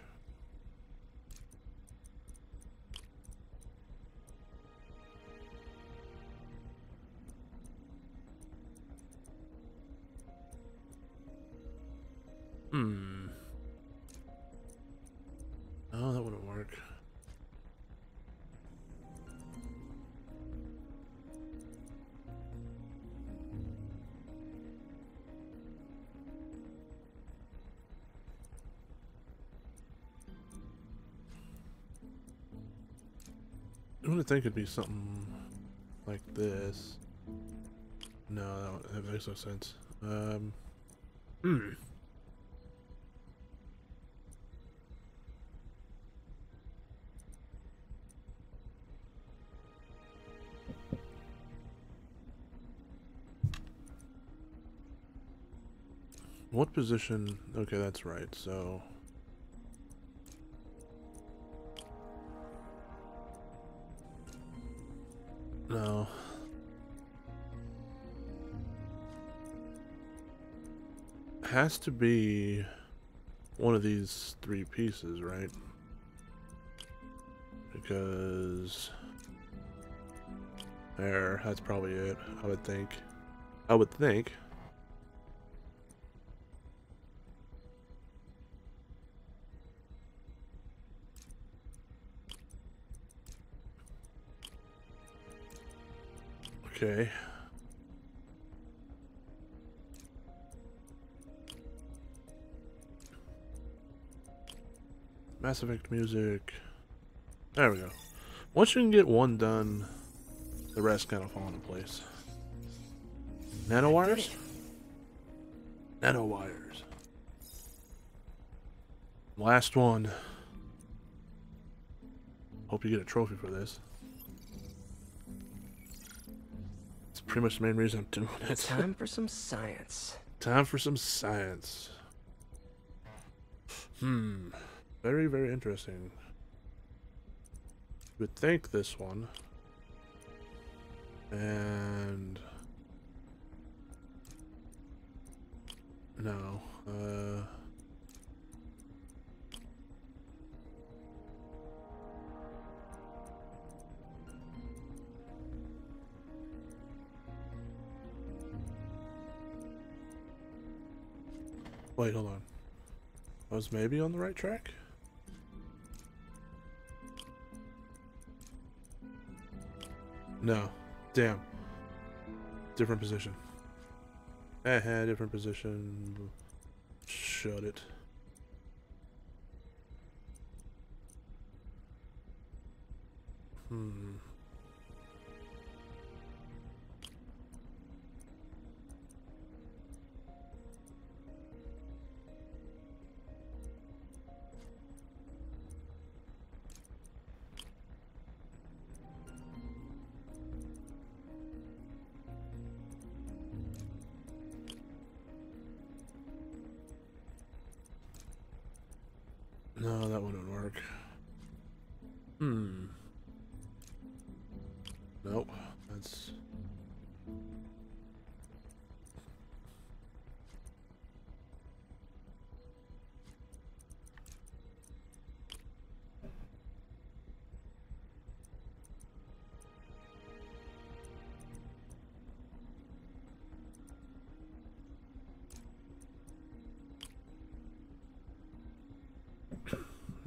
Hmm. Oh, that wouldn't work. I wouldn't think it'd be something like this. No, that, that makes no sense. Um. Hmm. What position? Okay, that's right, so... No. Has to be one of these three pieces, right? Because... There, that's probably it, I would think. I would think. Okay. Mass Effect music. There we go. Once you can get one done, the rest kind of fall into place. Nanowires? Nanowires. Last one. Hope you get a trophy for this. Pretty much the main reason I'm doing it. Time for some science. Time for some science. Hmm. Very, very interesting. You would think this one. And... No. Uh... Wait, hold on. I was maybe on the right track? No. Damn. Different position. Eh, eh, different position. Shut it. Hmm. No, that wouldn't work. Hmm. Nope. That's...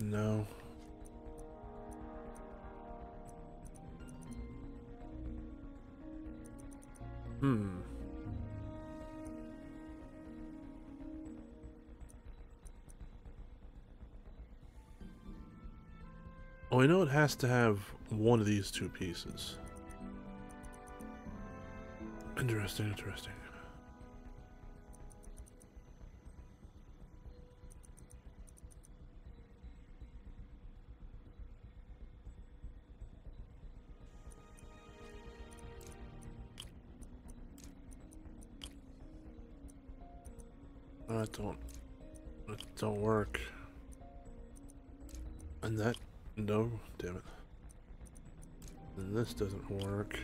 No. Hmm. Oh, I know it has to have one of these two pieces. Interesting, interesting. That don't, that don't work. And that, no, damn it. And this doesn't work.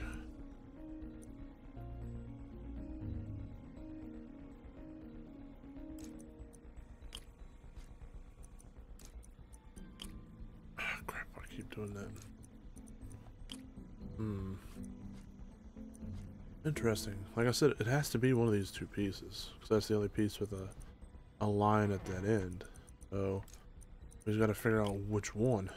Ah, crap, I keep doing that. Hmm. Interesting. Like I said, it has to be one of these two pieces. Because that's the only piece with a... a line at that end, so we just gotta figure out which one.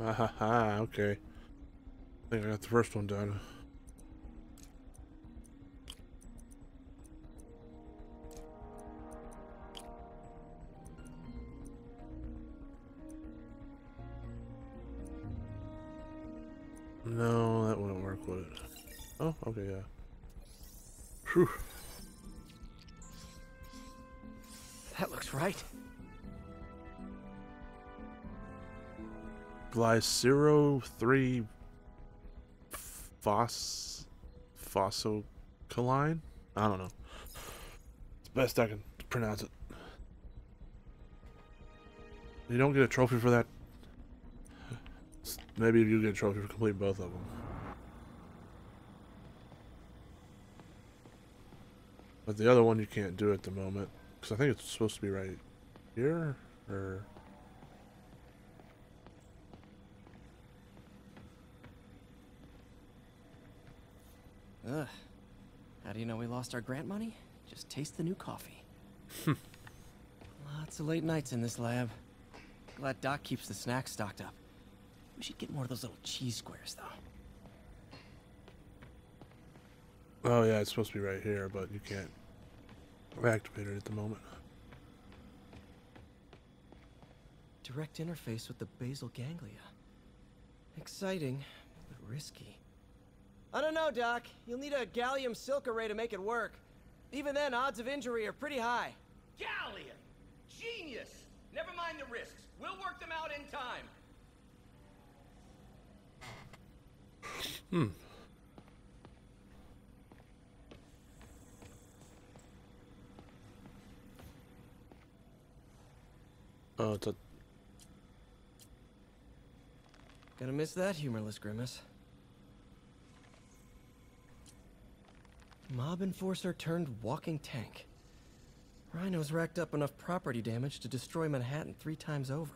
Ah, ha, ha, okay. I think I got the first one done. No, that wouldn't work, would it? Oh, okay, yeah. Whew. That looks right. Glycero three phos... Phosocaline? I don't know. It's the best I can pronounce it. You don't get a trophy for that? Maybe you get a trophy for completing both of them. But the other one you can't do at the moment. Because I think it's supposed to be right here? Or... Ugh. How do you know we lost our grant money? Just taste the new coffee. Lots of late nights in this lab. Glad Doc keeps the snacks stocked up. We should get more of those little cheese squares, though. Oh, yeah, it's supposed to be right here, but you can't activate it at the moment. Direct interface with the basal ganglia. Exciting, but risky. I don't know, Doc. You'll need a gallium silk array to make it work. Even then, odds of injury are pretty high. Gallium! Genius! Never mind the risks. We'll work them out in time. Hmm. Oh, it's a... Gonna miss that humorless grimace. Mob enforcer turned walking tank. Rhino's racked up enough property damage to destroy Manhattan three times over.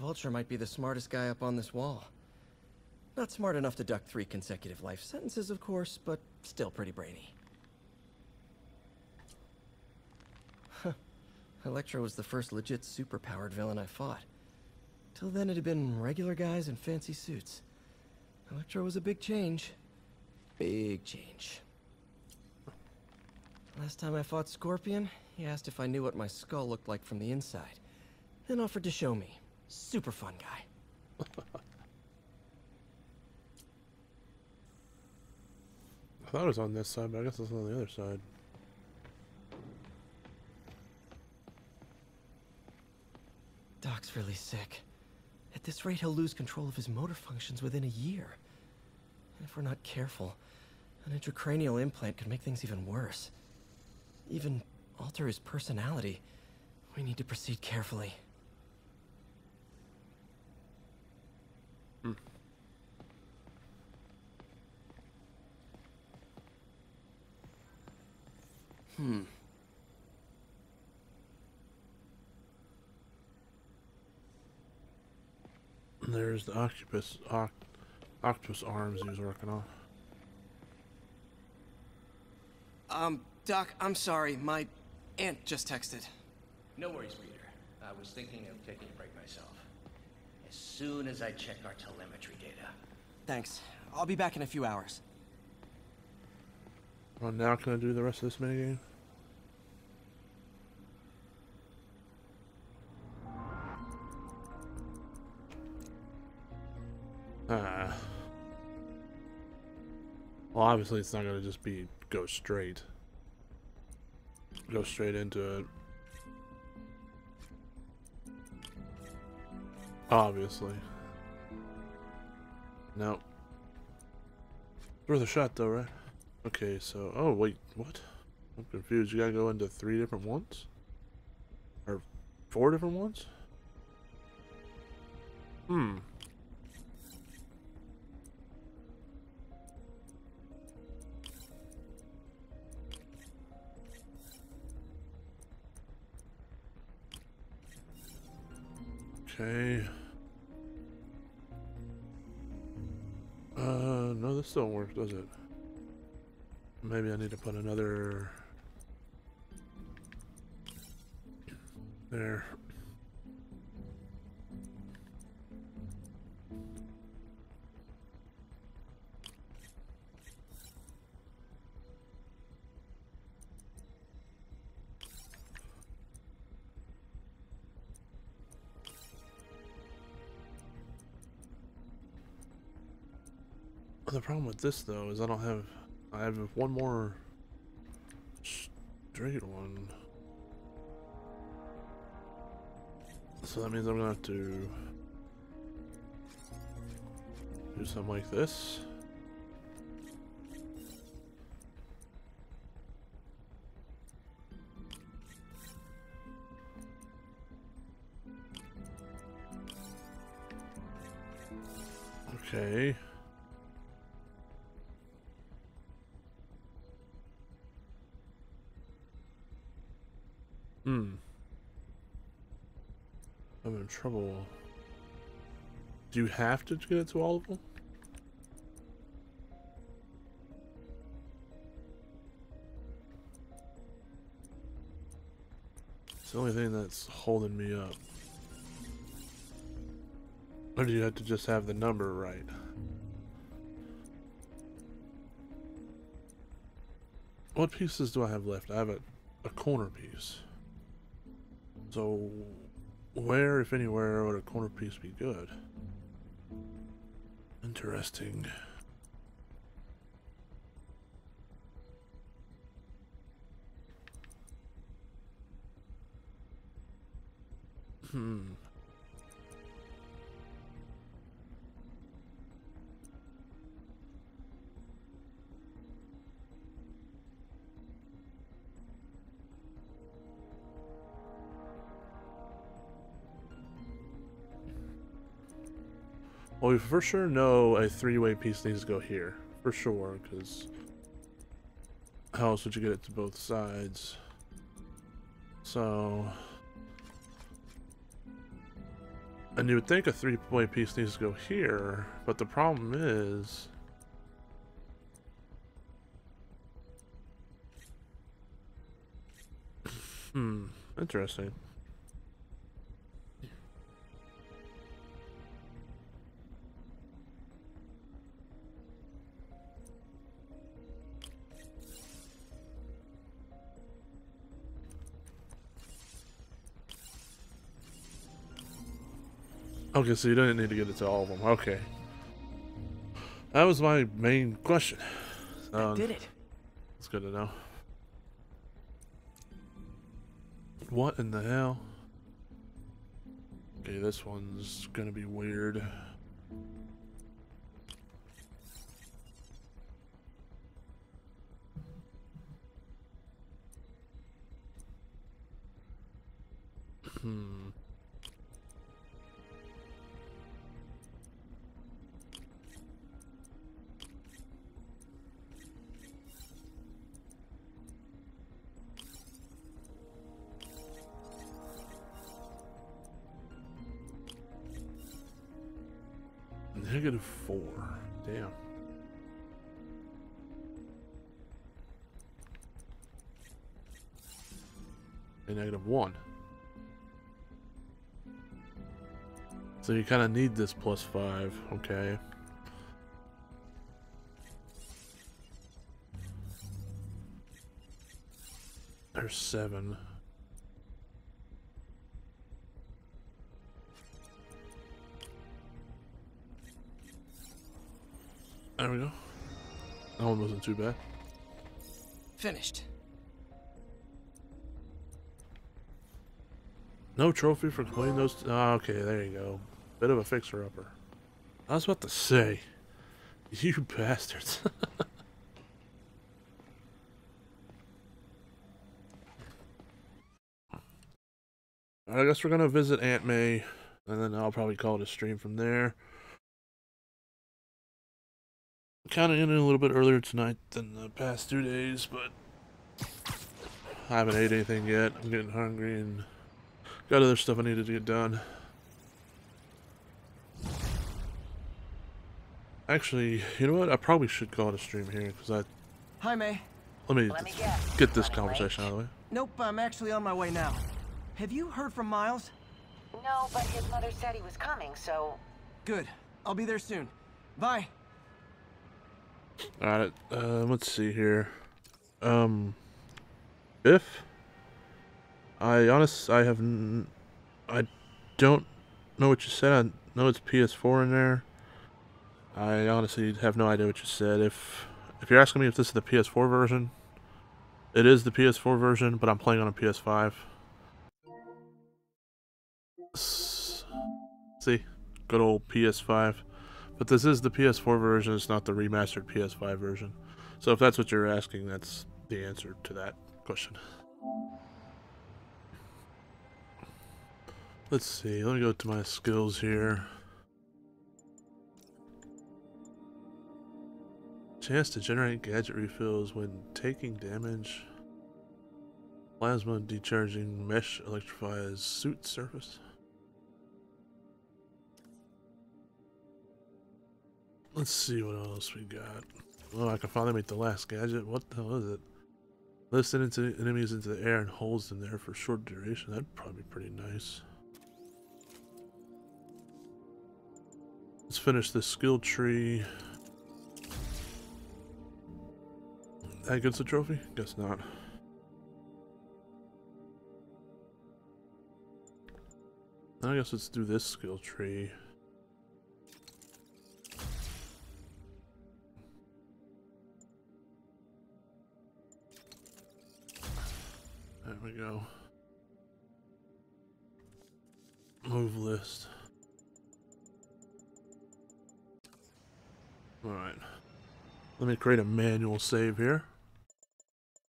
Vulture might be the smartest guy up on this wall. Not smart enough to duck three consecutive life sentences, of course, but still pretty brainy. Electro was the first legit superpowered villain I fought. Till then it had been regular guys in fancy suits. Electro was a big change. Big change. Last time I fought Scorpion, he asked if I knew what my skull looked like from the inside. Then offered to show me. Super fun guy. I thought it was on this side, but I guess it's on the other side. Doc's really sick. At this rate, he'll lose control of his motor functions within a year. And if we're not careful, an intracranial implant could make things even worse. Even alter his personality. We need to proceed carefully. Hmm. Hmm. There's the octopus, oct octopus arms he was working on. Um, Doc, I'm sorry. My aunt just texted. No worries, Reader. I was thinking of taking a break myself. As soon as I check our telemetry data. Thanks. I'll be back in a few hours. Well, now can I do the rest of this minigame? Ah. Well, obviously it's not going to just be go straight. Go straight into it. Obviously. Nope. Worth a shot though, right? Okay, so... Oh, wait, what? I'm confused. You gotta go into three different ones? Or four different ones? Hmm. Okay... Uh, no, this don't work, does it? Maybe I need to put another... There. The problem with this, though, is I don't have... I have one more straight one. So that means I'm gonna have to do something like this. Okay. Hmm. I'm in trouble. Do you have to get it to all of them? It's the only thing that's holding me up. Or do you have to just have the number right? What pieces do I have left? I have a, a corner piece. So, where, if anywhere, would a corner piece be good? Interesting. Hmm. Well, we for sure know a three-way piece needs to go here. For sure, because... How else would you get it to both sides? So... And you would think a three-way piece needs to go here, but the problem is... Hmm... Interesting. Okay, so you didn't need to get it to all of them. Okay. That was my main question. Um, I did it. It's good to know. What in the hell? Okay, this one's gonna be weird. Hmm. Negative four. Damn. And negative one. So you kind of need this plus five. Okay. There's seven. There we go. That one wasn't too bad. Finished. No trophy for playing those. Oh, okay, there you go. Bit of a fixer-upper. I was about to say, you bastards. I guess we're gonna visit Aunt May, and then I'll probably call it a stream from there. Kind of ended a little bit earlier tonight than the past two days, but I haven't ate anything yet. I'm getting hungry and got other stuff I needed to get done. Actually, you know what? I probably should call it a stream here because I. Hi, May. Let me, Let me guess. Get this conversation out of the way. Nope, I'm actually on my way now. Have you heard from Miles? No, but his mother said he was coming, so. Good. I'll be there soon. Bye. Alright, uh, let's see here. Um, if I honest, I have, n I don't know what you said. I know it's P S four in there. I honestly have no idea what you said. If if you're asking me if this is the P S four version, it is the P S four version, but I'm playing on a P S five. See, good old P S five. But this is the P S four version, it's not the remastered P S five version. So if that's what you're asking, that's the answer to that question. Let's see, let me go to my skills here. Chance to generate gadget refills when taking damage. Plasma decharging mesh electrifies suit surface. Let's see what else we got. Oh, I can finally make the last gadget. What the hell is it? Lifts into enemies into the air and holds them there for a short duration. That'd probably be pretty nice. Let's finish this skill tree. That gets a trophy? Guess not. I guess let's do this skill tree. There we go. Move list. Alright. Let me create a manual save here.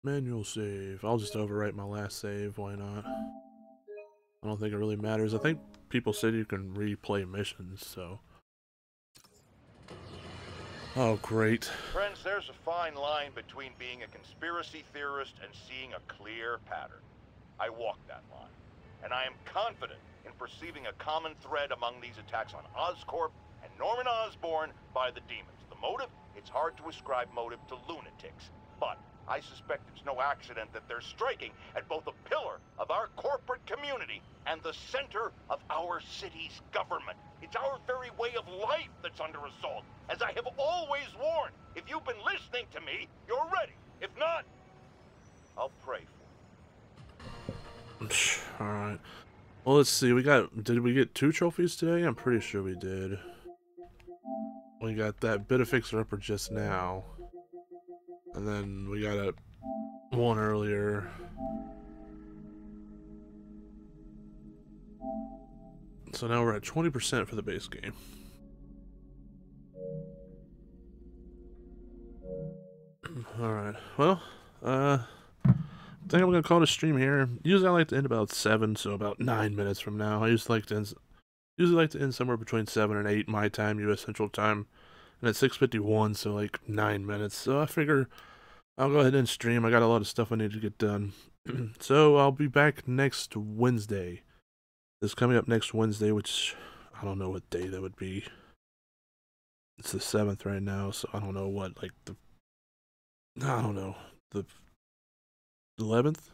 Manual save. I'll just overwrite my last save. Why not? I don't think it really matters. I think people said you can replay missions, so. Oh, great. Friends, there's a fine line between being a conspiracy theorist and seeing a clear pattern. I walk that line, and I am confident in perceiving a common thread among these attacks on Oscorp and Norman Osborn by the demons. The motive? It's hard to ascribe motive to lunatics, but I suspect it's no accident that they're striking at both a pillar of our corporate community and the center of our city's government. It's our very way of life that's under assault. As I have always warned, if you've been listening to me, you're ready. If not, I'll pray for you. All right. Well, let's see. We got, did we get two trophies today? I'm pretty sure we did. We got that bit of fixer-upper just now. And then we got a one earlier. So now we're at twenty percent for the base game. Alright, well, uh, I think I'm going to call it a stream here. Usually I like to end about seven, so about nine minutes from now. I usually like to end, usually like to end somewhere between seven and eight my time, U S Central Time. And it's six fifty-one, so like nine minutes. So I figure I'll go ahead and stream. I got a lot of stuff I need to get done. So I'll be back next Wednesday. This coming up next Wednesday, which I don't know what day that would be. It's the seventh right now, so I don't know what, like the, I don't know, the eleventh,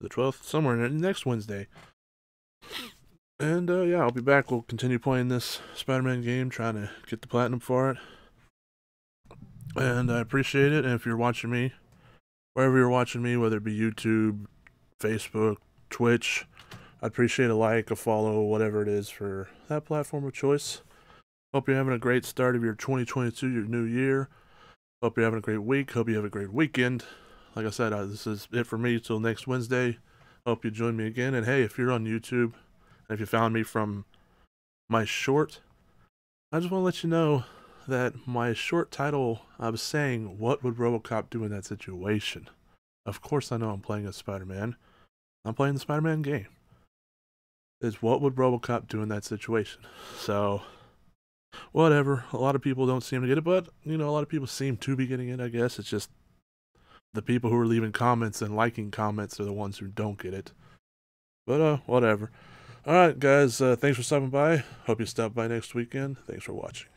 the twelfth, somewhere next Wednesday. And, uh, yeah, I'll be back. We'll continue playing this Spider-Man game, trying to get the platinum for it. And I appreciate it. And if you're watching me, wherever you're watching me, whether it be YouTube, Facebook, Twitch, I appreciate a like, a follow, whatever it is for that platform of choice. Hope you're having a great start of your twenty twenty-two, your new year. Hope you're having a great week. Hope you have a great weekend. Like I said, I, this is it for me till next Wednesday. Hope you join me again. And, hey, if you're on YouTube... if you found me from my short, I just want to let you know that my short title, I was saying, what would RoboCop do in that situation? Of course I know I'm playing as Spider-Man. I'm playing the Spider-Man game. It's what would RoboCop do in that situation? So, whatever. A lot of people don't seem to get it, but, you know, a lot of people seem to be getting it, I guess. It's just the people who are leaving comments and liking comments are the ones who don't get it. But, uh, whatever. Alright guys, uh, thanks for stopping by. Hope you stop by next weekend. Thanks for watching.